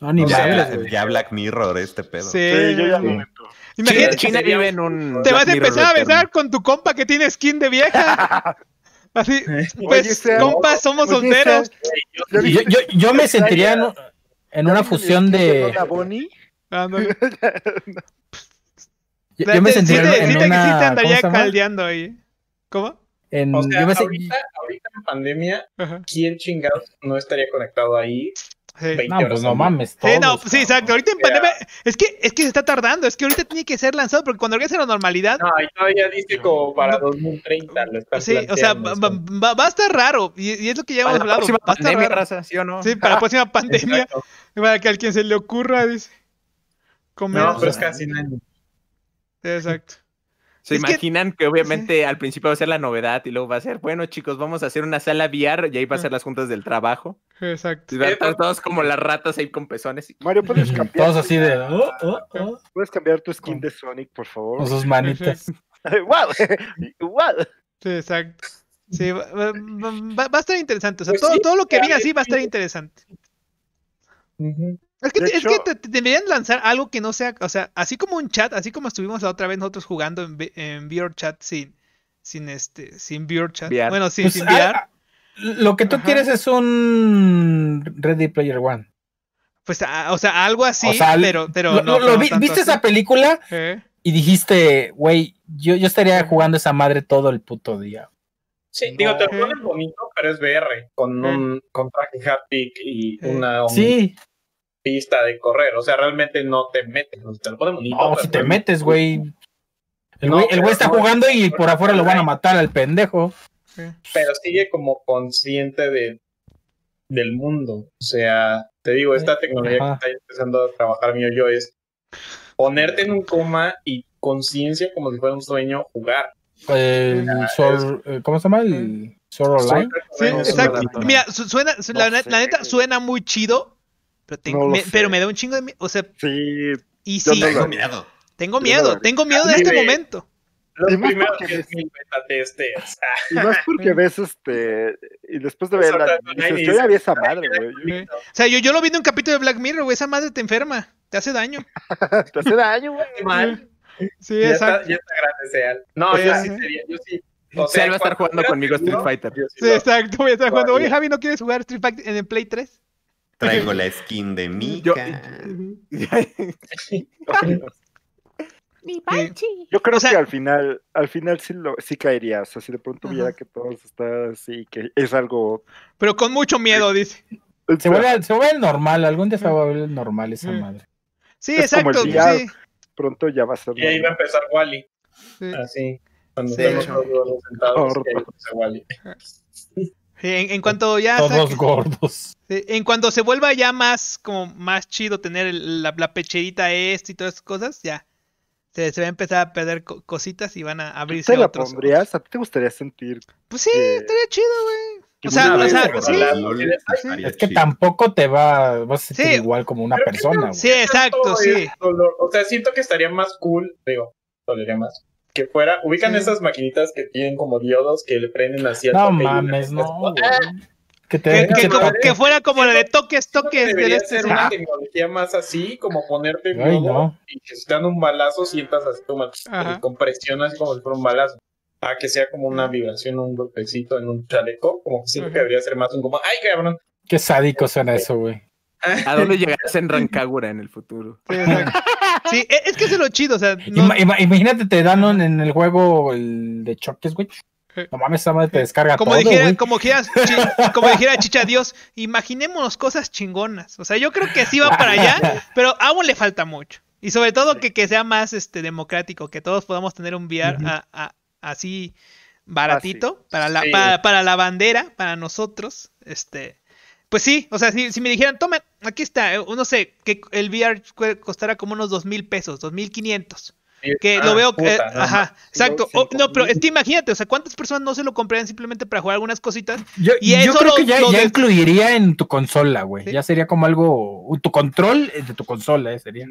No, ni ya Black Mirror este pedo. Sí, yo ya lo meto. Imagínate, China vive en un... Te vas a empezar a besar con tu compa que tiene skin de vieja. Así, pues, compas, somos solteros. Yo me sentiría en una fusión de... Yo me sentiría en una... Sí te andaría caldeando ahí. ¿Cómo? O sea, ahorita en pandemia, ¿quién chingados no estaría conectado ahí? Sí. No, pues no mames. Todos, sí, exacto. Ahorita en pandemia. Es que se está tardando. Es que ahorita tiene que ser lanzado porque cuando regrese a la normalidad. No, todavía dice como para 2030. Lo están planteando. O sea, va a estar raro. Y es lo que ya hemos hablado. Para la próxima pandemia, raza, ¿sí o no? Sí, para la próxima pandemia. Exacto. Para que a quien se le ocurra, dice. Comer. No, pero es casi nadie. Exacto. Se imaginan que obviamente al principio va a ser la novedad y luego va a ser, bueno, chicos, vamos a hacer una sala VR y ahí va a ser las juntas del trabajo. Exacto. Y van a estar todos como las ratas ahí con pezones. Mario, ¿puedes cambiar? Todos así de... ¿Puedes cambiar tu skin de Sonic, por favor? Con sus manitas. ¡Wow! Sí, exacto. Sí, va a estar interesante. O sea, todo lo que viene así va a estar interesante. Es que te deberían lanzar algo que no sea, o sea, así como un chat, así como estuvimos la otra vez nosotros jugando en VR Chat sin VR Chat. VR. Bueno, pues sin VR. Lo que tú quieres es un Ready Player One. Pues, o sea, algo así, o sea, pero ¿Viste esa película? Y dijiste, güey, yo estaría jugando esa madre todo el puto día. Sí, digo, te lo ponen bonito, pero es VR, con un traje haptic y una... Sí. pista de correr, o sea, realmente no te metes, no te lo ponen bonito. No, si te metes, güey. El güey está jugando y por afuera lo van a matar al pendejo. Pero sigue como consciente del mundo. O sea, te digo, esta tecnología que está empezando a trabajar mi yo es ponerte en un coma y conciencia como si fuera un sueño jugar. ¿Cómo se llama? El Sword Online. Sí, exacto. Mira, suena, la neta suena muy chido, pero me da un chingo de miedo. O sea, sí, y sí, tengo miedo. Tengo miedo de este momento. Los primeros que ves mi beta testeas. Y más porque ves y después de verla, dices, yo ya vi esa madre, güey. O sea, yo lo vi en un capítulo de Black Mirror, güey, esa madre te enferma, te hace daño. Te hace daño, güey. Sí, exacto. Ya está grande, Seal. No, yo sí sería, yo sí. O sea, él va a estar jugando conmigo Street Fighter. Sí, exacto, voy a estar jugando. Oye, Javi, ¿no quieres jugar Street Fighter en el Play 3? Traigo la skin de Mika. Mi Panchi. Yo creo, o sea, que al final sí caería. O sea, si de pronto viera que todos están así, que es algo. Pero con mucho miedo, dice. Se vuelve normal, algún día se va a volver normal esa madre. Sí, es exacto. Como el día, sí. Pronto ya va a ser. Y ahí va a empezar Wally. Sí. Así. Cuando estemos todos sentados, ahí empieza Wally. En cuanto ya. Todos gordos. En cuanto se vuelva ya más, como más chido tener la pecherita y todas esas cosas, ya. Se va a empezar a perder cositas y van a abrirse otros. ¿Te la pondrías? ¿A ti te gustaría sentir? Pues sí, estaría chido, güey. O sea, es que tampoco te vas a sentir igual como una persona, güey. Sí, exacto, sí. O sea, siento que estaría más cool, digo, dolería más. Que fuera, ubican esas maquinitas que tienen como diodos que le prenden hacia... No mames, no, que fuera como la de toques. Debería ser una tecnología más así, como ponerte en modo y que si te dan un balazo, sientas así como compresionas como si fuera un balazo. A que sea como una vibración, un golpecito en un chaleco, como que siento que debería ser más un como... ¡Ay, cabrón! Qué sádico suena eso, güey. ¿A dónde llegarás en Rancagura en el futuro? Sí, es que es lo chido, o sea... No... Imagínate, te dan en el juego el de choques, güey. No mames, esa madre te descarga como todo, dijera, como dijera Chicha Dios, imaginémonos cosas chingonas. O sea, yo creo que sí va para allá, pero aún le falta mucho. Y sobre todo que sea más democrático, que todos podamos tener un VR así baratito, para la bandera, para nosotros. Pues sí, o sea, si me dijeran, tomen, aquí está, no sé, que el VR costara como unos 2,000 pesos, 2,500. Que lo veo... Puta, exacto. No, pero es que imagínate, o sea, ¿cuántas personas no se lo comprarían simplemente para jugar algunas cositas? Yo creo que ya incluiría en tu consola, güey. ¿Sí? Ya sería como algo... Tu control de tu consola, sería.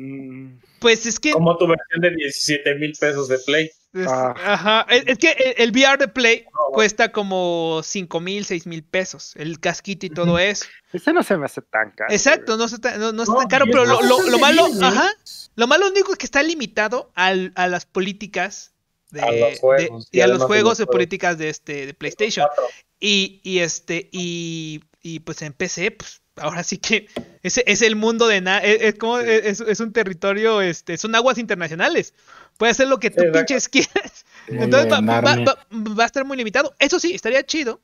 Pues es que... Como tu versión de 17,000 pesos de Play. Es que el VR de Play cuesta como 5,000, 6,000 pesos. El casquito y todo eso. Ese no se me hace tan caro. Exacto, no está tan caro, pero lo malo... Lo malo único es que está limitado a las políticas a los juegos de políticas de PlayStation. Y pues en PC, pues ahora sí que es el mundo de nada, es un territorio, son aguas internacionales. Puedes hacer lo que tú pinches quieras. Entonces va a estar muy limitado. Eso sí, estaría chido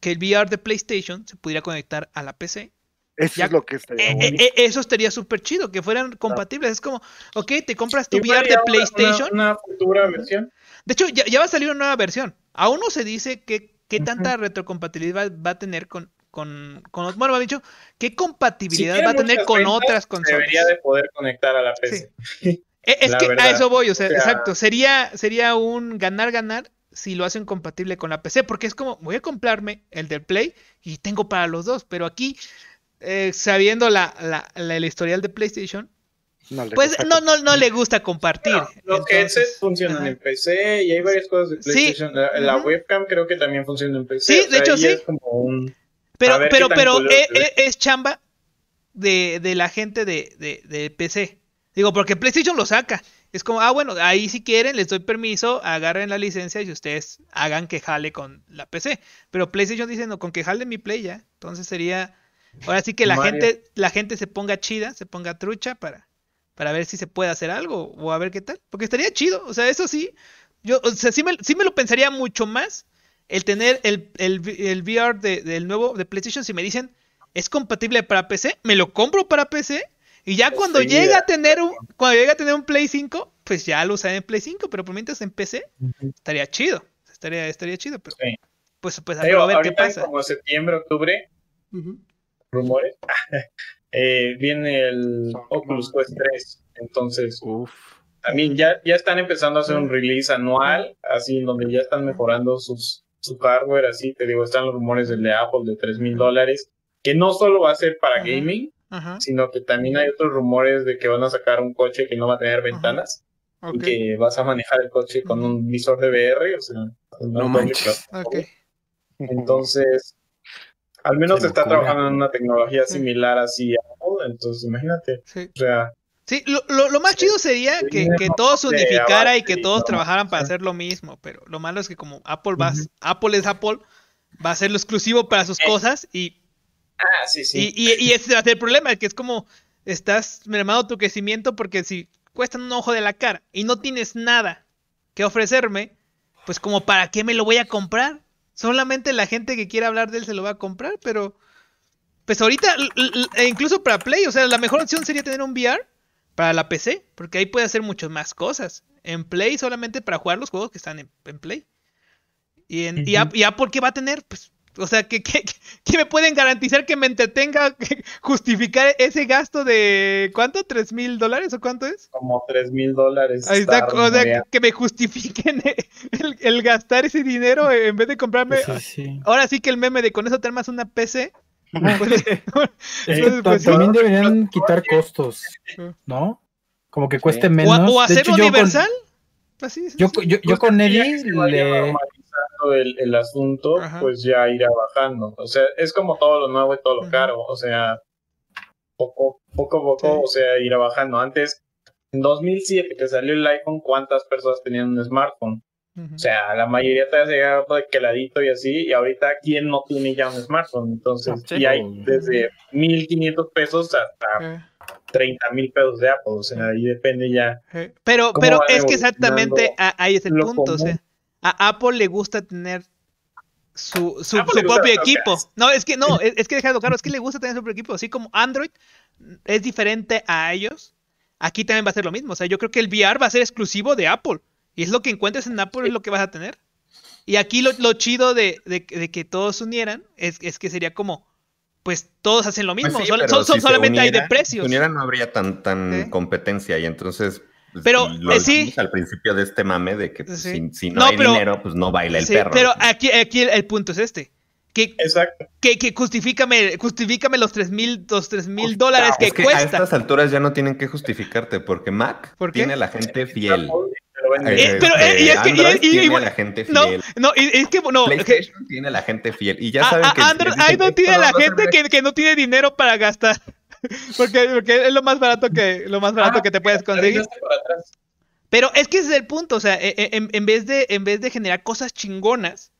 que el VR de PlayStation se pudiera conectar a la PC. Eso estaría súper chido, que fueran compatibles. Es como, ok, te compras tu VR de PlayStation. Una futura versión. De hecho, ya va a salir una nueva versión. Aún no se dice qué tanta retrocompatibilidad va a tener con bueno, me han dicho, qué compatibilidad va a tener con otras consolas. Debería de poder conectar a la PC. Sí. Es que verdad. A eso voy, o sea, exacto. Sería un ganar-ganar si lo hacen compatible con la PC, porque es como, voy a comprarme el del Play y tengo para los dos, pero aquí... sabiendo el historial de PlayStation, pues no le gusta compartir. Los headsets funcionan en PC y hay varias cosas de PlayStation. La webcam creo que también funciona en PC. Sí, de hecho sí. Es como un... Pero es chamba de la gente de PC. Digo, porque PlayStation lo saca. Es como, bueno, ahí si quieren les doy permiso, agarren la licencia y ustedes hagan que jale con la PC. Pero PlayStation dice, no, con que jale mi Play ya. Entonces sería... Ahora sí que la gente se ponga chida, se ponga trucha para ver si se puede hacer algo o a ver qué tal. Porque estaría chido, o sea, eso sí. Yo, o sea, sí me lo pensaría mucho más el tener el VR del nuevo de PlayStation. Si me dicen, es compatible para PC, me lo compro para PC Y ya cuando llega a tener un, Play 5, pues ya lo usaré en Play 5, pero por mientras en PC, estaría chido. Estaría chido, pero sí. Pues a ver qué pasa. Como septiembre, octubre, rumores. Viene el Oculus Quest 3, entonces también ya están empezando a hacer un release anual, así, donde ya están mejorando su hardware, así, te digo, están los rumores del de Apple de $3,000, que no solo va a ser para gaming, sino que también hay otros rumores de que van a sacar un coche que no va a tener ventanas, y que vas a manejar el coche con un visor de VR, o sea, no manches. Entonces, al menos está trabajando en una tecnología similar así a Apple, entonces imagínate. Sí, o sea, sí, lo más chido sería que todos se unificara y que todos trabajaran para hacer lo mismo, pero lo malo es que como Apple Apple va a ser lo exclusivo para sus cosas y... Ah, sí, sí. Y ese va a ser el problema, que es como estás mermando tu crecimiento porque si cuesta un ojo de la cara y no tienes nada que ofrecerme, pues como ¿para qué me lo voy a comprar? Solamente la gente que quiera hablar de él se lo va a comprar, pero pues ahorita, incluso para Play, o sea, la mejor opción sería tener un VR para la PC, porque ahí puede hacer muchas más cosas. En Play solamente para jugar los juegos que están en Play. ¿Y Apple qué va a tener? Pues, o sea, ¿qué me pueden garantizar que me entretenga, justificar ese gasto de ¿cuánto? $3,000 o ¿cuánto es? Como $3,000. Ahí está, o sea, que me justifiquen el gastar ese dinero en vez de comprarme. Sí, sí. Ahora sí que el meme de con eso tener más una PC. Pues, también deberían quitar costos, ¿no? Como que cueste menos. O hacerlo universal. Yo con Nelly normalizando el asunto, pues ya irá bajando. O sea, es como todo lo nuevo y todo lo caro. O sea, poco a poco, o sea, irá bajando. Antes, en 2007 que salió el iPhone, ¿cuántas personas tenían un smartphone? O sea, la mayoría te llegaba queladito y así, y ahorita ¿quién no tiene ya un smartphone? Entonces, y hay desde $1,500 hasta $30,000 de Apple, o sea, ahí depende ya. Pero es que exactamente ahí es el punto, común. O sea, a Apple le gusta tener su propio equipo. Es que dejadlo claro, es que le gusta tener su propio equipo, así como Android es diferente a ellos, aquí también va a ser lo mismo, o sea, yo creo que el VR va a ser exclusivo de Apple. Y es lo que encuentres en Apple, es lo que vas a tener. Y aquí lo chido de que todos se unieran es que sería como, pues todos hacen lo mismo, pues sí, si solamente hay de precios. Si se unieran no habría tan competencia y entonces... Pero al principio de este mame de que pues, si no hay dinero, pues no baila el perro. Pero aquí el punto es este. Que justifícame los $3,000 que cuesta. A estas alturas ya no tienen que justificarte porque Mac tiene a la gente fiel. PlayStation tiene a la gente fiel y ya saben que Android no tiene a la gente que no tiene dinero para gastar porque es lo más barato que te puedes conseguir. Pero es que ese es el punto, o sea, en vez de generar cosas chingonas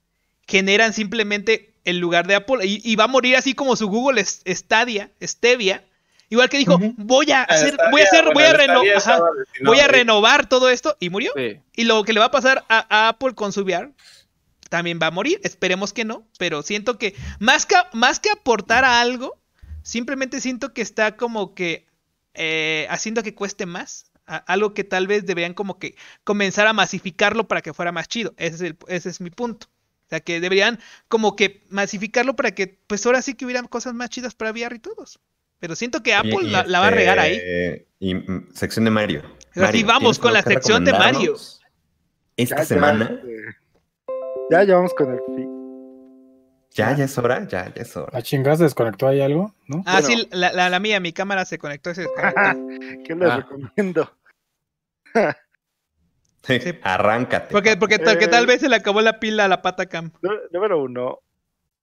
generan simplemente el lugar de Apple y va a morir así como su Google Stadia. Igual que dijo, voy a renovar todo esto, y murió. Sí. Y lo que le va a pasar a Apple con su VR también va a morir. Esperemos que no, pero siento que más que aportar a algo, simplemente siento que está como que haciendo que cueste más. Algo que tal vez deberían como que comenzar a masificarlo para que fuera más chido. Ese es mi punto. O sea, que deberían como que masificarlo para que pues ahora sí que hubieran cosas más chidas para VR y todos. Pero siento que Apple la va a regar ahí. Y sección de Mario. Así vamos con la sección de Mario. Esta semana. Ya llevamos con el pick. Ya es hora, ya es hora. ¿La chingada se desconectó ahí algo? ¿No? Sí, la mía, mi cámara se conectó y se desconectó. ¿Qué les recomiendo? Sí. Arráncate. Porque tal vez se le acabó la pila a la pata cam. Número 1.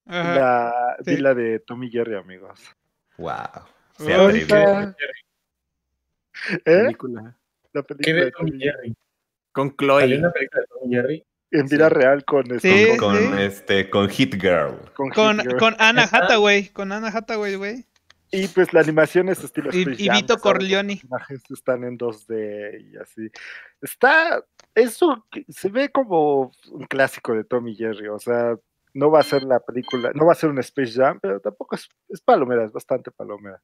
La pila de Tom y Jerry, amigos. Wow, se atrevió. La película de Tom y Jerry. Con Chloe. ¿Hay una película de Tom y Jerry? En vida real con Hit Girl. Con Anna Hathaway. Con Anna Hathaway, güey. Y pues la animación es estilo Space Jam, y Vito Corleone. Los personajes están en 2D y así. Se ve como un clásico de Tom y Jerry, o sea. No va a ser la película, no va a ser un Space Jam, pero tampoco es palomera, es bastante palomera.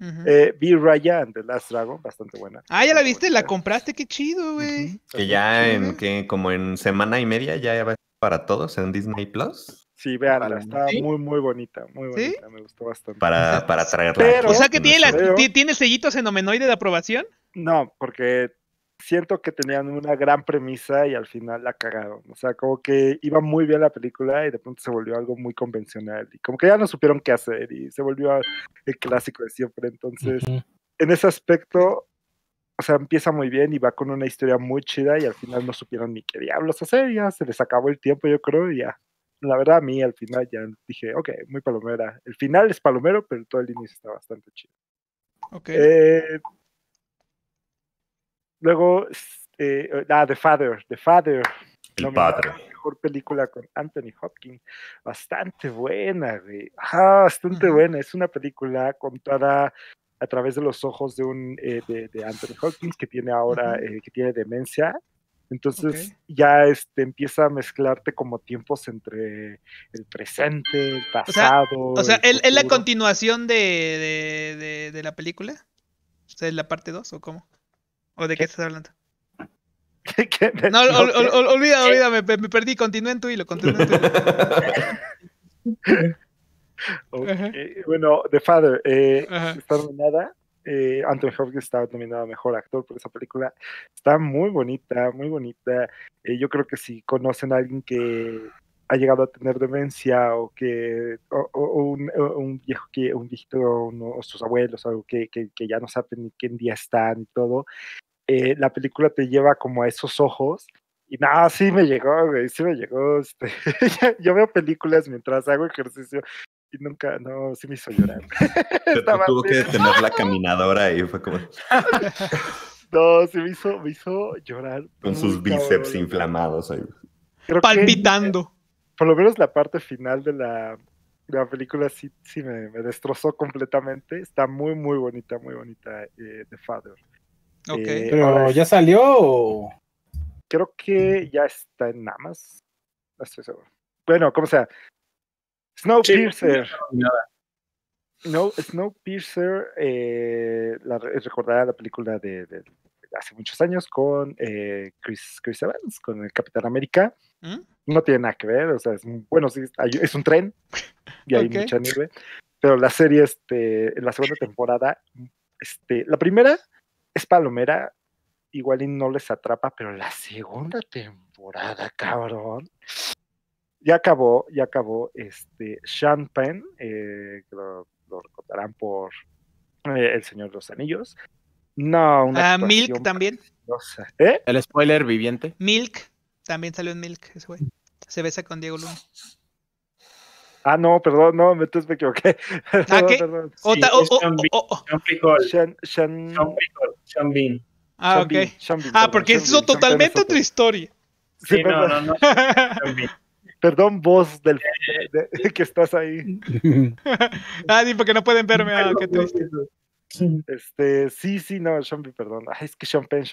Vi Raya and the Last Dragon, bastante buena. Ah, ya la viste, la compraste, qué chido, güey. Que ya en, que como en semana y media ya va para todos en Disney Plus. Sí, veanla, está muy bonita, muy bonita, me gustó bastante. Para traerla. Pero, o sea que tiene, ¿tiene sellitos en Nomenoide de aprobación? No, porque siento que tenían una gran premisa y al final la cagaron. O sea, como que iba muy bien la película y de pronto se volvió algo muy convencional. Y como que ya no supieron qué hacer y se volvió el clásico de siempre. Entonces, en ese aspecto, o sea, empieza muy bien y va con una historia muy chida y al final no supieron ni qué diablos hacer. Ya se les acabó el tiempo, yo creo, y ya. La verdad, a mí al final ya dije, ok, muy palomera. El final es palomero, pero todo el inicio está bastante chido. Ok. Luego, The Father. El Padre. La mejor película con Anthony Hopkins. Bastante buena, güey. Ah, bastante buena. Es una película contada a través de los ojos de un de Anthony Hopkins, que tiene ahora, que tiene demencia. Entonces ya empieza a mezclarte como tiempos entre el presente, el pasado. O sea, ¿es la continuación de la película? O sea, ¿es la parte 2 o cómo? ¿O de qué estás hablando? ¿Qué? No, olvida, me perdí. Continúa en tu hilo. Bueno, The Father, está nominada. Anthony Hopkins estaba nominado a Mejor Actor por esa película. Está muy bonita, muy bonita. Yo creo que si conocen a alguien que ha llegado a tener demencia o que un viejito, o sus abuelos, algo que ya no saben ni qué día están y todo, la película te lleva como a esos ojos. Y no, sí me llegó, güey, sí me llegó. Yo veo películas mientras hago ejercicio. Y nunca, no, sí me hizo llorar. Tuvo que detener la caminadora y fue como... No, sí me hizo llorar. Con sus bíceps inflamados ahí. Creo palpitando. Que, por lo menos la parte final de la película sí me destrozó completamente. Está muy bonita, The Father. Okay. ¿Pero ya salió o...? Creo que ya está en Amazon. No estoy seguro. Bueno, como sea... Snowpiercer. Snowpiercer, recordará la película de hace muchos años con Chris Evans, con el Capitán América. No tiene nada que ver, o sea, es un tren y hay mucha nieve. Pero la serie, en la segunda temporada, la primera es palomera, igual y no les atrapa, pero la segunda temporada, cabrón. Ya acabó Sean Penn, que lo recordarán por El Señor de los Anillos. No, una Milk también. Preciosa. ¿Eh? El spoiler viviente. Milk, también salió en Milk, ese güey. Se besa con Diego Luna. Ah, no, perdón, no, entonces me equivoqué. ¿Ah, qué? Sean Bean. Ah, ok. Ah, porque es totalmente otra historia. Sí, no. Sean Bean. Perdón, voz del que estás ahí. Ah, sí, porque no pueden verme. Ah, qué triste. No, Sean Bean, perdón. Ay, es que Sean Bean,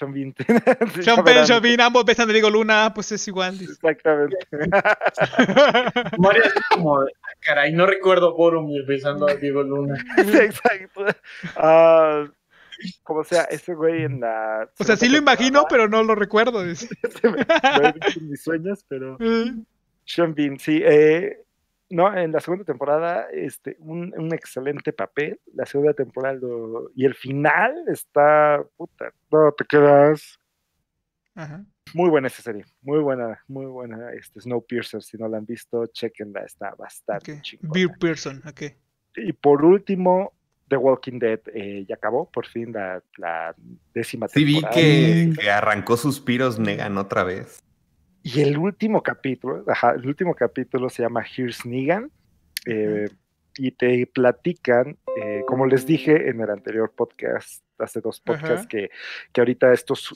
ambos besan de Diego Luna, pues es igual. Dice. Exactamente. María es como, caray, no recuerdo Boromir besando a Diego Luna. Exacto. Como sea, ese güey en la... O sea, sí lo imagino, pero no lo recuerdo. Dice. Lo he visto en mis sueños, pero... Sean Bean, sí, no, en la segunda temporada, un excelente papel, la segunda temporada y el final está, puta, no te quedas. Ajá. Muy buena esa serie, muy buena, Snowpiercer, si no la han visto, chequenla, está bastante chingona. Snowpiercer, Y por último, The Walking Dead, ya acabó, por fin, la décima temporada. Sí, vi que arrancó Suspiros Negan otra vez. Y el último capítulo se llama Here's Negan, y te platican, como les dije en el anterior podcast, hace dos podcasts, que ahorita estos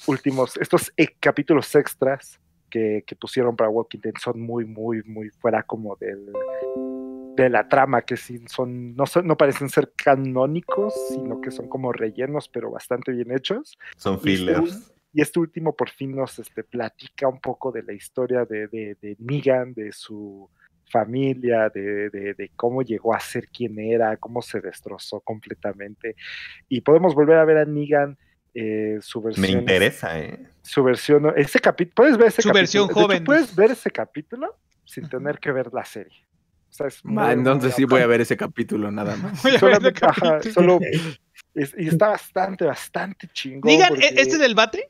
capítulos extras que pusieron para Walking Dead son muy fuera como de la trama, que sí no parecen ser canónicos, sino que son como rellenos, pero bastante bien hechos. Son fillers. Y este último por fin nos platica un poco de la historia de Negan, de su familia, de cómo llegó a ser quien era, cómo se destrozó completamente. Y podemos volver a ver a Negan, su versión... Me interesa, Su versión... Ese capítulo... ¿Puedes ver ese capítulo? Su versión joven. ¿Puedes ver ese capítulo sin tener que ver la serie? O sea, es muy, entonces muy voy a ver ese capítulo, nada más. Y está bastante chingón. Negan, porque... ¿este es el bate?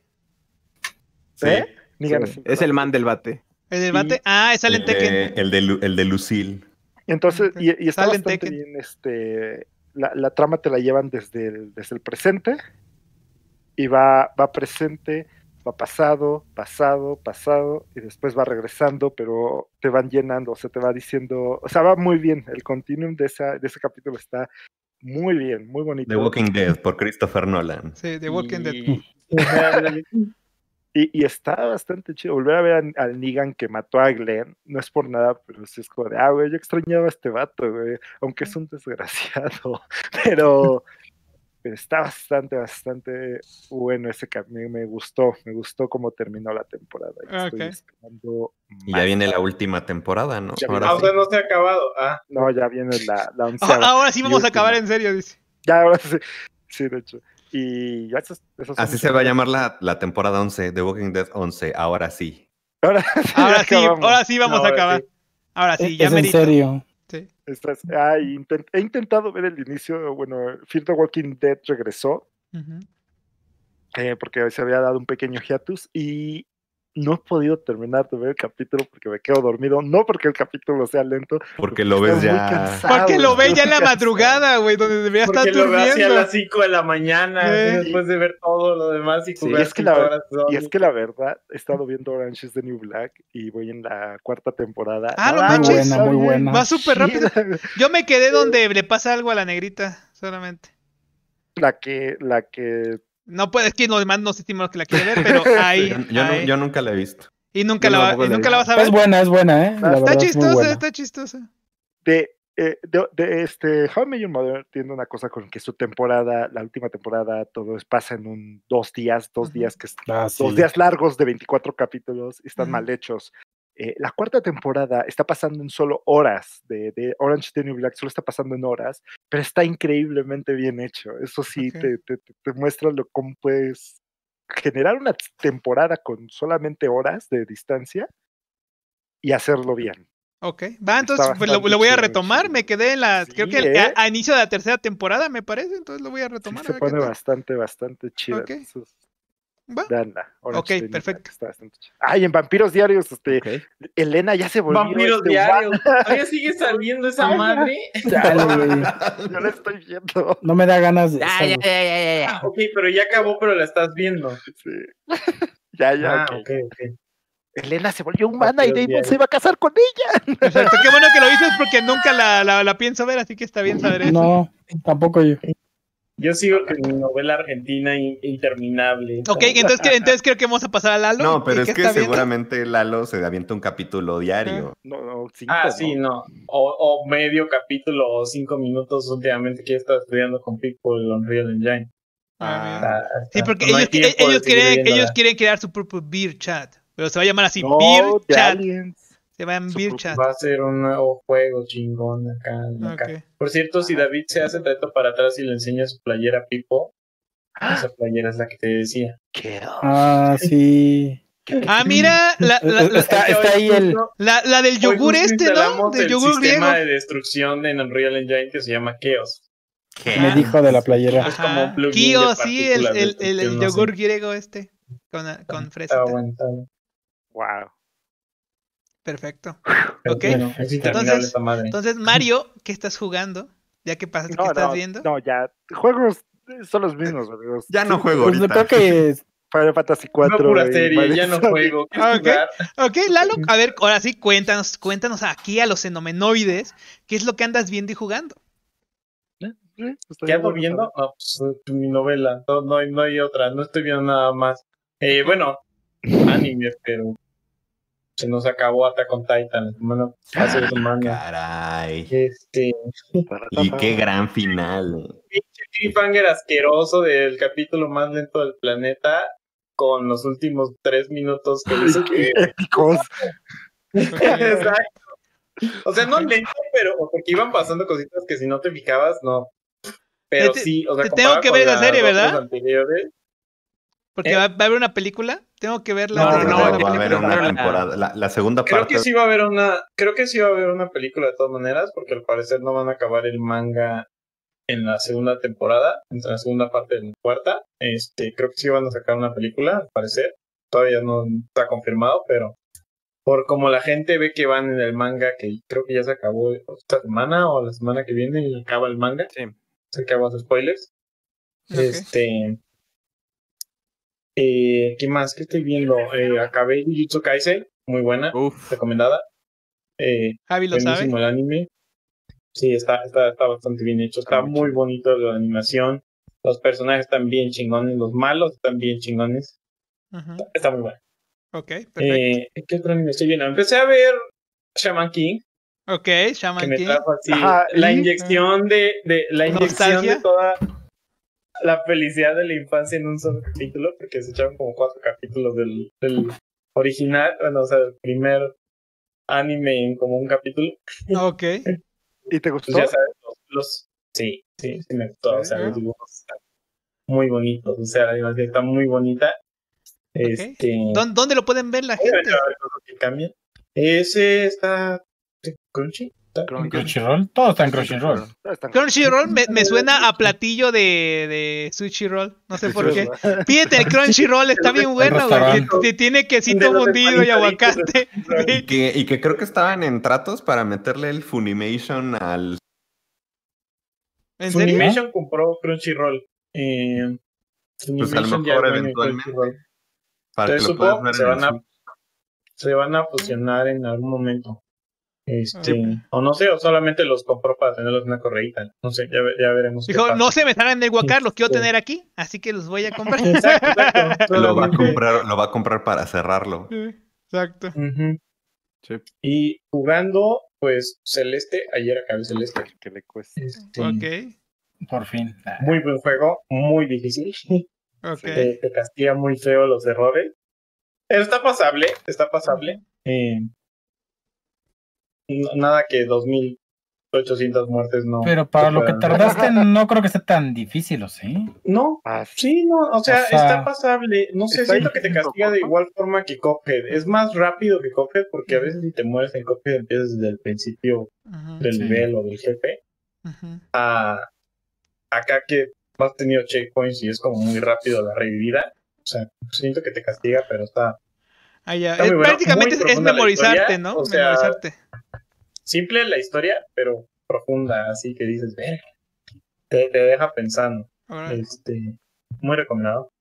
Sí. Negan sí. Es el man del bate. ¿El del bate? Es Alan Tekken. El de Lucille. Entonces, y está Alan bastante Tekken. Bien, la trama te la llevan desde el presente, y va presente, va pasado, y después va regresando, pero te van llenando, o sea, te va diciendo, o sea, va muy bien, el continuum de ese capítulo está muy bien, muy bonito. The Walking Dead, por Christopher Nolan. Sí, The Walking Dead. Y está bastante chido. Volver a ver al Negan que mató a Glenn, no es por nada, pero sí es como de, güey, yo extrañaba a este vato, güey, aunque es un desgraciado, pero está bastante bueno ese camino. Me gustó cómo terminó la temporada. Okay. Y ya viene la última temporada, ¿no? Ahora sí. No se ha acabado. No, ya viene la onceava. Ahora sí vamos a acabar en serio, dice. Ya, ahora sí. Sí, de hecho. Y ya así se va a llamar la temporada 11, The Walking Dead 11, ahora sí. Ahora sí vamos a acabar. Ahora sí, ya merito. En serio. Sí. He intentado ver el inicio, bueno, Fear the Walking Dead regresó, porque se había dado un pequeño hiatus, y no he podido terminar de ver el capítulo porque me quedo dormido, no porque el capítulo sea lento. Porque lo ves ya... Cansado, porque lo ves ya en la madrugada, güey, donde debería estar durmiendo. Porque lo ves a las 5 de la mañana, después de ver todo lo demás y jugar 5 horas. Y es que la verdad, he estado viendo Orange is the New Black y voy en la 4ª temporada. No manches. Muy buena. Va súper rápido. Yo me quedé donde le pasa algo a la negrita, solamente. La que... No, pues es que los demás no sentimos que la quiere ver, pero ahí... Yo nunca la he visto. Y nunca la vas a ver. Es buena, ¿eh? Está chistosa, How I Met Your Mother tiene una cosa con que su temporada, la última temporada, todo pasa en dos días largos de 24 capítulos, están mal hechos. La 4ª temporada está pasando en solo horas, de Orange is the New Black solo está pasando en horas, pero está increíblemente bien hecho. Eso sí, te muestra cómo puedes generar una temporada con solamente horas de distancia y hacerlo bien. Ok, entonces pues lo voy a retomar, me quedé en la, creo que a inicio de la 3ª temporada me parece, entonces lo voy a retomar. Sí, se pone bastante chido. Okay. Ok, perfecto. En Vampiros Diarios, Elena ya se volvió. Vampiros Diarios. Todavía sigue saliendo esa madre. Ya la estoy viendo. No me da ganas de. Ya. Ok, pero ya acabó, pero la estás viendo. Sí. Ya. Ok. Elena se volvió humana y Damon se iba a casar con ella. Exacto, qué bueno que lo dices porque nunca la pienso ver, así que está bien saber eso. No, tampoco yo. Yo sigo con mi novela argentina interminable. Ok, entonces creo que vamos a pasar a Lalo. No, pero es que seguramente Lalo se avienta un capítulo diario. No, o medio capítulo o 5 minutos últimamente que he estado estudiando con People on Real Engine. Sí, porque ellos quieren crear su propio Beer Chat, pero se va a llamar así, Beer Chat. Se va en Beer Chat. Va a ser un nuevo juego chingón acá. Okay. Por cierto, si David se hace reto para atrás y le enseña su playera a Pipo, esa playera es la que te decía. Sí. Mira, está ahí la del yogur ¿no? Del yogur griego. El sistema de destrucción en Unreal Engine que se llama Chaos. Me dijo de la playera. Es como un plugin Chaos, sí, el yogur griego con fresa. Wow. Perfecto. Ok. Bueno, entonces, Mario, ¿qué estás jugando? Ya que pasaste, ¿qué estás viendo? No, ya. Juegos son los mismos. Amigos. Ya no juego ahorita. Creo que Final Fantasy 4. No, pura serie, ya no juego. Ok, Lalo, a ver, ahora sí, cuéntanos aquí a los xenomenoides, ¿qué es lo que andas viendo y jugando? ¿Qué ando viendo? No, pues mi novela. No hay otra, no estoy viendo nada más. Bueno, anime, pero... Se nos acabó Attack on Titan, hermano. Hace semana. Caray. Y qué gran final. Pinche cliffhanger asqueroso del capítulo más lento del planeta con los últimos 3 minutos que les quedó. Éticos. Exacto. O sea, no lento, pero porque iban pasando cositas que si no te fijabas, no. Pero sí, o sea, te tengo que ver la serie, ¿verdad? Porque va a haber una película. Tengo que ver la película. No, va a haber una temporada. La segunda parte. Creo que sí va a haber una película de todas maneras, porque al parecer no van a acabar el manga en la segunda temporada, en la segunda parte de la cuarta. Creo que sí van a sacar una película, al parecer. Todavía no está confirmado, pero por como la gente ve que van en el manga, que creo que ya se acabó esta semana o la semana que viene, y acaba el manga. Sí. Se acaban los spoilers. Okay. ¿Qué más? ¿Qué estoy viendo? Acabé Jujutsu Kaisen, muy buena, recomendada. Javi lo sabe. El anime. Sí, está bastante bien hecho, está muy bonito la animación, los personajes están bien chingones, los malos están bien chingones. Uh-huh. Está muy bueno. Ok, perfecto. ¿Qué otro anime estoy viendo? Empecé a ver Shaman King. Ok, Shaman King. Que me trajo así la inyección de toda la felicidad de la infancia en un solo capítulo, porque se echaron como 4 capítulos del original, bueno, o sea, el primer anime en como un capítulo. Ok. ¿Y te gustó? Pues ya sabes, sí me gustó, o sea, los dibujos están muy bonitos, o sea, la animación está muy bonita. Okay. ¿Dónde lo pueden ver la gente? A ver, ese está Crunchy. Crunchyroll, todo está en Crunchyroll. Crunchyroll me suena a platillo de sushi roll, no sé por qué. Pídete el Crunchyroll, está bien bueno, güey. Te tiene quesito fundido y aguacate. Y que creo que estaban en tratos para meterle el Funimation al. ¿En serio? Funimation compró Crunchyroll. Pues a lo mejor eventualmente. Para entonces, que supongo que se van a fusionar en algún momento. Sí. O no sé, o solamente los compró para tenerlos en una correita. No sé, ya veremos. Dijo, no se me salen de guacar, los quiero tener aquí, así que los voy a comprar. Exacto. Lo va a comprar para cerrarlo. Exacto. Uh-huh. Sí. Y jugando, pues, Celeste, ayer acabé Celeste. Que le cuesta. Ok. Por fin. Muy buen juego, muy difícil. Okay. Te castiga muy feo los errores. Está pasable. Nada que 2,800 muertes no. Pero para lo que tardaste, no creo que sea tan difícil, ¿o sí? No, sí, no, o sea, está pasable. No sé, siento que te castiga de igual forma que Cuphead. Es más rápido que Cuphead porque a veces si te mueres en Cuphead empiezas desde el principio del nivel o del jefe. Uh-huh. Acá que has tenido checkpoints y es como muy rápido la revivida. O sea, siento que te castiga, pero está... está muy bueno. Prácticamente muy es memorizarte, ¿no? O sea, memorizarte. Simple la historia, pero profunda, así que dices, verga, te deja pensando. Right. Muy recomendado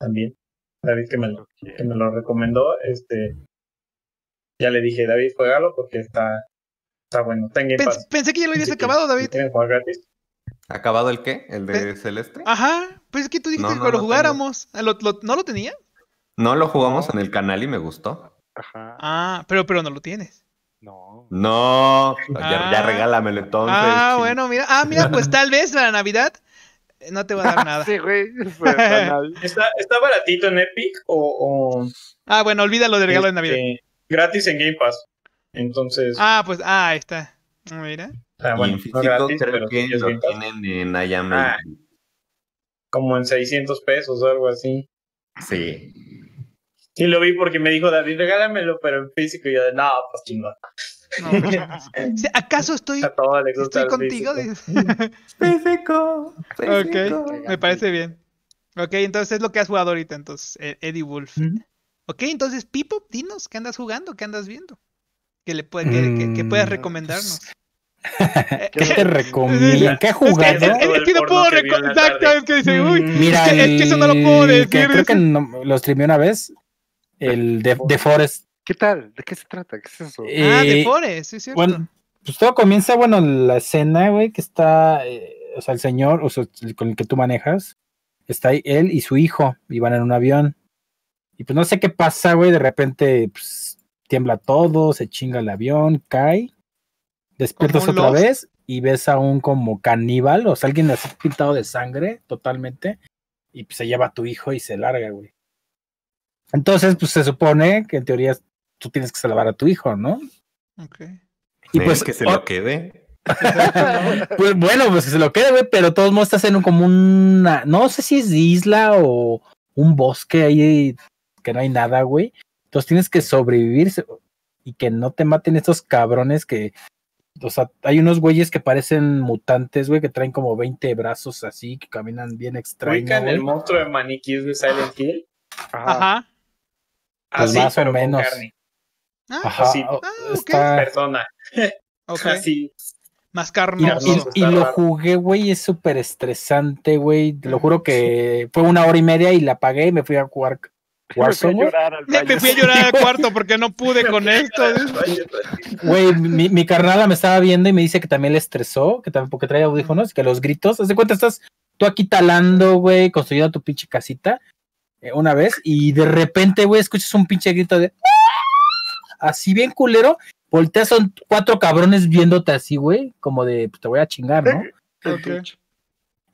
también. David que me lo recomendó, ya le dije, David, juégalo porque está bueno. Pensé que ya lo habías acabado, David. ¿Acabado el qué? ¿El de Celeste? Ajá, pues es que tú dijiste que lo jugáramos. ¿No lo tenía? No, lo jugamos en el canal y me gustó. Ajá. Ah, pero no lo tienes. No. Ya regálamelo entonces. Bueno, mira. Pues tal vez la Navidad no te va a dar nada. Sí, güey. ¿Está baratito en Epic o...? Bueno, olvídalo de regalo de Navidad. Gratis en Game Pass. Entonces... ahí está. Mira. Bueno, y en físico gratis, creo que ellos lo tienen en IAM. Como en $600 o algo así. Sí. Sí, lo vi porque me dijo David, regálamelo, pero en físico. Y yo de, pues chingón. No. ¿Acaso estoy contigo? Físico. Ok, me parece bien. Ok, entonces es lo que has jugado ahorita, entonces, Eddie Wolf. Mm-hmm. Ok, entonces, Pipo, dinos, ¿qué andas jugando? ¿Qué andas viendo? ¿Qué puedas recomendarnos? ¿Qué te recomiendo? ¿Qué jugaste? Es que no puedo recomendar. Es que dice, mira, es que eso no lo puedo decir. Creo que lo streamé una vez. El de Forest. ¿Qué tal? ¿De qué se trata? ¿Qué es eso? De Forest, sí, cierto. Bueno, pues todo comienza, la escena, güey, que está, el señor, con el que tú manejas, está ahí él y su hijo, y van en un avión. Y pues no sé qué pasa, güey, de repente pues, tiembla todo, se chinga el avión, cae. Despiertas otra vez y ves a un como caníbal, alguien así pintado de sangre totalmente, y pues se lleva a tu hijo y se larga, güey. Entonces, pues se supone que en teoría tú tienes que salvar a tu hijo, ¿no? Ok. Y pues que se lo quede. Pues bueno, pues que se lo quede, güey, pero todos modos estás en como una, no sé si es isla o un bosque ahí que no hay nada, güey. Entonces tienes que sobrevivir y que no te maten estos cabrones que, o sea, hay unos güeyes que parecen mutantes, güey, que traen como 20 brazos así, que caminan bien extraño. ¿Ubican el monstruo de maniquís de Silent Hill? Ajá. Así, pues más pero o menos. Con carne. Ajá. Así, esta persona. Okay. Así. Más carne. Y lo jugué, güey, es súper estresante, güey. Te lo juro que fue 1 hora y media y la apagué y me fui a jugar. Me fui a llorar al cuarto porque no pude con esto. Güey, mi carnala me estaba viendo y me dice que también le estresó, que también porque trae audífonos, que los gritos, haz de cuenta, estás tú aquí talando, güey, construyendo tu pinche casita una vez y de repente, güey, escuchas un pinche grito de así bien culero, volteas, son 4 cabrones viéndote así, güey, como de pues, te voy a chingar, ¿no? Okay.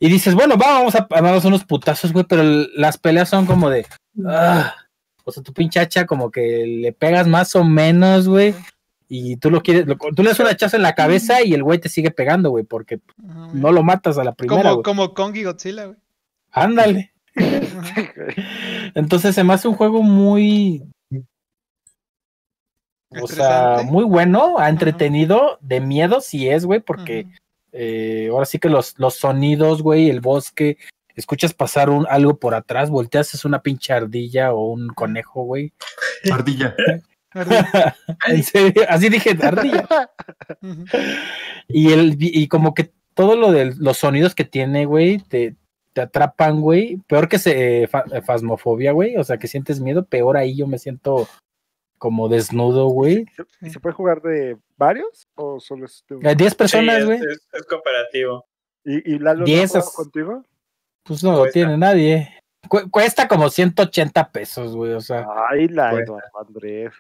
Y dices, bueno, vamos a darnos unos putazos, güey, pero las peleas son como de... o sea, tu pinche hacha como que le pegas más o menos, güey, y tú lo quieres... tú le das un hachazo en la cabeza y el güey te sigue pegando, güey, porque no lo matas a la primera, güey. Como Kong y Godzilla, güey. Ándale. Entonces se me hace un juego muy... o sea, muy bueno, entretenido, de miedo sí es, güey, porque... ahora sí que los sonidos, güey, el bosque, escuchas pasar algo por atrás, volteas, es una pinche ardilla o un conejo, güey. Ardilla. ¿En serio? Así dije, ardilla. Y como que todo lo de los sonidos que tiene, güey, te atrapan, güey. Peor que Phasmophobia, güey, o sea, que sientes miedo, peor ahí yo me siento... como desnudo, güey. ¿Y se puede jugar de varios? ¿O solo es de uno? 10 personas, güey. Sí, es comparativo. ¿Y Lalo no contigo? Pues no lo tiene nadie. Cuesta como $180, güey, o sea. Ay, Eduardo Andrés.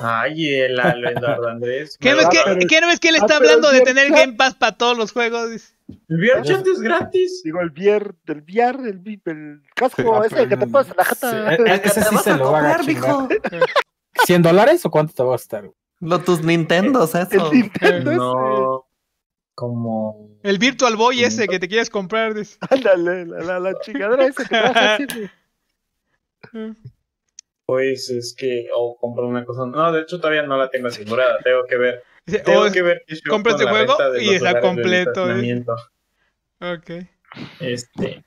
Ay, el Eduardo Andrés. ¿Qué no ves que él está hablando de tener Game Pass para todos los juegos? El VR Chat es gratis. Digo, el casco, ese que te pones la jata. Ese sí se lo va a chingar. $100 o cuánto te va a gastar? Tus Nintendos, eso. El Nintendo no, como... el Virtual Boy Nintendo. Ese que te quieres comprar. Dice. Ándale, la chingadera esa que te vas. Pues es que, compro una cosa. No, de hecho todavía no la tengo asegurada. Tengo que ver. Compra este juego y está completo. Ok.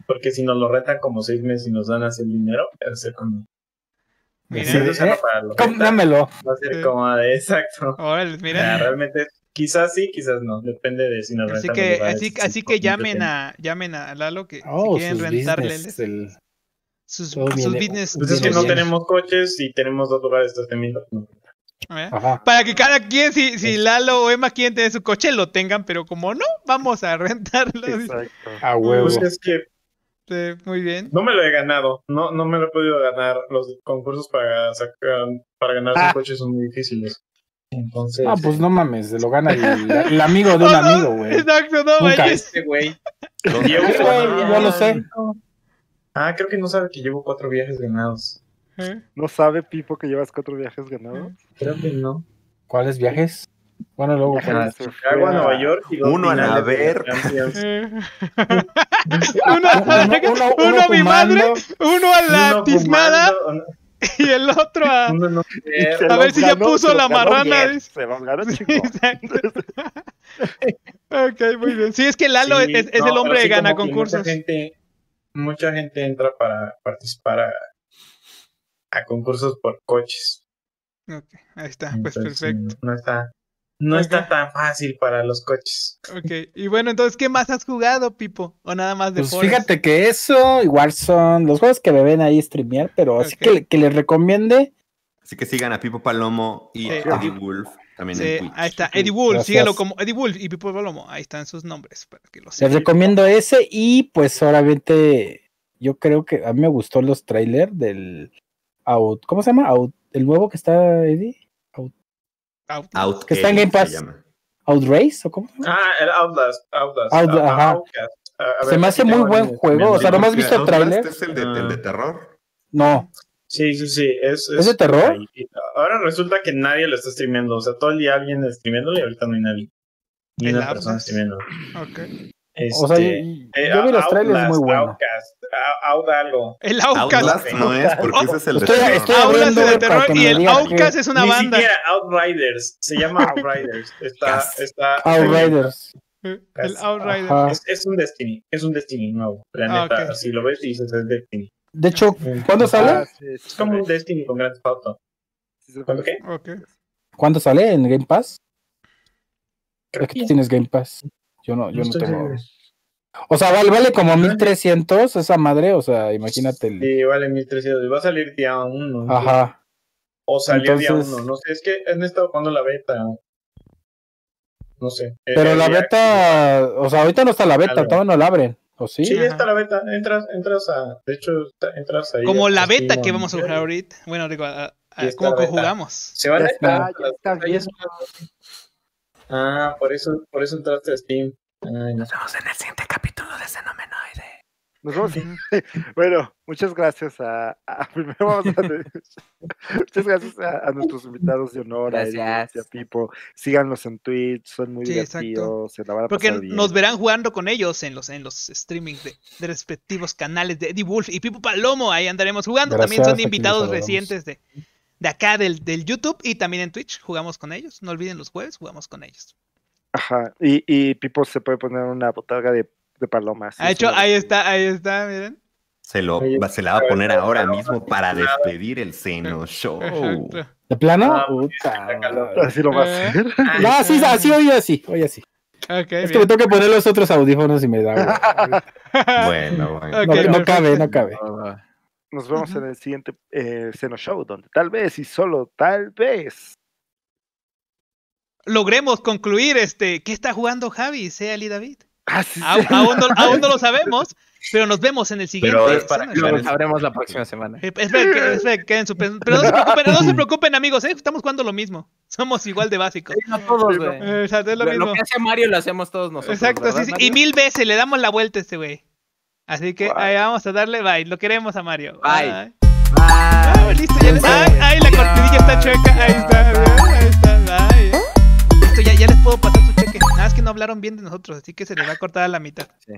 Porque si nos lo rentan como 6 meses y nos dan así el dinero, es como... miren, sí, cómpramelo. Va a ser como de exacto. Órale, miren. Nah, realmente, quizás sí, quizás no. Depende de si nos rentan. Así que llamen a Lalo que si quieren rentarle sus business. Pues es que no tenemos coches y tenemos 2 lugares de para que cada quien, si Lalo o Emma quieren tener su coche, lo tengan, pero como no, vamos a rentarlo. Exacto. A huevo. Pues es que muy bien. No me lo he ganado, no me lo he podido ganar. Los concursos para ganar sus coches son muy difíciles. Entonces, pues no mames, se lo gana el amigo de un amigo, güey. Exacto, no vayas. Lo llevo, no lo sé. Creo que no sabe que llevo 4 viajes ganados. ¿No sabe Pipo que llevas 4 viajes ganados? Creo que no. ¿Cuáles viajes? Bueno, luego Chicago a Nueva York y 1 a la verga. Uno a mi madre, 1 a la tiznada y el otro a ver si ya puso la marrana. Se van ganando, chicos. Ok, muy bien. Sí, es que Lalo es el hombre que gana concursos. Mucha gente entra para participar a concursos por coches. Ok, ahí está, pues perfecto. No está tan fácil para los coches. Ok, y bueno, entonces, ¿qué más has jugado, Pipo? ¿O nada más de Forest? Fíjate que eso, igual son los juegos que me ven ahí streamear, pero así que les recomiende. Así que sigan a Pipo Palomo y Eddie Wolf también en Twitch. Ahí está, Eddie Wolf, síguelo como Eddie Wolf y Pipo Palomo, ahí están sus nombres. Para que los les recomiendo ese y pues obviamente yo creo que a mí me gustó los trailers del Out, ¿cómo se llama? Out, el nuevo que está Eddie. Out que está en Game Pass. ¿Outrace o cómo? El Outlast. Ajá. Outcast. Se me hace muy buen juego. O sea, ¿no me has visto el trailer? ¿Este es el de terror? No. Sí. ¿Es de terror? Ahora resulta que nadie lo está streameando. O sea, todo el día alguien está streameándolo y ahorita no hay nadie. Ni una persona streameando. Ok. O sea, yo vi los trailers muy buenos. El Outcast no es, porque ese es el de terror. Y el Outcast es una banda. Ni siquiera Outriders. Se llama Outriders. Outriders. El Outriders. Es un Destiny nuevo. La neta, si lo ves y dices es Destiny. De hecho, ¿cuándo sale? Es como un Destiny con Grand Theft Auto. ¿Cuándo sale? ¿En Game Pass? Creo que tú tienes Game Pass. Yo no tengo. O sea, vale como 1300 esa madre, o sea, imagínate. Sí, vale 1300, va a salir día 1. ¿No? Ajá. O salió entonces... día 1, no sé, es que han estado jugando la beta. No sé. Pero la beta, aquí, o sea, ahorita no está la beta, todavía no la abren, ¿o sí? Sí, ajá, está la beta, entras ahí. Como la beta que vamos a jugar ahorita. Bueno, digo, ¿cómo conjugamos? Se van a estar. Ah, por eso entraste a Steam. Ay, nos vemos en el siguiente capítulo de Xenomenoide. Nos vemos. Bueno, muchas gracias muchas gracias a nuestros invitados de honor, gracias. A Pipo. Síganlos en Twitch, son muy divertidos. Se la van a pasar porque bien. Nos verán jugando con ellos en los streamings de respectivos canales de Eddie Wolf y Pipo Palomo. Ahí andaremos jugando. Gracias, también son invitados recientes de acá del YouTube y también en Twitch jugamos con ellos. No olviden, los jueves jugamos con ellos. Ajá, y Pipo se puede poner una botarga de palomas. ¿Sí? Ahí está, miren. Se la va a poner ahora mismo para despedir el Xeno Show. Perfecto. ¿De plano? Así lo va a hacer. No, así. Okay, es bien. Que me tengo que poner los otros audífonos y me da. Bueno. Okay, no cabe. Nos vemos en el siguiente Xeno Show, donde tal vez y solo tal vez logremos concluir qué está jugando Javi, Seal y David. Aún no lo sabemos, pero nos vemos en el siguiente. Pero lo sabremos la próxima semana. Espera, queden suspensos. Pero no se preocupen, amigos, estamos jugando lo mismo. Somos igual de básicos. Sí, no todos, güey. Exacto, es lo mismo. Lo que hace Mario lo hacemos todos nosotros. Exacto, sí. Y 1000 veces le damos la vuelta a este güey. Así que ahí vamos a darle bye. Lo queremos a Mario. Bye. Ah, listo, ya les... Ahí la cortinilla está chueca. Ahí está. Bye. Listo, ya les puedo pasar su cheque. Nada, es que no hablaron bien de nosotros, así que se les va a cortar a la mitad. Sí.